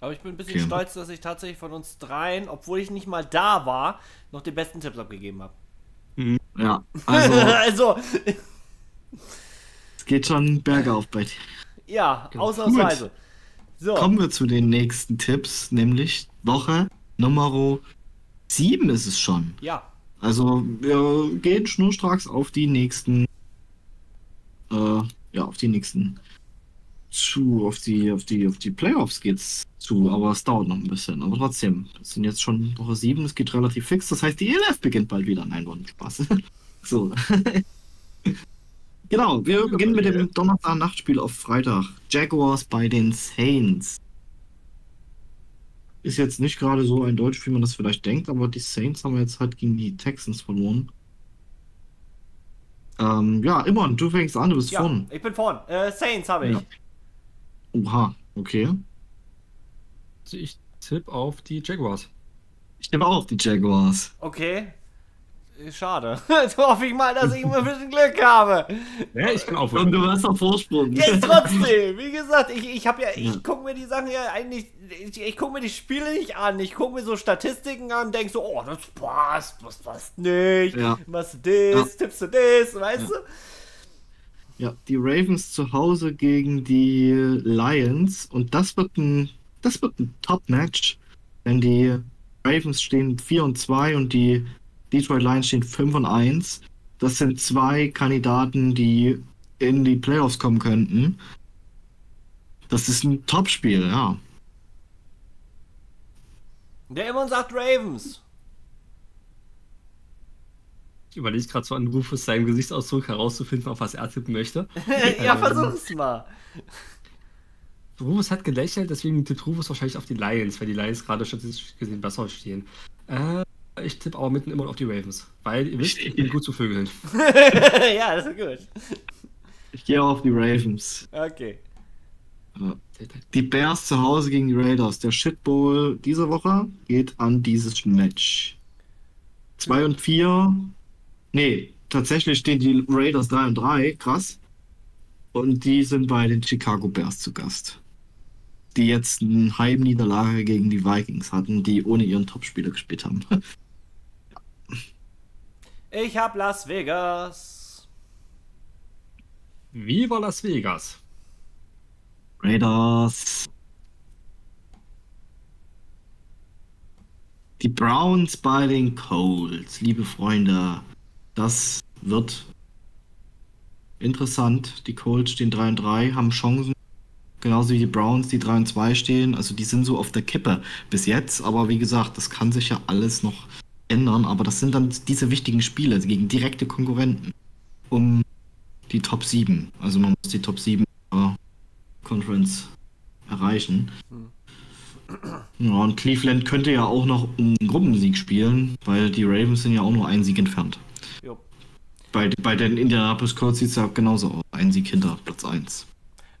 Aber ich bin ein bisschen stolz, dass ich tatsächlich von uns dreien, obwohl ich nicht mal da war, noch die besten Tipps abgegeben habe. Mhm. Ja, also, es geht schon bergauf bei dir. Ja, ausnahmsweise. Gut. So. Kommen wir zu den nächsten Tipps, nämlich Woche Nummer 7 ist es schon. Ja. Also wir gehen schnurstracks auf die nächsten auf die Playoffs geht's zu, aber es dauert noch ein bisschen. Aber trotzdem, es sind jetzt schon Woche 7, es geht relativ fix. Das heißt, die ELF beginnt bald wieder. Nein, war nicht Spaß. So. Genau, wir beginnen mit dem Donnerstag-Nachtspiel auf Freitag. Jaguars bei den Saints. Ist jetzt nicht gerade so eindeutig, wie man das vielleicht denkt, aber die Saints haben jetzt halt gegen die Texans verloren. Ja, Iman, du fängst an, du bist vorn. Ich bin vorn. Saints habe ich. Ja. Oha, okay. Also ich tippe auf die Jaguars. Ich tippe auch auf die Jaguars. Okay. Schade. Jetzt hoffe ich mal, dass ich ein bisschen Glück habe. Ja, ich bin auch und du warst auf Vorsprung. Jetzt trotzdem. Wie gesagt, ich gucke mir die Sachen ja eigentlich, ich gucke mir die Spiele nicht an. Ich gucke mir so Statistiken an und denke so, oh, das passt, das passt nicht. Ja. Machst du das, tippst du das, weißt du? Ja, die Ravens zu Hause gegen die Lions und das wird ein Top-Match, denn die Ravens stehen 4-2 und die Detroit Lions stehen 5-1. Das sind zwei Kandidaten, die in die Playoffs kommen könnten. Das ist ein Top-Spiel, ja. Der immer sagt Ravens. Ich überlege gerade so einen Rufus seinem Gesichtsausdruck herauszufinden, auf was er tippen möchte. Ja, versuch's mal. Rufus hat gelächelt, deswegen tippt Rufus wahrscheinlich auf die Lions, weil die Lions gerade statistisch gesehen besser stehen. Ich tippe aber mitten immer auf die Ravens, weil ihr wisst, ich bin gut zu Vögeln. Ja, das ist gut. Ich gehe auch auf die Ravens. Okay. Die Bears zu Hause gegen die Raiders. Der Shitbowl dieser Woche geht an dieses Match. 2-4. Nee, tatsächlich stehen die Raiders 3-3. Krass. Und die sind bei den Chicago Bears zu Gast. Die jetzt eine halbe Niederlage gegen die Vikings hatten, die ohne ihren Topspieler gespielt haben. Ich hab Las Vegas. Wie war Las Vegas? Raiders. Die Browns bei den Colts, liebe Freunde. Das wird interessant. Die Colts stehen 3-3, haben Chancen. Genauso wie die Browns, die 3-2 stehen. Also die sind so auf der Kippe bis jetzt. Aber wie gesagt, das kann sich ja alles noch ändern. Aber das sind dann diese wichtigen Spiele, also gegen direkte Konkurrenten. Um die Top 7. Also man muss die Top 7 der Conference erreichen. Ja, und Cleveland könnte ja auch noch einen Gruppensieg spielen, weil die Ravens sind ja auch nur einen Sieg entfernt. Jo. Bei den Indianapolis Colts sieht es ja genauso aus. Ein Sieg hinter Platz 1.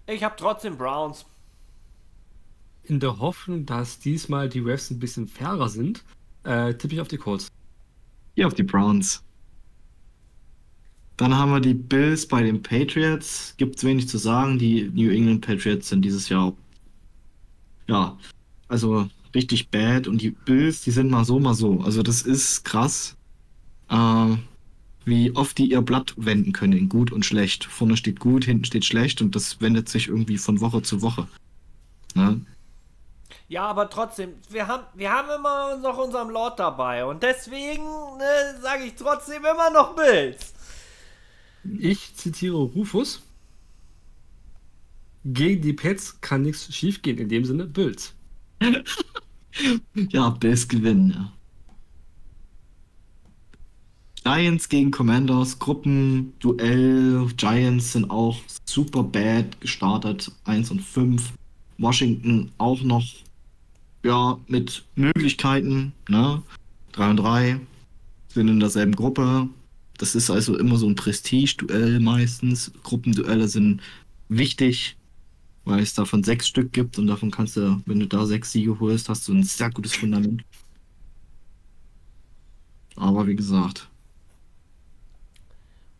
Ich habe trotzdem Browns. In der Hoffnung, dass diesmal die Refs ein bisschen fairer sind, tippe ich auf die Colts. Ja, auf die Browns. Dann haben wir die Bills bei den Patriots. Gibt's wenig zu sagen. Die New England Patriots sind dieses Jahr, ja, also richtig bad. Und die Bills, die sind mal so, mal so. Also das ist krass, wie oft die ihr Blatt wenden können in gut und schlecht. Vorne steht gut, hinten steht schlecht. Und das wendet sich irgendwie von Woche zu Woche. Ne? Ja, aber trotzdem, wir haben immer noch unseren Lord dabei. Und deswegen sage ich trotzdem immer noch Bills. Ich zitiere Rufus. Gegen die Pets kann nichts schief gehen, in dem Sinne Bills. Ja, Bills gewinnen, ja. Giants gegen Commanders, Gruppenduell. Giants sind auch super bad gestartet, 1-5. Washington auch noch, ja, mit Möglichkeiten, ne? 3-3, sind in derselben Gruppe. Das ist also immer so ein Prestige-Duell meistens. Gruppenduelle sind wichtig, weil es davon 6 Stück gibt und davon kannst du, wenn du da 6 Siege holst, hast du ein sehr gutes Fundament. Aber wie gesagt.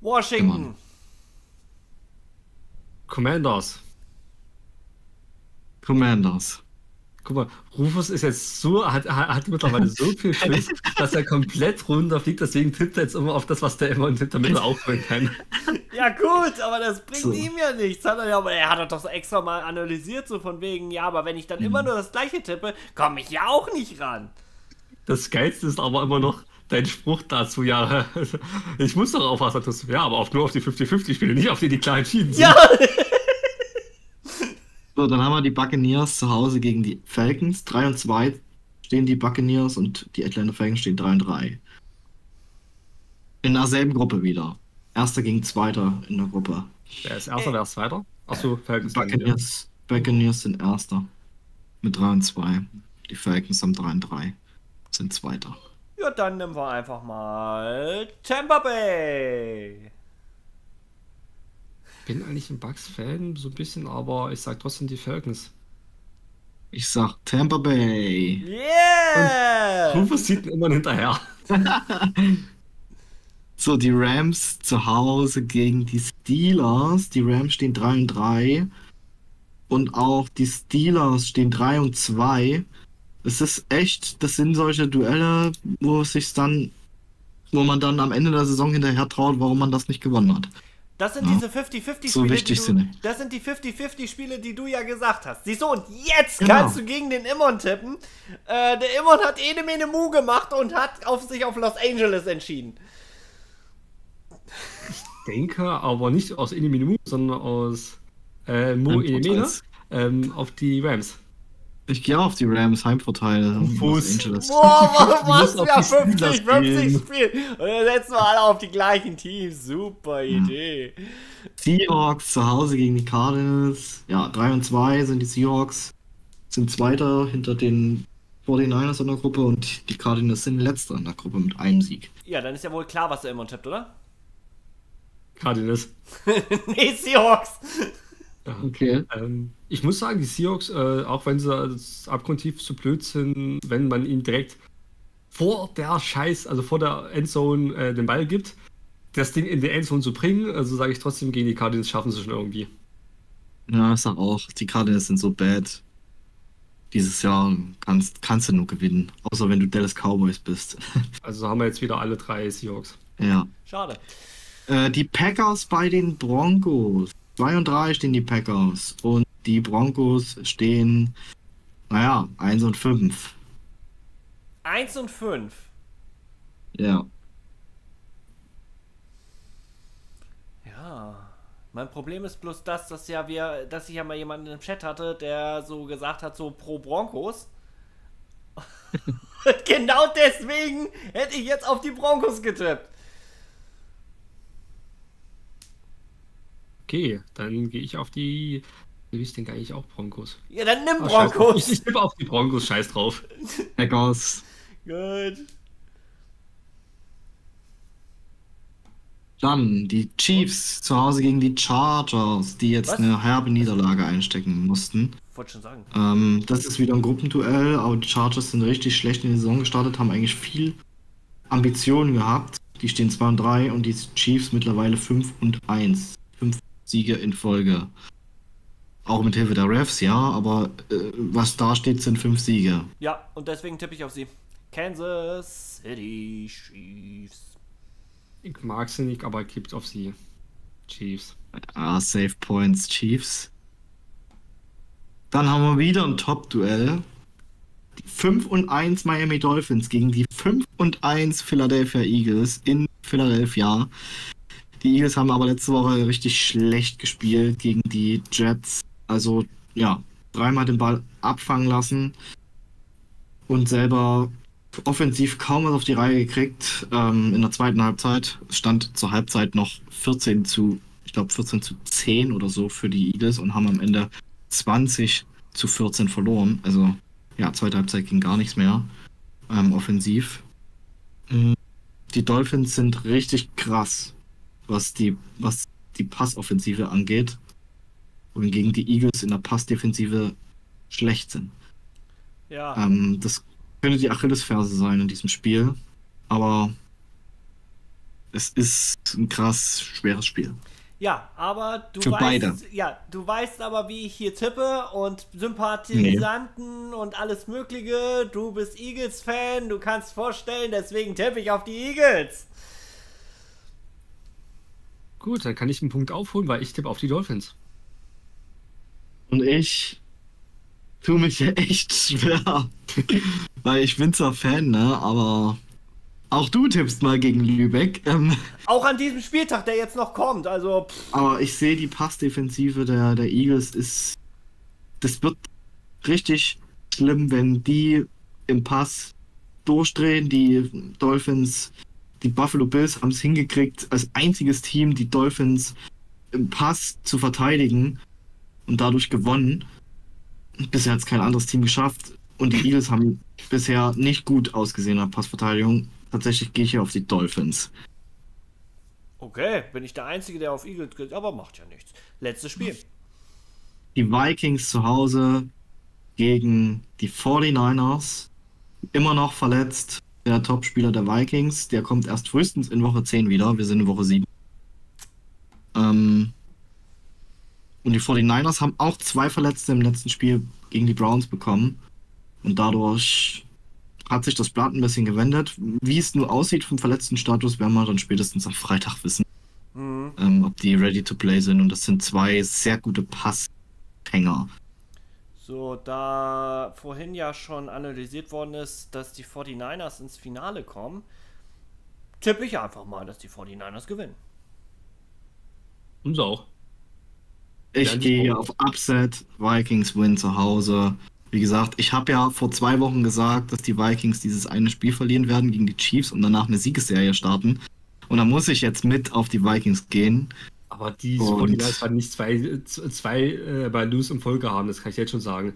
Washington. Commanders. Guck mal, Rufus ist jetzt so, hat mittlerweile so viel Schiss, dass er komplett runterfliegt, deswegen tippt er jetzt immer auf das, was der immer in der Mitte aufhören kann. Ja gut, aber das bringt so ihm ja nichts. Er hat doch extra mal analysiert, so von wegen, ja, aber wenn ich dann immer nur das gleiche tippe, komme ich ja auch nicht ran. Das Geilste ist aber immer noch dein Spruch dazu, ja, ich muss doch aufpassen, dass du, ja, aber nur auf die 50-50-Spiele, nicht auf die kleinen Schienen sind. Ja! So, dann haben wir die Buccaneers zu Hause gegen die Falcons. 3-2 stehen die Buccaneers und die Atlanta Falcons stehen 3-3. In derselben Gruppe wieder. Erster gegen Zweiter in der Gruppe. Wer ist Erster, wer ist Zweiter? Achso, Falcons. Buccaneers sind Erster. Mit 3-2. Die Falcons haben 3-3. Sind Zweiter. Ja, dann nehmen wir einfach mal Tampa Bay. Ich bin eigentlich ein Bucks-Fan, so ein bisschen, aber ich sag trotzdem die Falcons. Ich sag Tampa Bay. Yeah! Und Rufus sieht immer hinterher. So, die Rams zu Hause gegen die Steelers. Die Rams stehen 3-3. Und auch die Steelers stehen 3-2. Es ist echt, das sind solche Duelle, wo man dann am Ende der Saison hinterher traut, warum man das nicht gewonnen hat. Das sind diese 50-50-Spiele, das sind die 50-50-Spiele, die du ja gesagt hast. Siehst du, und jetzt kannst du gegen den Immon tippen. Der Immon hat Ede Mene Mu gemacht und hat sich auf Los Angeles entschieden. Ich denke, aber nicht aus Ede Mene Mu, sondern aus Mu Ede Mene auf die Rams. Ich gehe auf die Rams, Heimvorteile. Fuß. Boah, was für ein 50-50-Spiel. Und dann setzen wir alle auf die gleichen Teams. Super Idee. Seahawks zu Hause gegen die Cardinals. Ja, 3-2 sind die Seahawks. Sind Zweiter hinter den 49ers in der Gruppe und die Cardinals sind Letzter in der Gruppe mit einem Sieg. Ja, dann ist ja wohl klar, was du immer tippt, oder? Cardinals. Nee, Seahawks. Okay. Ich muss sagen, die Seahawks, auch wenn sie abgrundtief zu blöd sind, wenn man ihnen direkt vor der Endzone den Ball gibt, das Ding in die Endzone zu bringen, also sage ich trotzdem, gegen die Cardinals schaffen sie schon irgendwie. Ja, ich sag auch, die Cardinals sind so bad. Dieses Jahr kannst du nur gewinnen, außer wenn du Dallas Cowboys bist. Also haben wir jetzt wieder alle 3 Seahawks. Ja. Schade. Die Packers bei den Broncos. 2-3 stehen die Packers und Die Broncos stehen, naja, 1-5. 1-5? Ja. Ja. Mein Problem ist bloß das, dass ich ja mal jemanden im Chat hatte, der so gesagt hat, so pro Broncos. Und genau deswegen hätte ich jetzt auf die Broncos getippt. Okay, dann gehe ich auf die... Wie ist denn gar nicht auch Broncos? Ja, dann nimm Broncos! Ich tippe auf die Broncos, scheiß drauf. Packers. Gut. Dann die Chiefs zu Hause gegen die Chargers, die jetzt eine herbe Niederlage einstecken mussten. Wollte schon sagen. Das ist wieder ein Gruppenduell, aber die Chargers sind richtig schlecht in die Saison gestartet, haben eigentlich viel Ambitionen gehabt. Die stehen 2-3 und die Chiefs mittlerweile 5-1. 5 Siege in Folge. Auch mit Hilfe der Refs, ja, aber was da steht, sind 5 Siege. Ja, und deswegen tippe ich auf sie. Kansas City Chiefs. Ich mag sie nicht, aber kippt auf sie. Chiefs. Ah, Save Points, Chiefs. Dann haben wir wieder ein Top-Duell. 5-1 Miami Dolphins gegen die 5-1 Philadelphia Eagles in Philadelphia. Die Eagles haben aber letzte Woche richtig schlecht gespielt gegen die Jets. Also, ja, dreimal den Ball abfangen lassen und selber offensiv kaum was auf die Reihe gekriegt. In der zweiten Halbzeit stand zur Halbzeit noch 14 zu 10 oder so für die Eagles und haben am Ende 20 zu 14 verloren. Also ja, zweite Halbzeit ging gar nichts mehr offensiv. Die Dolphins sind richtig krass, was die Passoffensive angeht und gegen die Eagles in der Passdefensive schlecht sind. Ja. Das könnte die Achillesferse sein in diesem Spiel, aber es ist ein krass schweres Spiel. Ja, aber du weißt aber, wie ich hier tippe und Sympathisanten und alles Mögliche. Du bist Eagles-Fan, du kannst vorstellen, deswegen tippe ich auf die Eagles. Gut, dann kann ich einen Punkt aufholen, weil ich tippe auf die Dolphins. Und ich tue mich echt schwer, weil ich bin zwar Fan, ne, aber auch du tippst mal gegen Lübeck. Auch an diesem Spieltag, der jetzt noch kommt, also... Pff. Aber ich sehe, die Passdefensive der Eagles ist... Das wird richtig schlimm, wenn die im Pass durchdrehen, die Dolphins... Die Buffalo Bills haben es hingekriegt, als einziges Team die Dolphins im Pass zu verteidigen und dadurch gewonnen. Bisher hat es kein anderes Team geschafft und die Eagles haben bisher nicht gut ausgesehen in der Passverteidigung. Tatsächlich gehe ich hier auf die Dolphins. Okay, bin ich der Einzige, der auf Eagles geht, aber macht ja nichts. Letztes Spiel. Die Vikings zu Hause gegen die 49ers. Immer noch verletzt. Der Top-Spieler der Vikings, der kommt erst frühestens in Woche 10 wieder. Wir sind in Woche 7. Und die 49ers haben auch 2 Verletzte im letzten Spiel gegen die Browns bekommen. Und dadurch hat sich das Blatt ein bisschen gewendet. Wie es nur aussieht vom verletzten Status, werden wir dann spätestens am Freitag wissen, ob die ready to play sind. Und das sind 2 sehr gute Passhänger. So, da vorhin ja schon analysiert worden ist, dass die 49ers ins Finale kommen, tippe ich einfach mal, dass die 49ers gewinnen. Und so auch. Ich gehe auf Upset, Vikings win zu Hause. Wie gesagt, ich habe ja vor 2 Wochen gesagt, dass die Vikings dieses eine Spiel verlieren werden gegen die Chiefs und danach eine Siegesserie starten. Und da muss ich jetzt mit auf die Vikings gehen. Aber die Fortinals werden nicht zwei bei Lose in Folge haben, das kann ich jetzt schon sagen.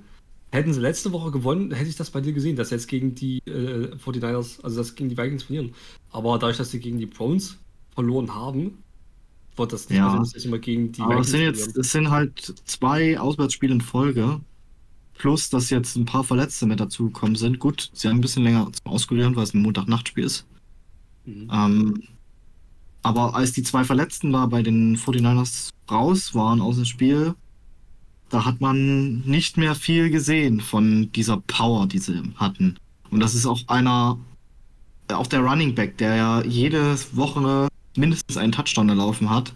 Hätten sie letzte Woche gewonnen, hätte ich das bei dir gesehen, dass sie jetzt gegen die 49ers, also das gegen die Vikings verlieren. Aber dadurch, dass sie gegen die Browns verloren haben, wird das nicht mehr so, dass sie immer gegen die Vikings verlieren. Es sind halt 2 Auswärtsspiele in Folge, plus dass jetzt ein paar Verletzte mit dazugekommen sind. Gut, sie haben ein bisschen länger zum Auskurieren, weil es ein Montagnachtspiel ist. Aber als die 2 Verletzten da bei den 49ers raus waren aus dem Spiel, da hat man nicht mehr viel gesehen von dieser Power, die sie hatten. Und das ist auch der Running Back, der ja jede Woche mindestens einen Touchdown erlaufen hat,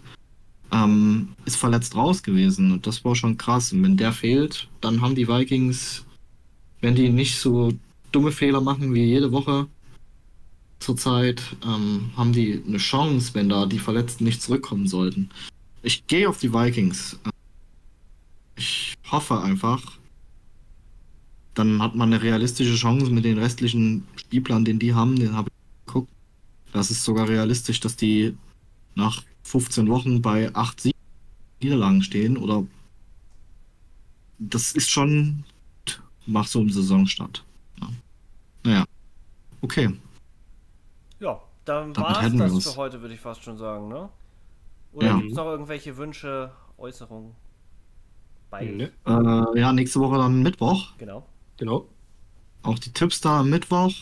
ist verletzt raus gewesen und das war schon krass. Und wenn der fehlt, dann haben die Vikings, wenn die nicht so dumme Fehler machen wie jede Woche zurzeit, haben die eine Chance, wenn da die Verletzten nicht zurückkommen sollten. Ich gehe auf die Vikings. Ich hoffe einfach, dann hat man eine realistische Chance mit den restlichen Spielplan, den die haben, den habe ich geguckt. Das ist sogar realistisch, dass die nach 15 Wochen bei 8 Niederlagen stehen, oder das ist schon nach so einem Saisonstart. Ja. Naja, okay. Ja, dann war es das für heute, würde ich fast schon sagen, ne? Oder ja. Gibt es noch irgendwelche Wünsche, Äußerungen? Nee. Ja, nächste Woche dann Mittwoch. Genau. Auch die Tipps da am Mittwoch.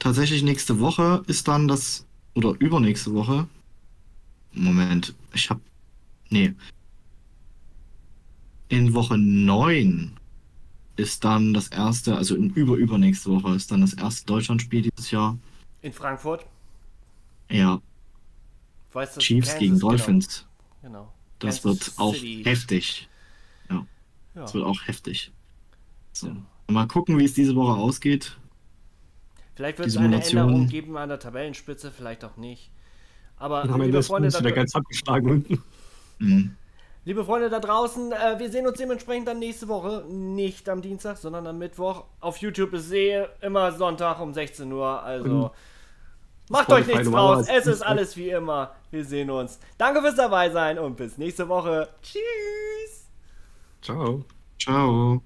Tatsächlich nächste Woche ist dann das, oder übernächste Woche. Moment, ich hab... Nee. In Woche 9 ist dann das erste, also in übernächste Woche ist dann das erste Deutschlandspiel dieses Jahr. In Frankfurt? Ja. Weißt du, Chiefs Kansas gegen Dolphins. Genau. Das wird auch heftig. Ja. Das wird auch heftig. So. Ja. Mal gucken, wie es diese Woche ausgeht. Vielleicht wird es eine Änderung geben an der Tabellenspitze, vielleicht auch nicht. Aber liebe Freunde, ganz abgeschlagen unten. Mhm. Liebe Freunde da draußen, wir sehen uns dementsprechend dann nächste Woche. Nicht am Dienstag, sondern am Mittwoch. Auf YouTube ist immer Sonntag um 16 Uhr. Also macht euch nichts draus. Es ist alles wie immer. Wir sehen uns. Danke fürs dabei sein und bis nächste Woche. Tschüss. Ciao. Ciao.